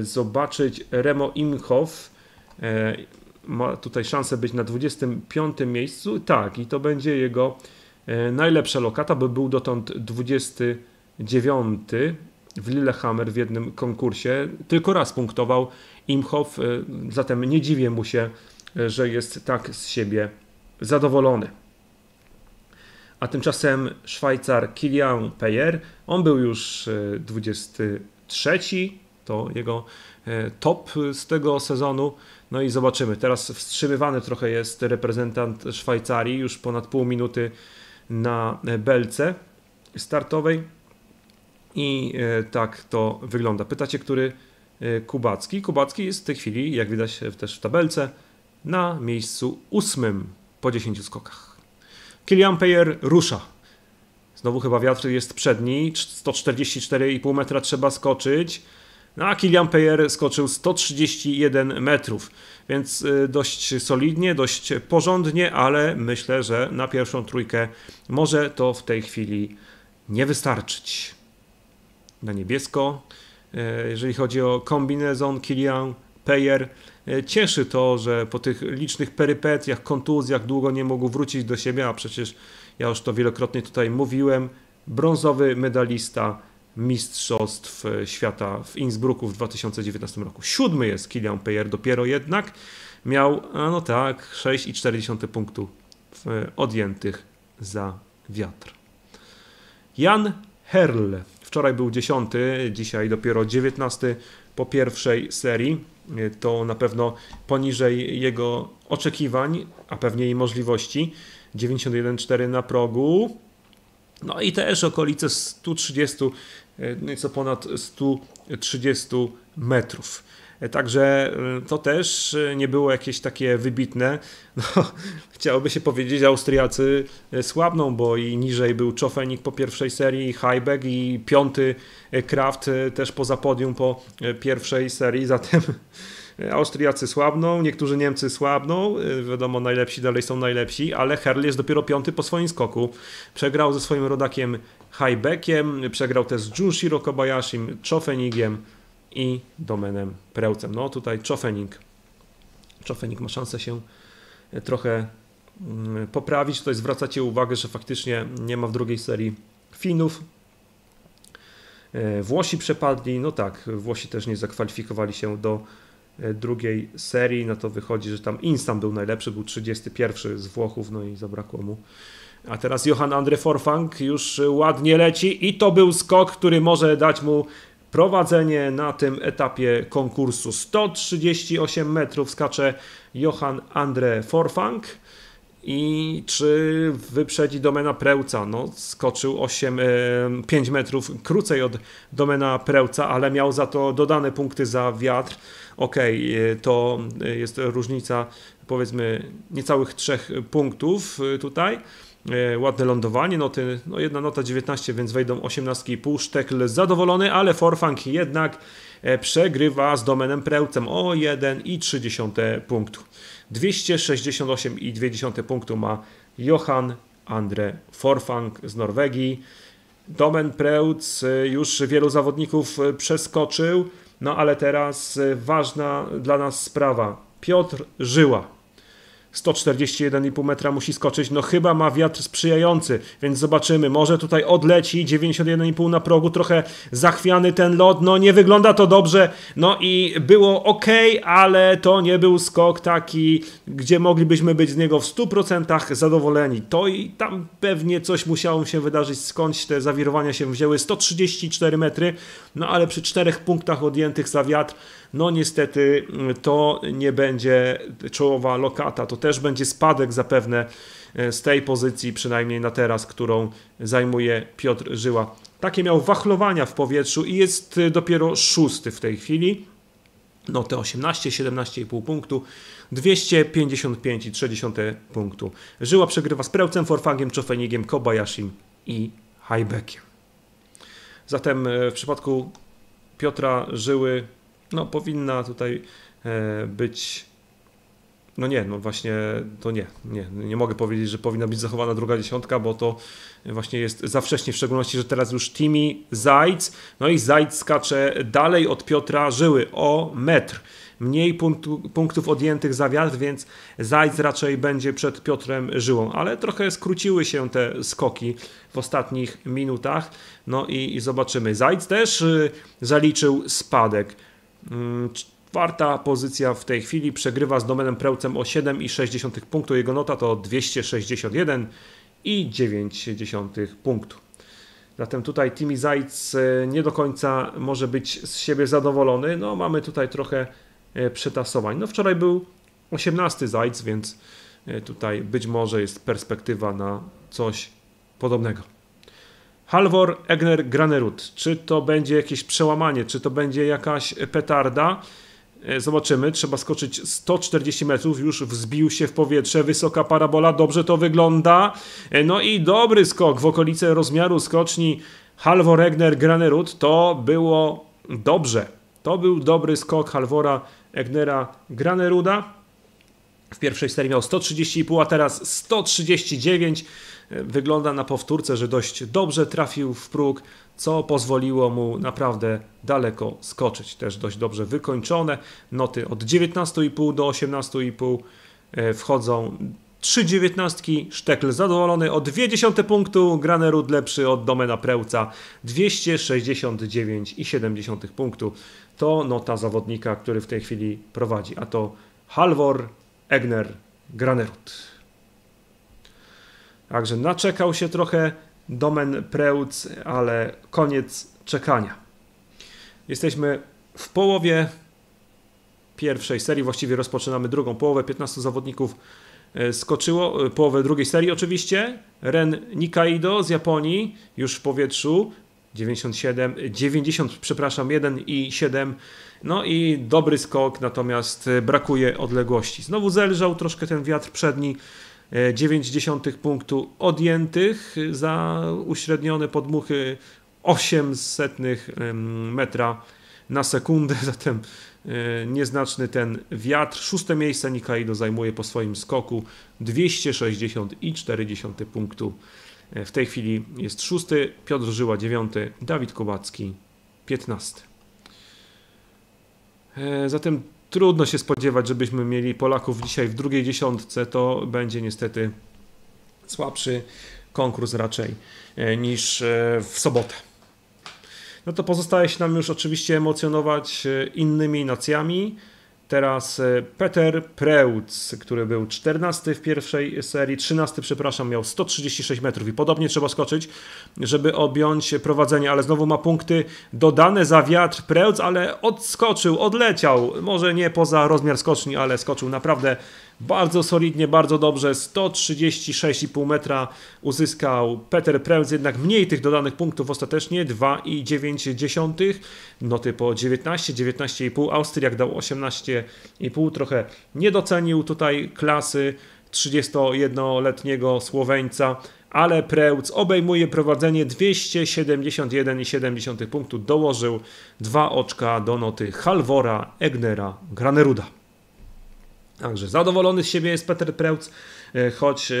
zobaczyć Remo Imhoff. Ma tutaj szansę być na dwudziestym piątym miejscu. Tak, i to będzie jego najlepsza lokata, bo był dotąd dwudziesty dziewiąty w Lillehammer w jednym konkursie. Tylko raz punktował Imhoff, zatem nie dziwię mu się, że jest tak z siebie zadowolony. A tymczasem Szwajcar Kilian Peier, on był już dwudziesty trzeci, to jego top z tego sezonu. No i zobaczymy, teraz wstrzymywany trochę jest reprezentant Szwajcarii, już ponad pół minuty na belce startowej. I tak to wygląda. Pytacie, który Kubacki? Kubacki jest w tej chwili, jak widać też w tabelce, na miejscu ósmym po dziesięciu skokach. Kilian Peier rusza. Znowu chyba wiatr jest przedni. sto czterdzieści cztery przecinek pięć metra trzeba skoczyć. A Kilian Peier skoczył sto trzydzieści jeden metrów. Więc dość solidnie, dość porządnie, ale myślę, że na pierwszą trójkę może to w tej chwili nie wystarczyć. Na niebiesko. Jeżeli chodzi o kombinezon Kilian Peier, cieszy to, że po tych licznych perypetiach, kontuzjach długo nie mógł wrócić do siebie, a przecież ja już to wielokrotnie tutaj mówiłem, brązowy medalista Mistrzostw Świata w Innsbrucku w dwa tysiące dziewiętnastym roku. Siódmy jest Kilian Peier dopiero jednak. Miał, no tak, sześć przecinek czterdzieści punktów odjętych za wiatr. Jan Herl. Wczoraj był dziesiąty, dzisiaj dopiero dziewiętnasty po pierwszej serii. To na pewno poniżej jego oczekiwań, a pewnie i możliwości. dziewięćdziesiąt jeden przecinek cztery na progu. No i też okolice stu trzydziestu, nieco ponad stu trzydziestu metrów. Także to też nie było jakieś takie wybitne. No, chciałoby się powiedzieć, Austriacy słabną, bo i niżej był Czofenik po pierwszej serii, Highback i piąty Kraft też poza podium po pierwszej serii. Zatem Austriacy słabną, niektórzy Niemcy słabną, wiadomo, najlepsi dalej są najlepsi, ale Herl jest dopiero piąty po swoim skoku. Przegrał ze swoim rodakiem Haibeckiem, przegrał też z Junshiro Kobayashi, Czofenigiem i Domenem Prevcem. No tutaj Czofenik. Czofenik ma szansę się trochę poprawić. Tutaj zwracacie uwagę, że faktycznie nie ma w drugiej serii Finów. Włosi przepadli, no tak, Włosi też nie zakwalifikowali się do drugiej serii, no to wychodzi, że tam Instam był najlepszy, był trzydziesty pierwszy z Włochów, no i zabrakło mu. A teraz Johan Andre Forfang już ładnie leci i to był skok, który może dać mu prowadzenie na tym etapie konkursu. sto trzydzieści osiem metrów skacze Johan Andre Forfang. I czy wyprzedzi Domena Prevca? No, skoczył osiem, pięć metrów krócej od Domena Prevca, ale miał za to dodane punkty za wiatr. Okej, okay, to jest różnica powiedzmy niecałych trzech punktów tutaj. Ładne lądowanie, noty, no jedna nota dziewiętnaście, więc wejdą osiemnaście i pół. Sztekl zadowolony, ale Forfang jednak przegrywa z Domenem Prevcem o jeden i trzy dziesiąte punktu. dwieście sześćdziesiąt osiem i dwie dziesiąte punktu ma Johan Andre Forfang z Norwegii. Domen Prevc już wielu zawodników przeskoczył, no ale teraz ważna dla nas sprawa. Piotr Żyła. sto czterdzieści jeden i pół metra musi skoczyć, no chyba ma wiatr sprzyjający, więc zobaczymy, może tutaj odleci, dziewięćdziesiąt jeden i pół na progu, trochę zachwiany ten lot, no nie wygląda to dobrze, no i było ok, ale to nie był skok taki, gdzie moglibyśmy być z niego w stu procentach zadowoleni, to i tam pewnie coś musiało się wydarzyć, skądś te zawirowania się wzięły, sto trzydzieści cztery metry, no ale przy czterech punktach odjętych za wiatr, no niestety to nie będzie czołowa lokata, to też będzie spadek zapewne z tej pozycji, przynajmniej na teraz, którą zajmuje Piotr Żyła. Takie miał wachlowania w powietrzu i jest dopiero szósty w tej chwili. No te osiemnaście, siedemnaście i pół punktu, dwieście pięćdziesiąt pięć i trzy dziesiąte punktu. Żyła przegrywa z Prevcem, Forfangiem, Czofenigiem, Kobayashim i Haibeckiem. Zatem w przypadku Piotra Żyły no powinna tutaj być, no nie, no właśnie to nie, nie, nie mogę powiedzieć, że powinna być zachowana druga dziesiątka, bo to właśnie jest za wcześnie, w szczególności, że teraz już Timi Zajc, no i Zajc skacze dalej od Piotra Żyły o metr. Mniej punktu, punktów odjętych za wiatr, więc Zajc raczej będzie przed Piotrem Żyłą, ale trochę skróciły się te skoki w ostatnich minutach, no i, i zobaczymy. Zajc też zaliczył spadek. Czwarta pozycja w tej chwili, przegrywa z Domenem Prevcem o siedem i sześć dziesiątych punktu. Jego nota to dwieście sześćdziesiąt jeden i dziewięć dziesiątych punktu. Zatem tutaj Timi Zajc nie do końca może być z siebie zadowolony. No mamy tutaj trochę przetasowań. No wczoraj był osiemnasty Zajc, więc tutaj być może jest perspektywa na coś podobnego. Halvor Egner Granerud. Czy to będzie jakieś przełamanie? Czy to będzie jakaś petarda? Zobaczymy. Trzeba skoczyć sto czterdzieści metrów. Już wzbił się w powietrze. Wysoka parabola. Dobrze to wygląda. No i dobry skok w okolice rozmiaru skoczni Halvor Egner Granerud. To było dobrze. To był dobry skok Halvora Egnera Graneruda. W pierwszej serii miał sto trzydzieści i pół, a teraz sto trzydzieści dziewięć. Wygląda na powtórce, że dość dobrze trafił w próg, co pozwoliło mu naprawdę daleko skoczyć. Też dość dobrze wykończone. Noty od dziewiętnaście i pół do osiemnastu i pół wchodzą trzy dziewiętnastki. Sztekl zadowolony o zero przecinek dwa punktu. Granerud lepszy od Domena Prevca. dwieście sześćdziesiąt dziewięć i siedem dziesiątych punktu. To nota zawodnika, który w tej chwili prowadzi. A to Halvor Egner Granerud. Także naczekał się trochę Domen Prevc, ale koniec czekania. Jesteśmy w połowie pierwszej serii, właściwie rozpoczynamy drugą połowę. piętnastu zawodników skoczyło, połowę drugiej serii oczywiście. Ren Nikaido z Japonii już w powietrzu. dziewięćdziesiąt siedem, dziewięćdziesiąt, przepraszam, jeden i siedem. No i dobry skok, natomiast brakuje odległości. Znowu zelżał troszkę ten wiatr przedni. dziewięć dziesiątych punktu odjętych za uśrednione podmuchy osiemsetnych metra na sekundę, zatem nieznaczny ten wiatr. Szóste miejsce Nikaido zajmuje po swoim skoku dwieście sześćdziesiąt i czterdzieści punktu. W tej chwili jest szósty, Piotr Żyła dziewiąty, Dawid Kubacki piętnasty. Zatem trudno się spodziewać, żebyśmy mieli Polaków dzisiaj w drugiej dziesiątce. To będzie niestety słabszy konkurs raczej niż w sobotę. No to pozostaje się nam już oczywiście emocjonować innymi nacjami. Teraz Peter Preuß, który był czternasty w pierwszej serii, trzynasty, przepraszam, miał sto trzydzieści sześć metrów i podobnie trzeba skoczyć, żeby objąć prowadzenie, ale znowu ma punkty dodane za wiatr Preuß, ale odskoczył, odleciał, może nie poza rozmiar skoczni, ale skoczył naprawdę bardzo solidnie, bardzo dobrze, sto trzydzieści sześć i pół metra uzyskał Peter Preuß, jednak mniej tych dodanych punktów ostatecznie, dwa i dziewięć dziesiątych, noty po dziewiętnaście, dziewiętnaście i pół, Austriak dał osiemnaście i pół, trochę nie docenił tutaj klasy trzydziestojednoletniego Słoweńca, ale Preuß obejmuje prowadzenie dwieście siedemdziesiąt jeden i siedemdziesiąt punktu, dołożył dwa oczka do noty Halvora Egnera Graneruda. Także zadowolony z siebie jest Peter Preuß, choć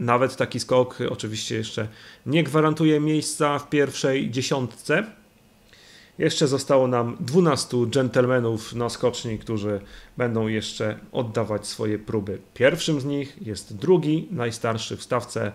nawet taki skok oczywiście jeszcze nie gwarantuje miejsca w pierwszej dziesiątce. Jeszcze zostało nam dwunastu dżentelmenów na skoczni, którzy będą jeszcze oddawać swoje próby. Pierwszym z nich jest drugi, najstarszy w stawce,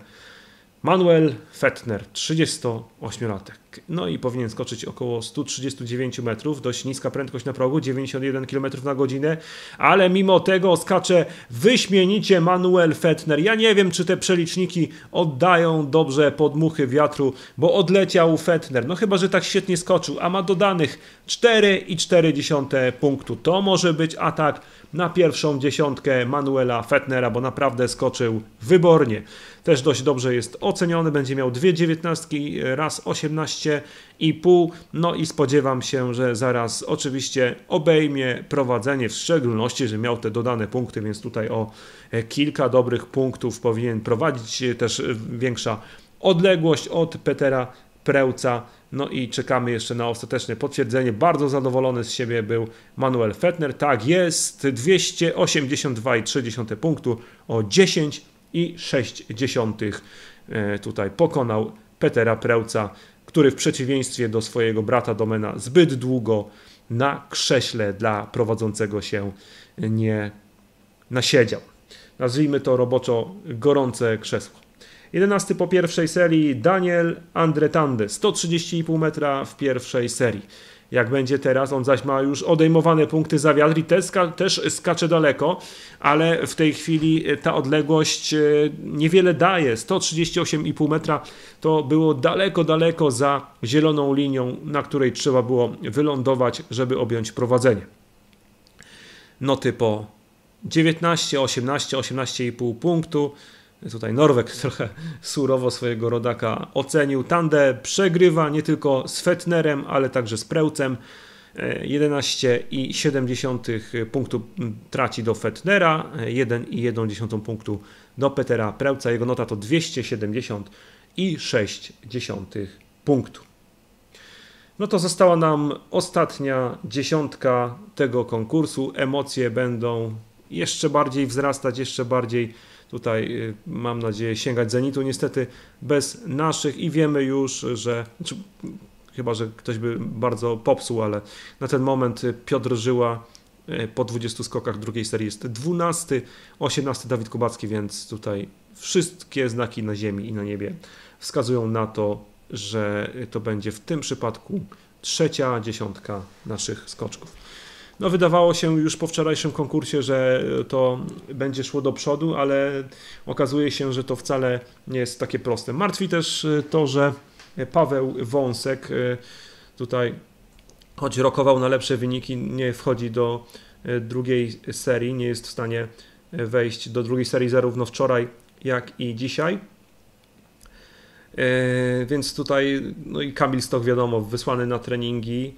Manuel Fettner, trzydziestoośmiolatek. No i powinien skoczyć około stu trzydziestu dziewięciu metrów. Dość niska prędkość na progu, dziewięćdziesiąt jeden kilometrów na godzinę. Ale mimo tego skacze wyśmienicie Manuel Fettner. Ja nie wiem, czy te przeliczniki oddają dobrze podmuchy wiatru, bo odleciał Fettner. No chyba, że tak świetnie skoczył, a ma dodanych cztery i cztery dziesiąte punktu. To może być atak na pierwszą dziesiątkę Manuela Fettnera, bo naprawdę skoczył wybornie. Też dość dobrze jest oceniony, będzie miał dwie dziewiętnastki, raz osiemnaście i pół. No i spodziewam się, że zaraz oczywiście obejmie prowadzenie, w szczególności, że miał te dodane punkty, więc tutaj o kilka dobrych punktów powinien prowadzić, też większa odległość od Petera Preusa. No i czekamy jeszcze na ostateczne potwierdzenie. Bardzo zadowolony z siebie był Manuel Fettner. Tak jest, dwieście osiemdziesiąt dwa i trzy dziesiąte punktu, o dziesięć i sześć dziesiątych tutaj pokonał Petera Preusa, który w przeciwieństwie do swojego brata Domena zbyt długo na krześle dla prowadzącego się nie nasiedział. Nazwijmy to roboczo gorące krzesło. jedenasty po pierwszej serii Daniel Andre Tande, sto trzydzieści i pół metra w pierwszej serii. Jak będzie teraz, on zaś ma już odejmowane punkty za wiatr i też, ska też skacze daleko, ale w tej chwili ta odległość niewiele daje. sto trzydzieści osiem i pół metra to było daleko, daleko za zieloną linią, na której trzeba było wylądować, żeby objąć prowadzenie. Noty po dziewiętnaście, osiemnaście, osiemnaście i pół punktu. Tutaj Norwek trochę surowo swojego rodaka ocenił. Tande przegrywa nie tylko z Fettnerem, ale także z Preußem. jedenaście i siedem dziesiątych punktu traci do Fettnera, jeden i jedną dziesiątą punktu do Petera Preusa. Jego nota to dwieście siedemdziesiąt i sześć dziesiątych punktu. No to została nam ostatnia dziesiątka tego konkursu. Emocje będą jeszcze bardziej wzrastać, jeszcze bardziej tutaj, mam nadzieję, sięgać zenitu, niestety bez naszych, i wiemy już, że, znaczy, chyba że ktoś by bardzo popsuł, ale na ten moment Piotr Żyła po dwudziestu skokach drugiej serii jest dwunasty, osiemnasty Dawid Kubacki, więc tutaj wszystkie znaki na ziemi i na niebie wskazują na to, że to będzie w tym przypadku trzecia dziesiątka naszych skoczków. No, wydawało się już po wczorajszym konkursie, że to będzie szło do przodu, ale okazuje się, że to wcale nie jest takie proste. Martwi też to, że Paweł Wąsek tutaj, choć rokował na lepsze wyniki, nie wchodzi do drugiej serii, nie jest w stanie wejść do drugiej serii zarówno wczoraj, jak i dzisiaj. Więc tutaj, no i Kamil Stok, wiadomo, wysłany na treningi.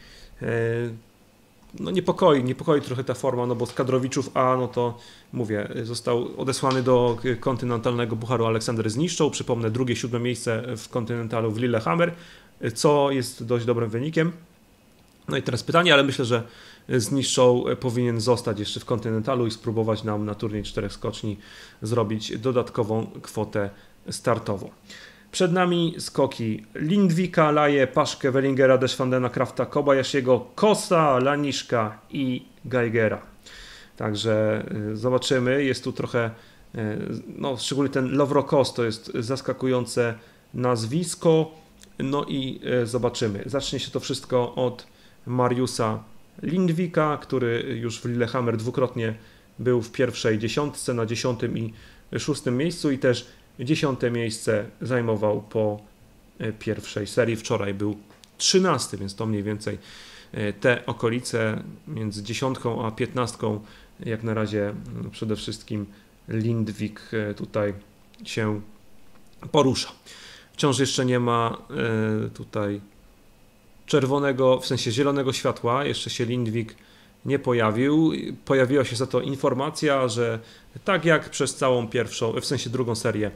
No niepokoi, niepokoi trochę ta forma, no bo z kadrowiczów A, no to mówię, został odesłany do kontynentalnego Pucharu Aleksander Zniszczą. Przypomnę, drugie, siódme miejsce w kontynentalu w Lillehammer, co jest dość dobrym wynikiem. No i teraz pytanie, ale myślę, że z niższą powinien zostać jeszcze w kontynentalu i spróbować nam na turniej czterech skoczni zrobić dodatkową kwotę startową. Przed nami skoki Lindwika, Laje, Paszke, Wellingera, Deschwandena, Krafta, Kobayashiego, Kosa, Laniszka i Geigera. Także zobaczymy, jest tu trochę, no szczególnie ten Lovro Kos to jest zaskakujące nazwisko, no i zobaczymy. Zacznie się to wszystko od Mariusza Lindwika, który już w Lillehammer dwukrotnie był w pierwszej dziesiątce, na dziesiątym i szóstym miejscu i też dziesiąte miejsce zajmował po pierwszej serii. Wczoraj był trzynasty, więc to mniej więcej te okolice między dziesiątką a piętnastką. Jak na razie przede wszystkim Lindwik tutaj się porusza. Wciąż jeszcze nie ma tutaj czerwonego, w sensie zielonego światła. Jeszcze się Lindwik nie pojawił. Pojawiła się za to informacja, że tak jak przez całą pierwszą, w sensie drugą serię,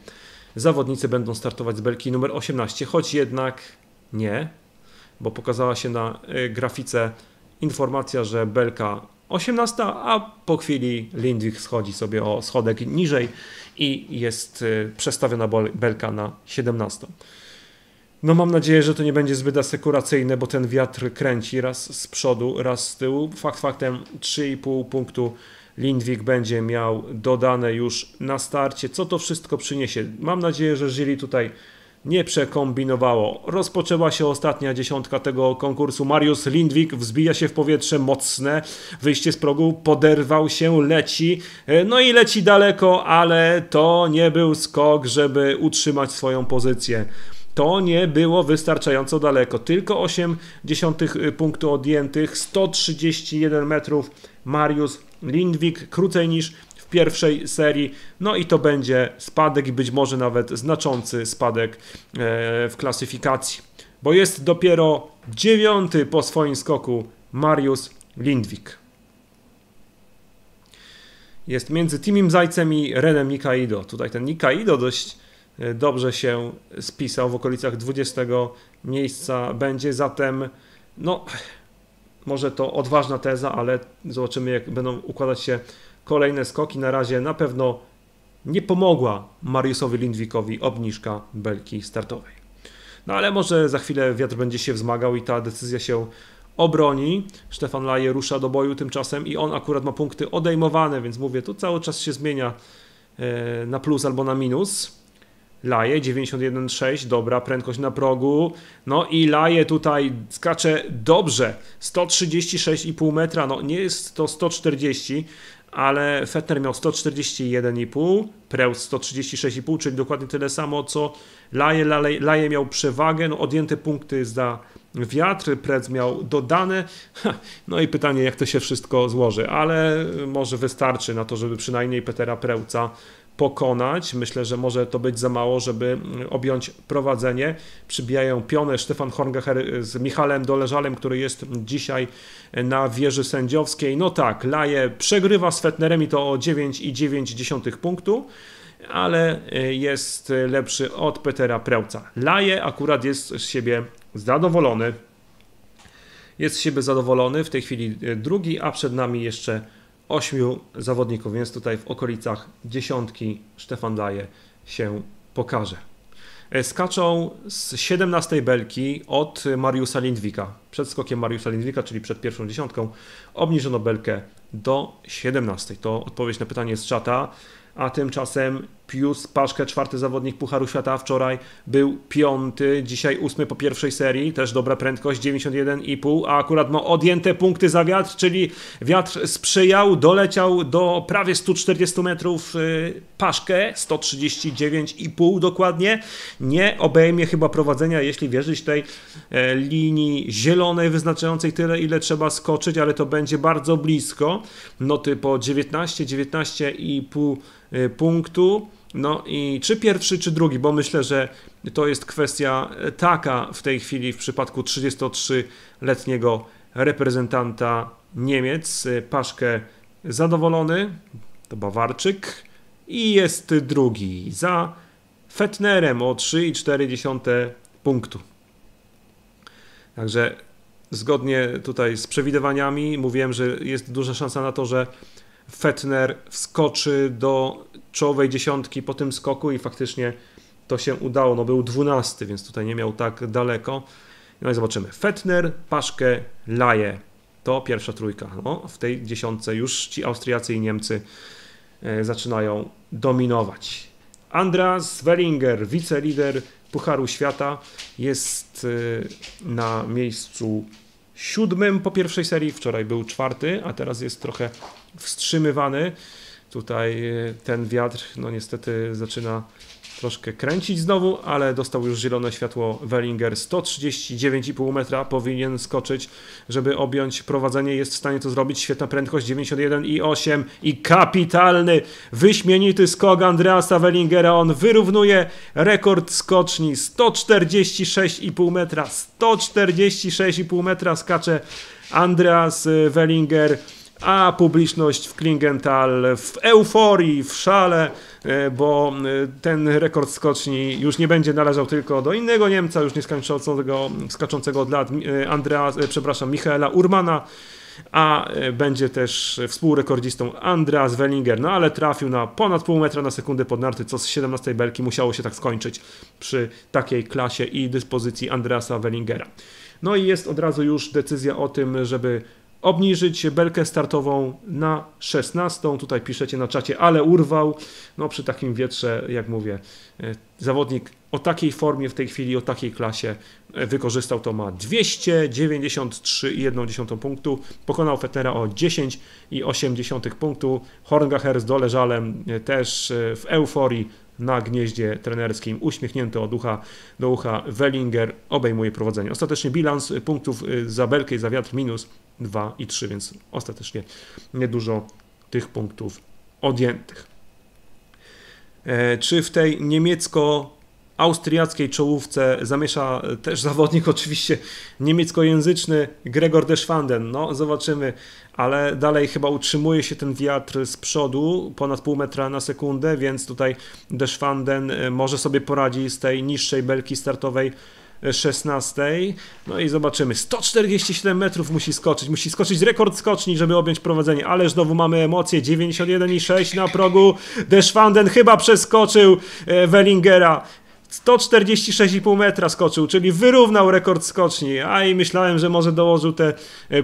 zawodnicy będą startować z belki numer osiemnaście, choć jednak nie, bo pokazała się na grafice informacja, że belka osiemnasta, a po chwili Lindwig schodzi sobie o schodek niżej i jest przestawiona belka na siedemnastą. No mam nadzieję, że to nie będzie zbyt asekuracyjne, bo ten wiatr kręci raz z przodu, raz z tyłu. Fakt faktem trzy i pół punktu Lindwig będzie miał dodane już na starcie. Co to wszystko przyniesie? Mam nadzieję, że jury tutaj nie przekombinowało. Rozpoczęła się ostatnia dziesiątka tego konkursu. Mariusz Lindwig wzbija się w powietrze, mocne wyjście z progu, poderwał się, leci. No i leci daleko, ale to nie był skok, żeby utrzymać swoją pozycję. To nie było wystarczająco daleko. Tylko osiem dziesiątych punktu odjętych, sto trzydzieści jeden metrów. Mariusz Lindwig, krócej niż w pierwszej serii. No i to będzie spadek i być może nawet znaczący spadek w klasyfikacji. Bo jest dopiero dziewiąty po swoim skoku Mariusz Lindwig. Jest między Timim Zajcem i Renem Nikaido. Tutaj ten Nikaido dość dobrze się spisał, w okolicach dwudziestego miejsca będzie, zatem no może to odważna teza, ale zobaczymy, jak będą układać się kolejne skoki. Na razie na pewno nie pomogła Mariuszowi Lindwikowi obniżka belki startowej. No ale może za chwilę wiatr będzie się wzmagał i ta decyzja się obroni. Stefan Laje rusza do boju tymczasem i on akurat ma punkty odejmowane, więc mówię, tu cały czas się zmienia na plus albo na minus. Laje dziewięćdziesiąt jeden przecinek sześć, dobra, prędkość na progu, no i Laje tutaj skacze dobrze, sto trzydzieści sześć i pół metra, no nie jest to sto czterdzieści, ale Fettner miał sto czterdzieści jeden i pół, Preuß sto trzydzieści sześć i pół, czyli dokładnie tyle samo co Laje. Laje, Laje miał przewagę, no odjęte punkty za wiatr, Preuß miał dodane, ha, no i pytanie, jak to się wszystko złoży, ale może wystarczy na to, żeby przynajmniej Petera Preußa pokonać. Myślę, że może to być za mało, żeby objąć prowadzenie. Przybijają pionę Stefan Horngacher z Michalem Doleżalem, który jest dzisiaj na wieży sędziowskiej. No tak, Laje przegrywa z Fettnerem i to o dziewięć przecinek dziewięć punktu, ale jest lepszy od Petera Preußa. Laje akurat jest z siebie zadowolony. Jest z siebie zadowolony. W tej chwili drugi, a przed nami jeszcze ośmiu zawodników, więc tutaj w okolicach dziesiątki Stefan Laje się pokaże. Skaczą z siedemnastej belki od Mariusza Lindwika. Przed skokiem Mariusza Lindwika, czyli przed pierwszą dziesiątką, obniżono belkę do siedemnastej. To odpowiedź na pytanie z czata. A tymczasem Pius Paszke, czwarty zawodnik Pucharu Świata, wczoraj był piąty, dzisiaj ósmy po pierwszej serii, też dobra prędkość, dziewięćdziesiąt jeden i pół, a akurat ma odjęte punkty za wiatr, czyli wiatr sprzyjał, doleciał do prawie stu czterdziestu metrów Paszke, sto trzydzieści dziewięć i pół dokładnie, nie obejmie chyba prowadzenia, jeśli wierzyć tej linii zielonej wyznaczającej tyle, ile trzeba skoczyć, ale to będzie bardzo blisko, noty po dziewiętnaście, dziewiętnaście i pół punktu, no i czy pierwszy, czy drugi, bo myślę, że to jest kwestia taka w tej chwili w przypadku trzydziestotrzyletniego reprezentanta Niemiec. Paszke zadowolony, to Bawarczyk i jest drugi za Fettnerem o trzy przecinek cztery punktu. Także zgodnie tutaj z przewidywaniami mówiłem, że jest duża szansa na to, że Fettner wskoczy do czołowej dziesiątki po tym skoku i faktycznie to się udało. No był dwunasty, więc tutaj nie miał tak daleko. No i zobaczymy. Fettner, Paszke, Laje. To pierwsza trójka. No, w tej dziesiątce już ci Austriacy i Niemcy zaczynają dominować. Andreas Wellinger, wicelider Pucharu Świata, jest na miejscu siódmym po pierwszej serii. Wczoraj był czwarty, a teraz jest trochę wstrzymywany. Tutaj ten wiatr, no niestety zaczyna troszkę kręcić znowu, ale dostał już zielone światło Wellinger. sto trzydzieści dziewięć i pół metra powinien skoczyć, żeby objąć prowadzenie. Jest w stanie to zrobić. Świetna prędkość, dziewięćdziesiąt jeden i osiem i kapitalny, wyśmienity skok Andreasa Wellingera. On wyrównuje rekord skoczni. sto czterdzieści sześć i pół metra. sto czterdzieści sześć i pół metra skacze Andreas Wellinger. A publiczność w Klingental w euforii, w szale, bo ten rekord skoczni już nie będzie należał tylko do innego Niemca, już nie skończącego, skaczącego od lat, Andrea, przepraszam, Michaela Urmana, a będzie też współrekordzistą Andreas Wellinger. No ale trafił na ponad pół metra na sekundę pod narty, co z siedemnastej belki musiało się tak skończyć przy takiej klasie i dyspozycji Andreasa Wellingera. No i jest od razu już decyzja o tym, żeby obniżyć belkę startową na szesnastą. Tutaj piszecie na czacie, ale urwał. No przy takim wietrze, jak mówię, zawodnik o takiej formie w tej chwili, o takiej klasie wykorzystał to, ma dwieście dziewięćdziesiąt trzy i jedną dziesiątą punktu. Pokonał Fettnera o dziesięć i osiem dziesiątych punktu. Horngacher z Doleżalem też w euforii na gnieździe trenerskim. Uśmiechnięty od ucha do ucha Wellinger obejmuje prowadzenie. Ostatecznie bilans punktów za belkę i za wiatr minus dwa i trzy, więc ostatecznie niedużo tych punktów odjętych. Czy w tej niemiecko-austriackiej czołówce zamiesza też zawodnik oczywiście niemieckojęzyczny Gregor Deschwanden? No zobaczymy, ale dalej chyba utrzymuje się ten wiatr z przodu, ponad pół metra na sekundę, więc tutaj Deschwanden może sobie poradzi z tej niższej belki startowej szesnastej. No i zobaczymy. sto czterdzieści siedem metrów musi skoczyć. Musi skoczyć rekord skoczni, żeby objąć prowadzenie. Ależ znowu mamy emocje. dziewięćdziesiąt jeden i sześć na progu. Deschwanden chyba przeskoczył Wellingera. sto czterdzieści sześć i pół metra skoczył, czyli wyrównał rekord skoczni. A i myślałem, że może dołożył te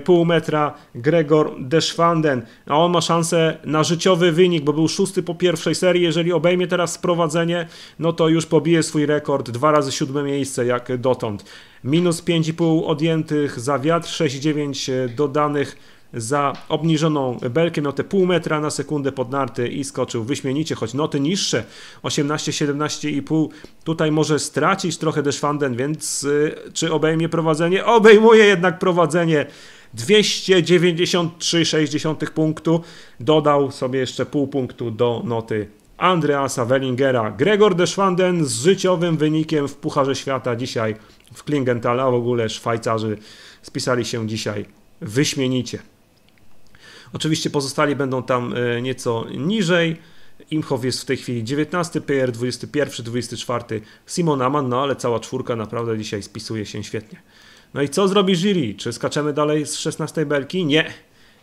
pół metra Gregor Deschwanden. A on ma szansę na życiowy wynik, bo był szósty po pierwszej serii. Jeżeli obejmie teraz sprowadzenie, no to już pobije swój rekord. Dwa razy siódme miejsce jak dotąd. Minus pięć i pół odjętych za wiatr, sześć i dziewięć dodanych za obniżoną belkę, miał te pół metra na sekundę pod narty i skoczył wyśmienicie, choć noty niższe, osiemnaście, siedemnaście i pół. Tutaj może stracić trochę Deschwanden, więc czy obejmie prowadzenie? Obejmuje jednak prowadzenie. dwieście dziewięćdziesiąt trzy i sześć dziesiątych punktu. Dodał sobie jeszcze pół punktu do noty Andreasa Wellingera. Gregor Deschwanden z życiowym wynikiem w Pucharze Świata dzisiaj w Klingenthal, a w ogóle Szwajcarzy spisali się dzisiaj wyśmienicie. Oczywiście pozostali będą tam nieco niżej. Imhoff jest w tej chwili dziewiętnasty, Peier dwudziesty pierwszy, dwudziesty czwarty, Simon Hamann, no ale cała czwórka naprawdę dzisiaj spisuje się świetnie. No i co zrobi jury? Czy skaczemy dalej z szesnastej belki? Nie.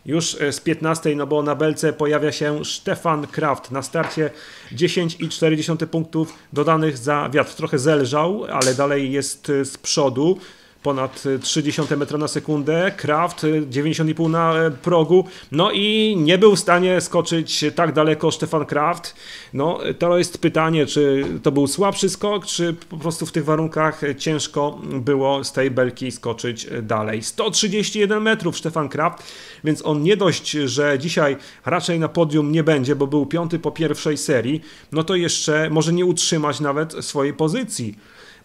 Już z piętnastej, no bo na belce pojawia się Stefan Kraft. Na starcie dziesięć i cztery dziesiąte punktów dodanych za wiatr. Trochę zelżał, ale dalej jest z przodu. Ponad trzydzieści metrów na sekundę, Kraft dziewięćdziesiąt i pół na progu, no i nie był w stanie skoczyć tak daleko Stefan Kraft. No to jest pytanie, czy to był słabszy skok, czy po prostu w tych warunkach ciężko było z tej belki skoczyć dalej. sto trzydzieści jeden metrów Stefan Kraft, więc on nie dość, że dzisiaj raczej na podium nie będzie, bo był piąty po pierwszej serii, no to jeszcze może nie utrzymać nawet swojej pozycji,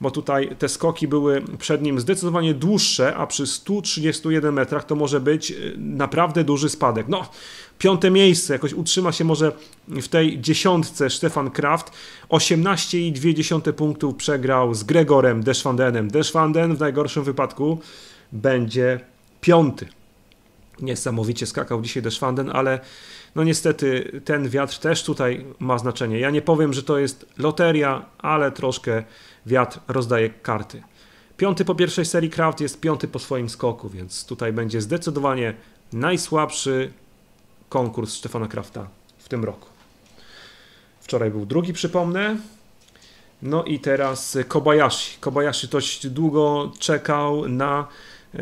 bo tutaj te skoki były przed nim zdecydowanie dłuższe, a przy stu trzydziestu jeden metrach to może być naprawdę duży spadek. No, piąte miejsce, jakoś utrzyma się może w tej dziesiątce Stefan Kraft. osiemnaście i dwie dziesiąte punktów przegrał z Gregorem Deschwandenem. Deschwanden w najgorszym wypadku będzie piąty. Niesamowicie skakał dzisiaj Deschwanden, ale no niestety ten wiatr też tutaj ma znaczenie. Ja nie powiem, że to jest loteria, ale troszkę wiatr rozdaje karty. Piąty po pierwszej serii Kraft jest piąty po swoim skoku, więc tutaj będzie zdecydowanie najsłabszy konkurs Stefana Krafta w tym roku. Wczoraj był drugi, przypomnę. No i teraz Kobayashi. Kobayashi dość długo czekał na e,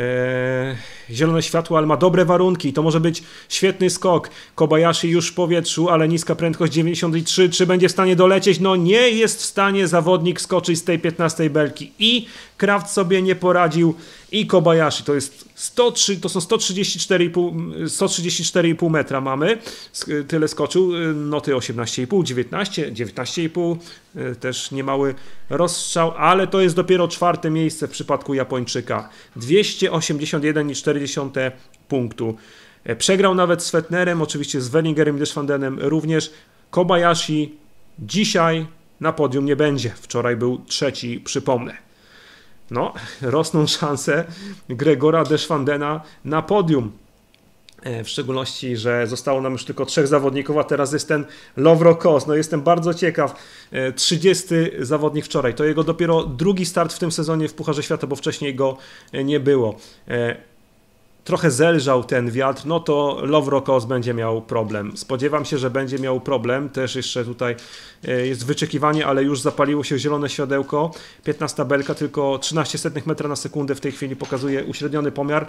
zielone światło, ale ma dobre warunki. To może być świetny skok. Kobayashi już w powietrzu, ale niska prędkość dziewięćdziesiąt trzy. Czy będzie w stanie dolecieć? No nie jest w stanie zawodnik skoczyć z tej piętnastej belki. I Kraft sobie nie poradził. I Kobayashi. To jest sto trzy, to są sto trzydzieści cztery i pół metra mamy. Tyle skoczył. Noty osiemnaście i pół, dziewiętnaście, dziewiętnaście i pół. Też niemały rozstrzał, ale to jest dopiero czwarte miejsce w przypadku Japończyka. dwieście osiemdziesiąt jeden i czterdzieści punktu. Przegrał nawet z Fettnerem, oczywiście z Wellingerem i Deschwandenem również. Kobayashi dzisiaj na podium nie będzie. Wczoraj był trzeci, przypomnę. No, rosną szanse Gregora Deschwandena na podium. W szczególności, że zostało nam już tylko trzech zawodników, a teraz jest ten Lovro Kos. No, jestem bardzo ciekaw. trzydziesty zawodnik wczoraj. To jego dopiero drugi start w tym sezonie w Pucharze Świata, bo wcześniej go nie było. Trochę zelżał ten wiatr, no to Lovro Kos będzie miał problem. Spodziewam się, że będzie miał problem. Też jeszcze tutaj jest wyczekiwanie, ale już zapaliło się zielone światełko. piętnasta belka, tylko trzynaście setnych metra na sekundę w tej chwili pokazuje uśredniony pomiar,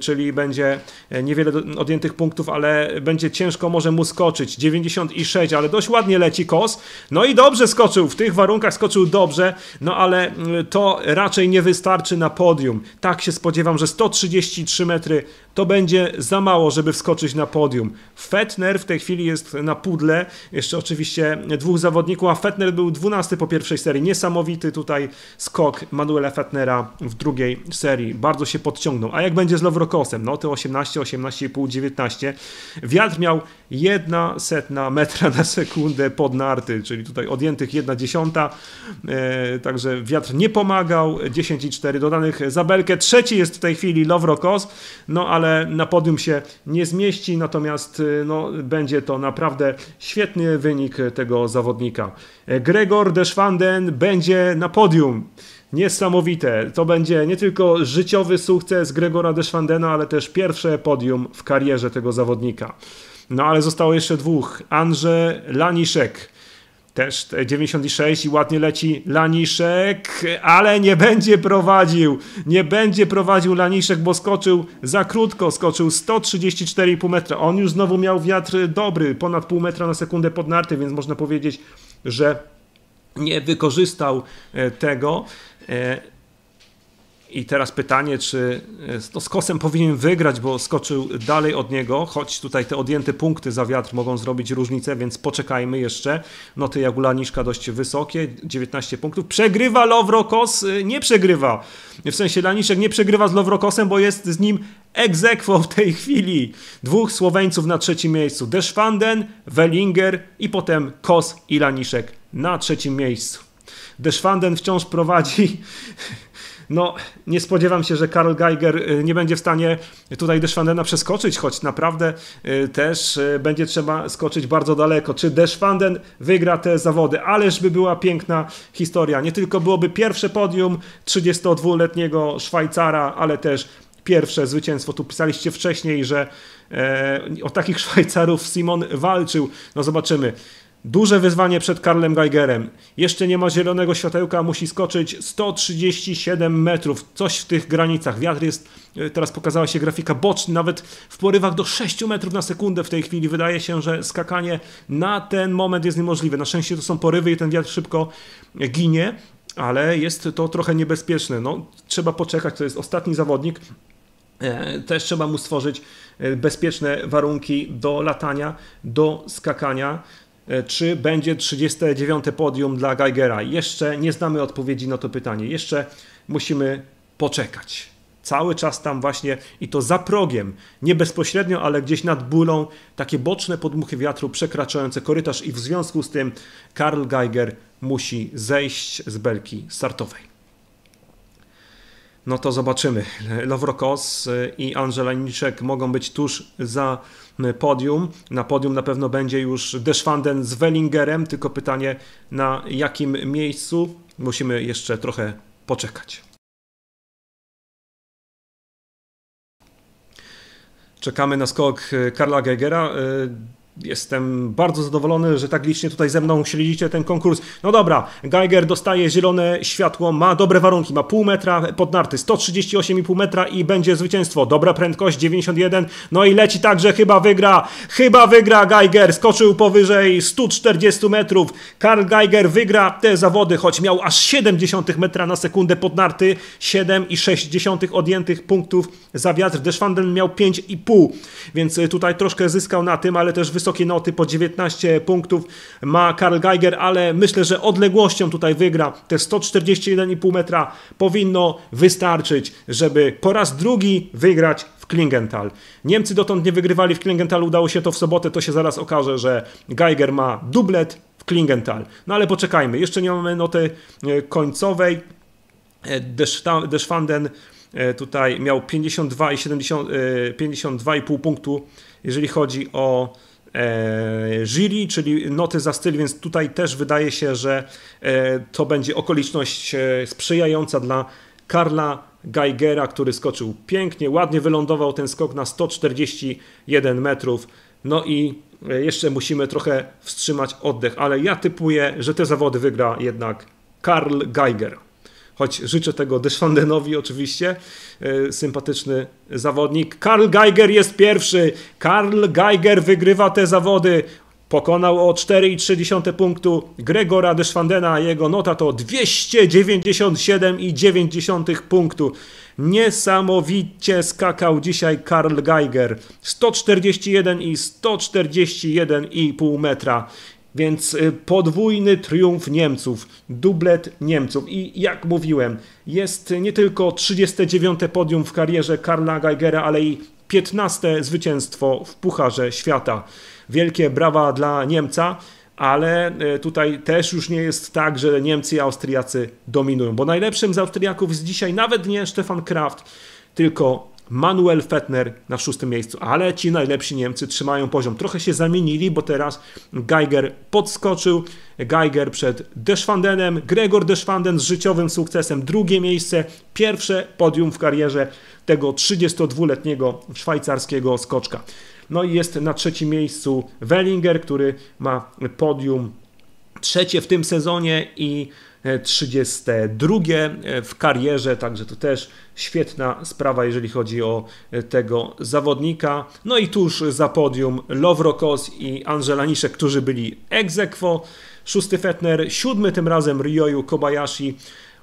czyli będzie niewiele odjętych punktów, ale będzie ciężko może mu skoczyć. dziewięćdziesiąt sześć, ale dość ładnie leci Kos. No i dobrze skoczył, w tych warunkach skoczył dobrze, no ale to raczej nie wystarczy na podium. Tak się spodziewam, że sto trzydzieści trzy metry to będzie za mało, żeby wskoczyć na podium. Fettner w tej chwili jest na pudle, jeszcze oczywiście dwóch zawodników, a Fettner był dwunasty po pierwszej serii. Niesamowity tutaj skok Manuela Fettnera w drugiej serii. Bardzo się podciągnął. A jak będzie z Lovro Kosem? No to osiemnaście, osiemnaście i pół, dziewiętnaście. Wiatr miał jedna setna metra na sekundę pod narty, czyli tutaj odjętych jedna dziesiąta. Eee, także wiatr nie pomagał. dziesięć i cztery dodanych za belkę. Trzeci jest w tej chwili Lovro Kos. No ale na podium się nie zmieści, natomiast no, będzie to naprawdę świetny wynik tego zawodnika. Gregor Deschwanden będzie na podium. Niesamowite. To będzie nie tylko życiowy sukces Gregora Deschwandena, ale też pierwsze podium w karierze tego zawodnika. No ale zostało jeszcze dwóch. Andrzej Laniszek. Też dziewięćdziesiąt sześć i ładnie leci Laniszek, ale nie będzie prowadził. Nie będzie prowadził Laniszek, bo skoczył za krótko. Skoczył sto trzydzieści cztery i pół metra. On już znowu miał wiatr dobry, ponad pół metra na sekundę pod narty, więc można powiedzieć, że nie wykorzystał tego. I teraz pytanie, czy to z Kosem powinien wygrać, bo skoczył dalej od niego, choć tutaj te odjęte punkty za wiatr mogą zrobić różnicę, więc poczekajmy jeszcze. Noty jak u Laniszka dość wysokie, dziewiętnaście punktów. Przegrywa Lovro Kos? Nie przegrywa. W sensie Laniszek nie przegrywa z Lovro Kosem, bo jest z nim ex aequo w tej chwili. Dwóch Słoweńców na trzecim miejscu. Deschwanden, Wellinger i potem Kos i Laniszek na trzecim miejscu. Deschwanden wciąż prowadzi... No, nie spodziewam się, że Karl Geiger nie będzie w stanie tutaj Deschwandena przeskoczyć, choć naprawdę też będzie trzeba skoczyć bardzo daleko. Czy Deschwanden wygra te zawody? Ależ by była piękna historia. Nie tylko byłoby pierwsze podium trzydziestodwuletniego Szwajcara, ale też pierwsze zwycięstwo. Tu pisaliście wcześniej, że e, o takich Szwajcarów Simon walczył. No zobaczymy. Duże wyzwanie przed Karlem Geigerem. Jeszcze nie ma zielonego światełka, musi skoczyć sto trzydzieści siedem metrów. Coś w tych granicach. Wiatr jest, teraz pokazała się grafika boczna, nawet w porywach do sześciu metrów na sekundę w tej chwili. Wydaje się, że skakanie na ten moment jest niemożliwe. Na szczęście to są porywy i ten wiatr szybko ginie, ale jest to trochę niebezpieczne. No, trzeba poczekać, to jest ostatni zawodnik. Też trzeba mu stworzyć bezpieczne warunki do latania, do skakania. Czy będzie trzydzieste dziewiąte podium dla Geigera? Jeszcze nie znamy odpowiedzi na to pytanie. Jeszcze musimy poczekać. Cały czas tam właśnie i to za progiem, nie bezpośrednio, ale gdzieś nad bólą, takie boczne podmuchy wiatru przekraczające korytarz i w związku z tym Karl Geiger musi zejść z belki startowej. No to zobaczymy. Lovro Kos i Andrzej Laniszek mogą być tuż za podium. Na podium na pewno będzie już Deschwanden z Wellingerem, tylko pytanie na jakim miejscu. Musimy jeszcze trochę poczekać. Czekamy na skok Karla Geigera. Jestem bardzo zadowolony, że tak licznie tutaj ze mną śledzicie ten konkurs. No dobra, Geiger dostaje zielone światło, ma dobre warunki, ma pół metra pod narty, sto trzydzieści osiem i pół metra i będzie zwycięstwo. Dobra prędkość, dziewięćdziesiąt jeden, no i leci także, chyba wygra, chyba wygra Geiger, skoczył powyżej stu czterdziestu metrów. Karl Geiger wygra te zawody, choć miał aż siedemdziesiąt metra na sekundę pod narty, siedem i sześć dziesiątych odjętych punktów za wiatr. Deschwanden miał pięć i pół, więc tutaj troszkę zyskał na tym, ale też wysokie noty po dziewiętnaście punktów ma Karl Geiger, ale myślę, że odległością tutaj wygra. Te sto czterdzieści jeden i pół metra powinno wystarczyć, żeby po raz drugi wygrać w Klingental. Niemcy dotąd nie wygrywali w Klingentalu, udało się to w sobotę, to się zaraz okaże, że Geiger ma dublet w Klingental. No ale poczekajmy, jeszcze nie mamy noty końcowej. Deschwanden tutaj miał pięćdziesiąt dwa i pięćdziesiąt dwa i pół punktu, jeżeli chodzi o jury, czyli noty za styl, więc tutaj też wydaje się, że to będzie okoliczność sprzyjająca dla Karla Geigera, który skoczył pięknie, ładnie wylądował ten skok na sto czterdzieści jeden metrów. No i jeszcze musimy trochę wstrzymać oddech, ale ja typuję, że te zawody wygra jednak Karl Geiger. Choć życzę tego Deschwandenowi oczywiście, sympatyczny zawodnik. Karl Geiger jest pierwszy, Karl Geiger wygrywa te zawody. Pokonał o cztery i trzy dziesiąte punktu Gregora Deschwandena, jego nota to dwieście dziewięćdziesiąt siedem i dziewięć dziesiątych punktu. Niesamowicie skakał dzisiaj Karl Geiger, sto czterdzieści jeden i sto czterdzieści jeden i pół metra. Więc podwójny triumf Niemców, dublet Niemców i jak mówiłem, jest nie tylko trzydzieste dziewiąte podium w karierze Karla Geigera, ale i piętnaste zwycięstwo w Pucharze Świata. Wielkie brawa dla Niemca, ale tutaj też już nie jest tak, że Niemcy i Austriacy dominują, bo najlepszym z Austriaków z dzisiaj nawet nie Stefan Kraft, tylko Manuel Fettner na szóstym miejscu, ale ci najlepsi Niemcy trzymają poziom. Trochę się zamienili, bo teraz Geiger podskoczył. Geiger przed Deschwandenem. Gregor Deschwanden z życiowym sukcesem. Drugie miejsce, pierwsze podium w karierze tego trzydziestodwuletniego szwajcarskiego skoczka. No i jest na trzecim miejscu Wellinger, który ma podium trzecie w tym sezonie i trzydzieste drugie w karierze, także to też świetna sprawa, jeżeli chodzi o tego zawodnika. No i tuż za podium Lovro Kos i Andrzej Stękała, którzy byli ex aequo. Szósty Fettner, siódmy tym razem Ryoyu Kobayashi,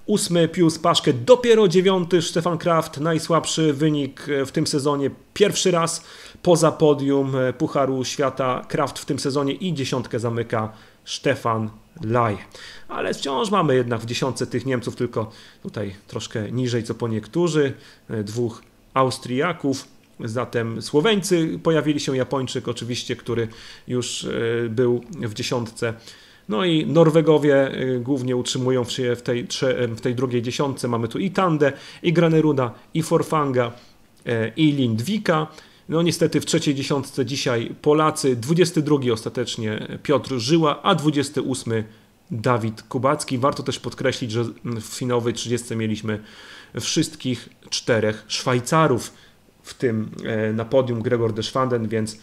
ósmy Pius Paszke, dopiero dziewiąty Stefan Kraft, najsłabszy wynik w tym sezonie, pierwszy raz poza podium Pucharu Świata Kraft w tym sezonie i dziesiątkę zamyka Stefan Laje. Ale wciąż mamy jednak w dziesiątce tych Niemców, tylko tutaj troszkę niżej co po niektórzy, dwóch Austriaków, zatem Słoweńcy pojawili się, Japończyk oczywiście, który już był w dziesiątce. No i Norwegowie głównie utrzymują się w tej, w tej drugiej dziesiątce. Mamy tu i Tandę, i Graneruda, i Forfanga, i Lindwika. No niestety w trzeciej dziesiątce dzisiaj Polacy, dwudziesty drugi ostatecznie Piotr Żyła, a dwudziesty ósmy Dawid Kubacki. Warto też podkreślić, że w finałowej trzydziestce mieliśmy wszystkich czterech Szwajcarów, w tym na podium Gregor Deschwanden, więc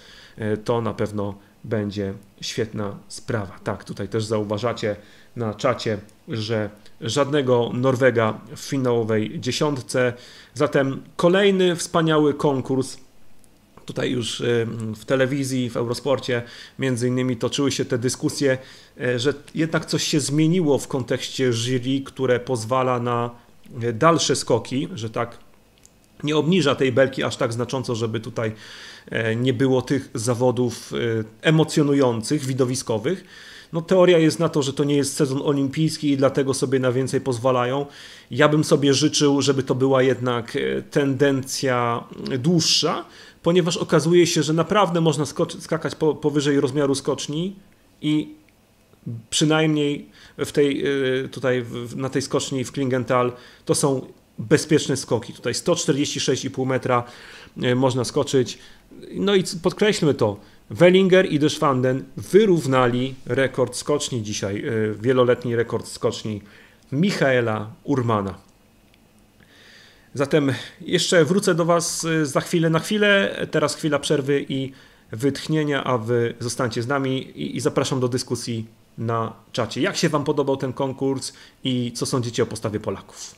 to na pewno będzie świetna sprawa. Tak, tutaj też zauważacie na czacie, że żadnego Norwega w finałowej dziesiątce. Zatem kolejny wspaniały konkurs. Tutaj już w telewizji, w Eurosporcie między innymi toczyły się te dyskusje, że jednak coś się zmieniło w kontekście jury, które pozwala na dalsze skoki, że tak nie obniża tej belki aż tak znacząco, żeby tutaj nie było tych zawodów emocjonujących, widowiskowych. No teoria jest na to, że to nie jest sezon olimpijski i dlatego sobie na więcej pozwalają. Ja bym sobie życzył, żeby to była jednak tendencja dłuższa, ponieważ okazuje się, że naprawdę można skakać po, powyżej rozmiaru skoczni i przynajmniej w tej, tutaj na tej skoczni w Klingental to są bezpieczne skoki. Tutaj sto czterdzieści sześć i pół metra można skoczyć. No i podkreślmy to, Wellinger i Deschwanden wyrównali rekord skoczni dzisiaj, wieloletni rekord skoczni Michaela Urmana. Zatem jeszcze wrócę do Was za chwilę na chwilę. Teraz chwila przerwy i wytchnienia, a Wy zostańcie z nami i, i zapraszam do dyskusji na czacie. Jak się Wam podobał ten konkurs i co sądzicie o postawie Polaków?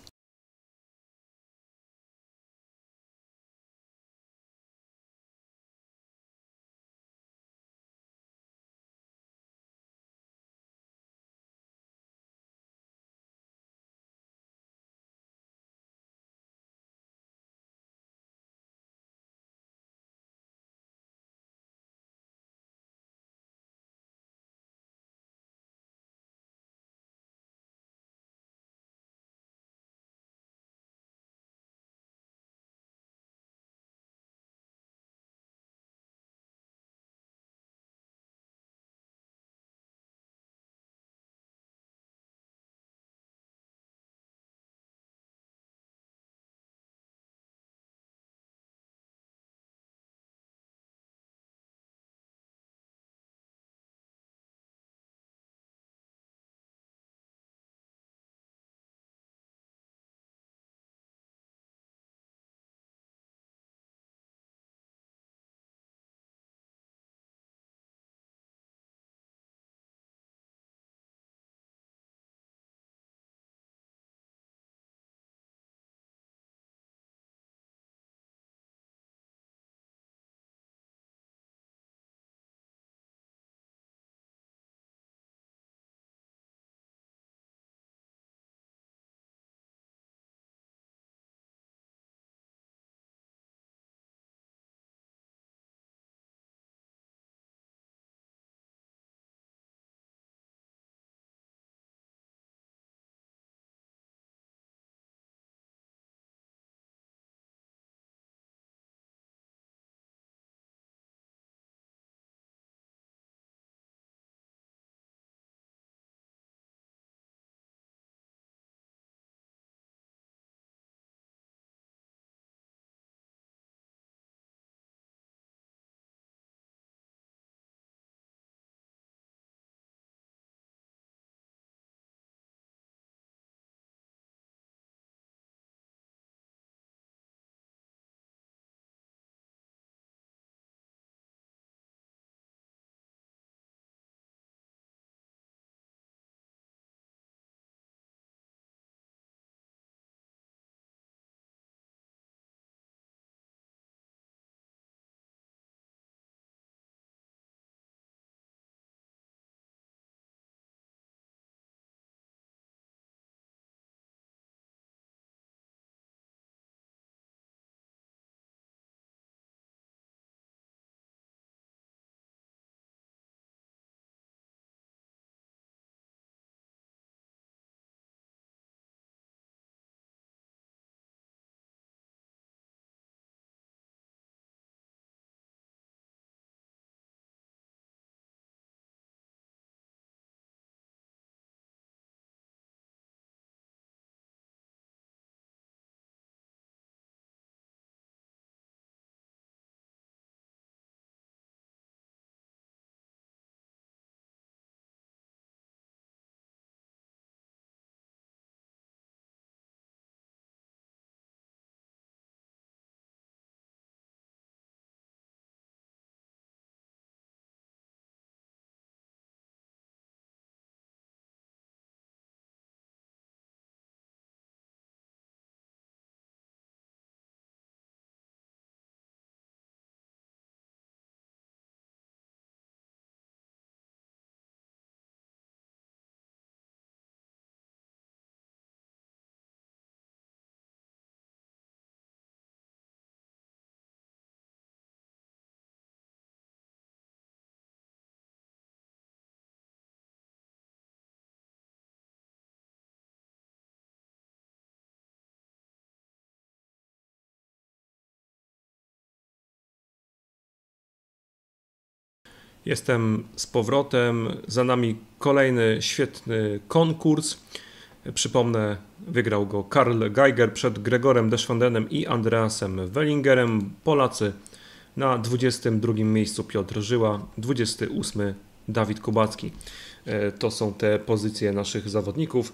Jestem z powrotem, za nami kolejny świetny konkurs. Przypomnę, wygrał go Karl Geiger przed Gregorem Deschwandenem i Andreasem Wellingerem. Polacy na dwudziestym drugim miejscu Piotr Żyła, dwudziestym ósmym Dawid Kubacki. To są te pozycje naszych zawodników.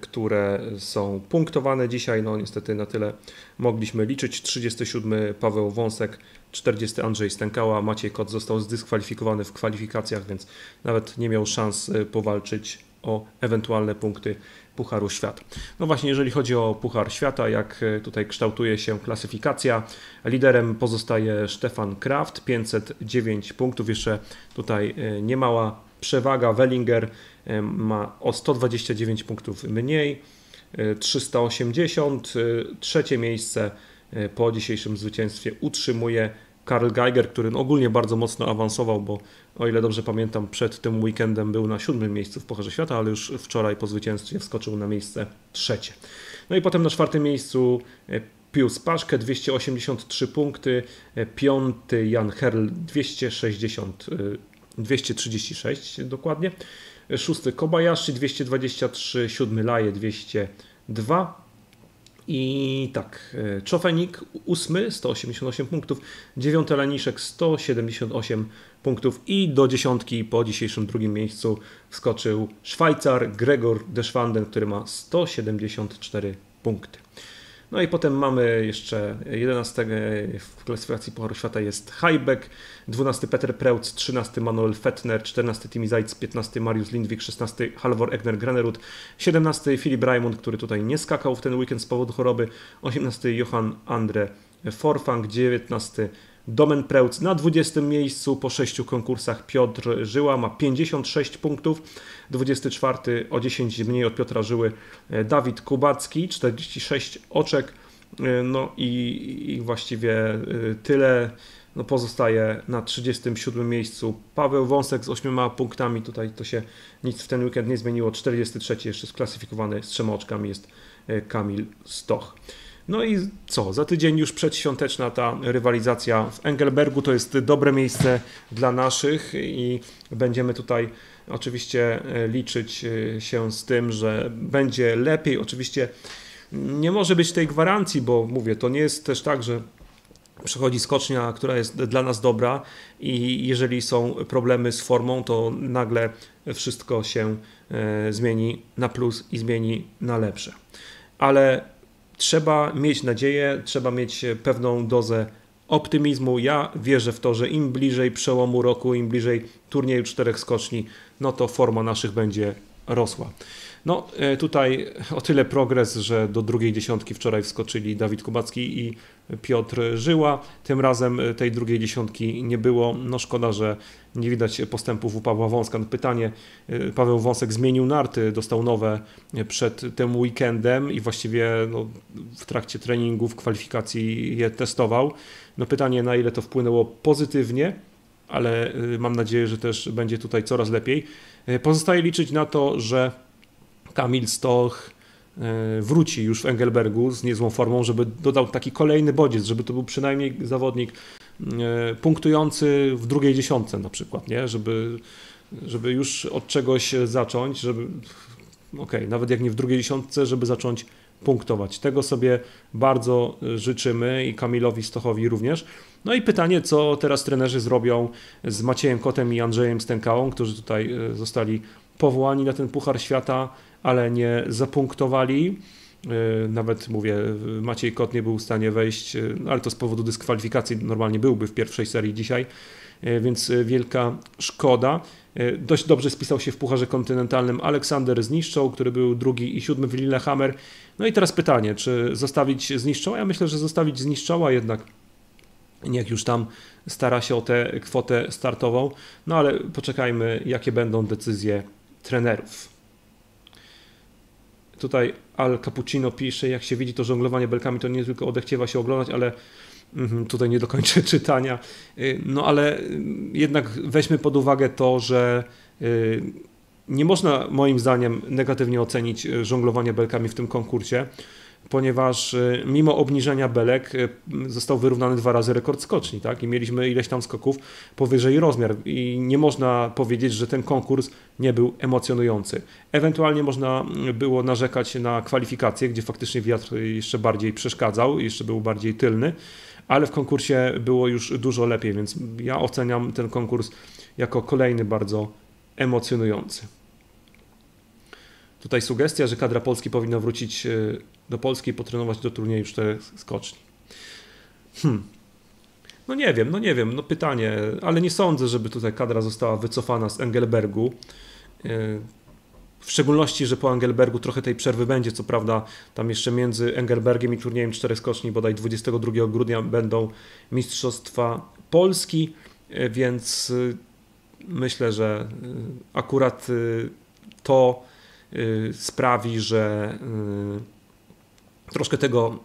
które są punktowane dzisiaj. No niestety na tyle mogliśmy liczyć. trzydziesty siódmy Paweł Wąsek, czterdziesty Andrzej Stękała, Maciej Kot został zdyskwalifikowany w kwalifikacjach, więc nawet nie miał szans powalczyć o ewentualne punkty Pucharu Świata. No właśnie, jeżeli chodzi o Puchar Świata, jak tutaj kształtuje się klasyfikacja, liderem pozostaje Stefan Kraft, pięćset dziewięć punktów, jeszcze tutaj niemała przewaga. Wellinger ma o sto dwadzieścia dziewięć punktów mniej, trzysta osiemdziesiąt. Trzecie miejsce po dzisiejszym zwycięstwie utrzymuje Karl Geiger, który ogólnie bardzo mocno awansował, bo o ile dobrze pamiętam, przed tym weekendem był na siódmym miejscu w Pucharze Świata, ale już wczoraj po zwycięstwie wskoczył na miejsce trzecie. No i potem na czwartym miejscu Pius Paszke, dwieście osiemdziesiąt trzy punkty, piąty Jan Herl, dwieście sześćdziesiąt, dwieście trzydzieści sześć dokładnie, szósty Kobayashi, dwieście dwadzieścia trzy, siódmy Laje, dwieście dwa. I tak, Czofenik ósmy, sto osiemdziesiąt osiem punktów, dziewiąty Laniszek, sto siedemdziesiąt osiem punktów i do dziesiątki po dzisiejszym drugim miejscu wskoczył Szwajcar Gregor Deschwanden, który ma sto siedemdziesiąt cztery punkty. No i potem mamy jeszcze jedenasty w klasyfikacji Pucharu Świata jest Hajbek, dwunasty Peter Preuß, trzynasty Manuel Fettner, czternasty Timi Zajc, piętnasty Mariusz Lindwig, szesnasty Halvor Egner Granerud, siedemnasty Filip Rajmund, który tutaj nie skakał w ten weekend z powodu choroby, osiemnasty Johan Andre Forfang, dziewiętnasty Domen Prevc. Na dwudziestym miejscu po sześciu konkursach Piotr Żyła ma pięćdziesiąt sześć punktów, dwudziesty czwarty o dziesięć mniej od Piotra Żyły Dawid Kubacki, czterdzieści sześć oczek, no i, i właściwie tyle. No pozostaje na trzydziestym siódmym miejscu Paweł Wąsek z ośmioma punktami, tutaj to się nic w ten weekend nie zmieniło, czterdziesty trzeci jeszcze sklasyfikowany z trzema oczkami jest Kamil Stoch. No i co? Za tydzień już przedświąteczna ta rywalizacja w Engelbergu. To jest dobre miejsce dla naszych i będziemy tutaj oczywiście liczyć się z tym, że będzie lepiej. Oczywiście nie może być tej gwarancji, bo mówię, to nie jest też tak, że przychodzi skocznia, która jest dla nas dobra i jeżeli są problemy z formą, to nagle wszystko się zmieni na plus i zmieni na lepsze. Ale trzeba mieć nadzieję, trzeba mieć pewną dozę optymizmu. Ja wierzę w to, że im bliżej przełomu roku, im bliżej turnieju czterech skoczni, no to forma naszych będzie rosła. No tutaj o tyle progres, że do drugiej dziesiątki wczoraj wskoczyli Dawid Kubacki i Piotr Żyła. Tym razem tej drugiej dziesiątki nie było. No szkoda, że nie widać postępów u Pawła Wąska. No pytanie, Paweł Wąsek zmienił narty, dostał nowe przed tym weekendem i właściwie no, w trakcie treningów, kwalifikacji je testował. No pytanie, na ile to wpłynęło pozytywnie, ale mam nadzieję, że też będzie tutaj coraz lepiej. Pozostaje liczyć na to, że Kamil Stoch wróci już w Engelbergu z niezłą formą, żeby dodał taki kolejny bodziec, żeby to był przynajmniej zawodnik punktujący w drugiej dziesiątce na przykład, nie? Żeby, żeby już od czegoś zacząć, żeby okej, nawet jak nie w drugiej dziesiątce, żeby zacząć punktować. Tego sobie bardzo życzymy i Kamilowi Stochowi również. No i pytanie, co teraz trenerzy zrobią z Maciejem Kotem i Andrzejem Stękałą, którzy tutaj zostali powołani na ten Puchar Świata, ale nie zapunktowali. Nawet mówię, Maciej Kot nie był w stanie wejść, ale to z powodu dyskwalifikacji, normalnie byłby w pierwszej serii dzisiaj, więc wielka szkoda. Dość dobrze spisał się w Pucharze Kontynentalnym Aleksander Zniszczą, który był drugi i siódmy w Lillehammer. No i teraz pytanie, czy zostawić Zniszczała? Ja myślę, że zostawić Zniszczała jednak. Niech już tam stara się o tę kwotę startową. No ale poczekajmy, jakie będą decyzje trenerów. Tutaj Al Cappuccino pisze, jak się widzi, to żonglowanie belkami to nie tylko odechciewa się oglądać, ale tutaj nie dokończę czytania. No ale jednak weźmy pod uwagę to, że nie można moim zdaniem negatywnie ocenić żonglowania belkami w tym konkursie, ponieważ mimo obniżenia belek został wyrównany dwa razy rekord skoczni, tak? I mieliśmy ileś tam skoków powyżej rozmiar i nie można powiedzieć, że ten konkurs nie był emocjonujący. Ewentualnie można było narzekać na kwalifikacje, gdzie faktycznie wiatr jeszcze bardziej przeszkadzał, jeszcze był bardziej tylny, ale w konkursie było już dużo lepiej, więc ja oceniam ten konkurs jako kolejny bardzo emocjonujący. Tutaj sugestia, że kadra Polski powinna wrócić do Polski i potrenować do turnieju cztery skoczni. Hmm. No nie wiem, no nie wiem, no pytanie, ale nie sądzę, żeby tutaj kadra została wycofana z Engelbergu. W szczególności, że po Engelbergu trochę tej przerwy będzie, co prawda tam jeszcze między Engelbergiem i turniejem cztery skoczni bodaj dwudziestego drugiego grudnia będą Mistrzostwa Polski, więc myślę, że akurat to sprawi, że troszkę tego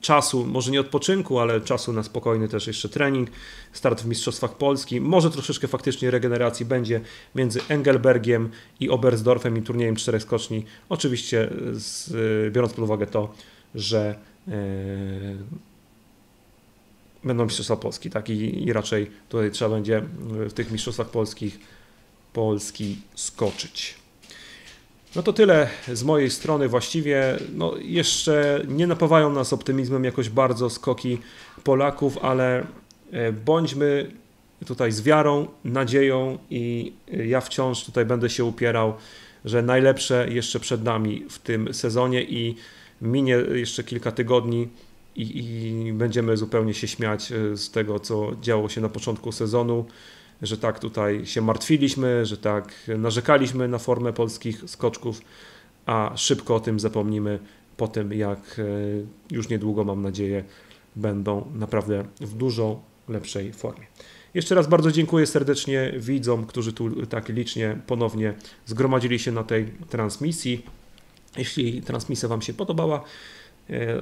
czasu, może nie odpoczynku, ale czasu na spokojny też jeszcze trening, start w Mistrzostwach Polski, może troszeczkę faktycznie regeneracji będzie między Engelbergiem i Oberstdorfem i turniejem czterech skoczni, oczywiście z, biorąc pod uwagę to, że yy, będą Mistrzostwa Polski, tak? I, i raczej tutaj trzeba będzie w tych Mistrzostwach Polskich Polski skoczyć. No to tyle z mojej strony właściwie. No jeszcze nie napawają nas optymizmem jakoś bardzo skoki Polaków, ale bądźmy tutaj z wiarą, nadzieją i ja wciąż tutaj będę się upierał, że najlepsze jeszcze przed nami w tym sezonie i minie jeszcze kilka tygodni i, i będziemy zupełnie się śmiać z tego, co działo się na początku sezonu, że tak tutaj się martwiliśmy, że tak narzekaliśmy na formę polskich skoczków, a szybko o tym zapomnimy po tym, jak już niedługo, mam nadzieję, będą naprawdę w dużo lepszej formie. Jeszcze raz bardzo dziękuję serdecznie widzom, którzy tu tak licznie ponownie zgromadzili się na tej transmisji. Jeśli transmisja Wam się podobała,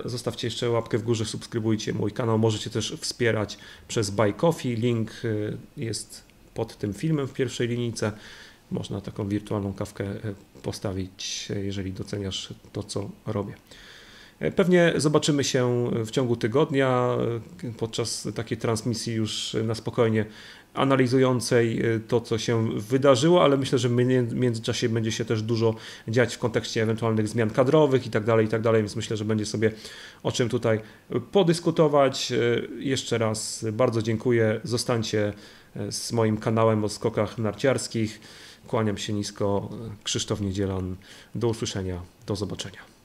zostawcie jeszcze łapkę w górze, subskrybujcie mój kanał, możecie też wspierać przez Buy Coffee, link jest pod tym filmem w pierwszej linijce, można taką wirtualną kawkę postawić, jeżeli doceniasz to, co robię. Pewnie zobaczymy się w ciągu tygodnia podczas takiej transmisji już na spokojnie analizującej to, co się wydarzyło, ale myślę, że w międzyczasie będzie się też dużo dziać w kontekście ewentualnych zmian kadrowych i tak dalej, i tak dalej, więc myślę, że będzie sobie o czym tutaj podyskutować. Jeszcze raz bardzo dziękuję, zostańcie z moim kanałem o skokach narciarskich. Kłaniam się nisko, Krzysztof Niedzielon, do usłyszenia, do zobaczenia.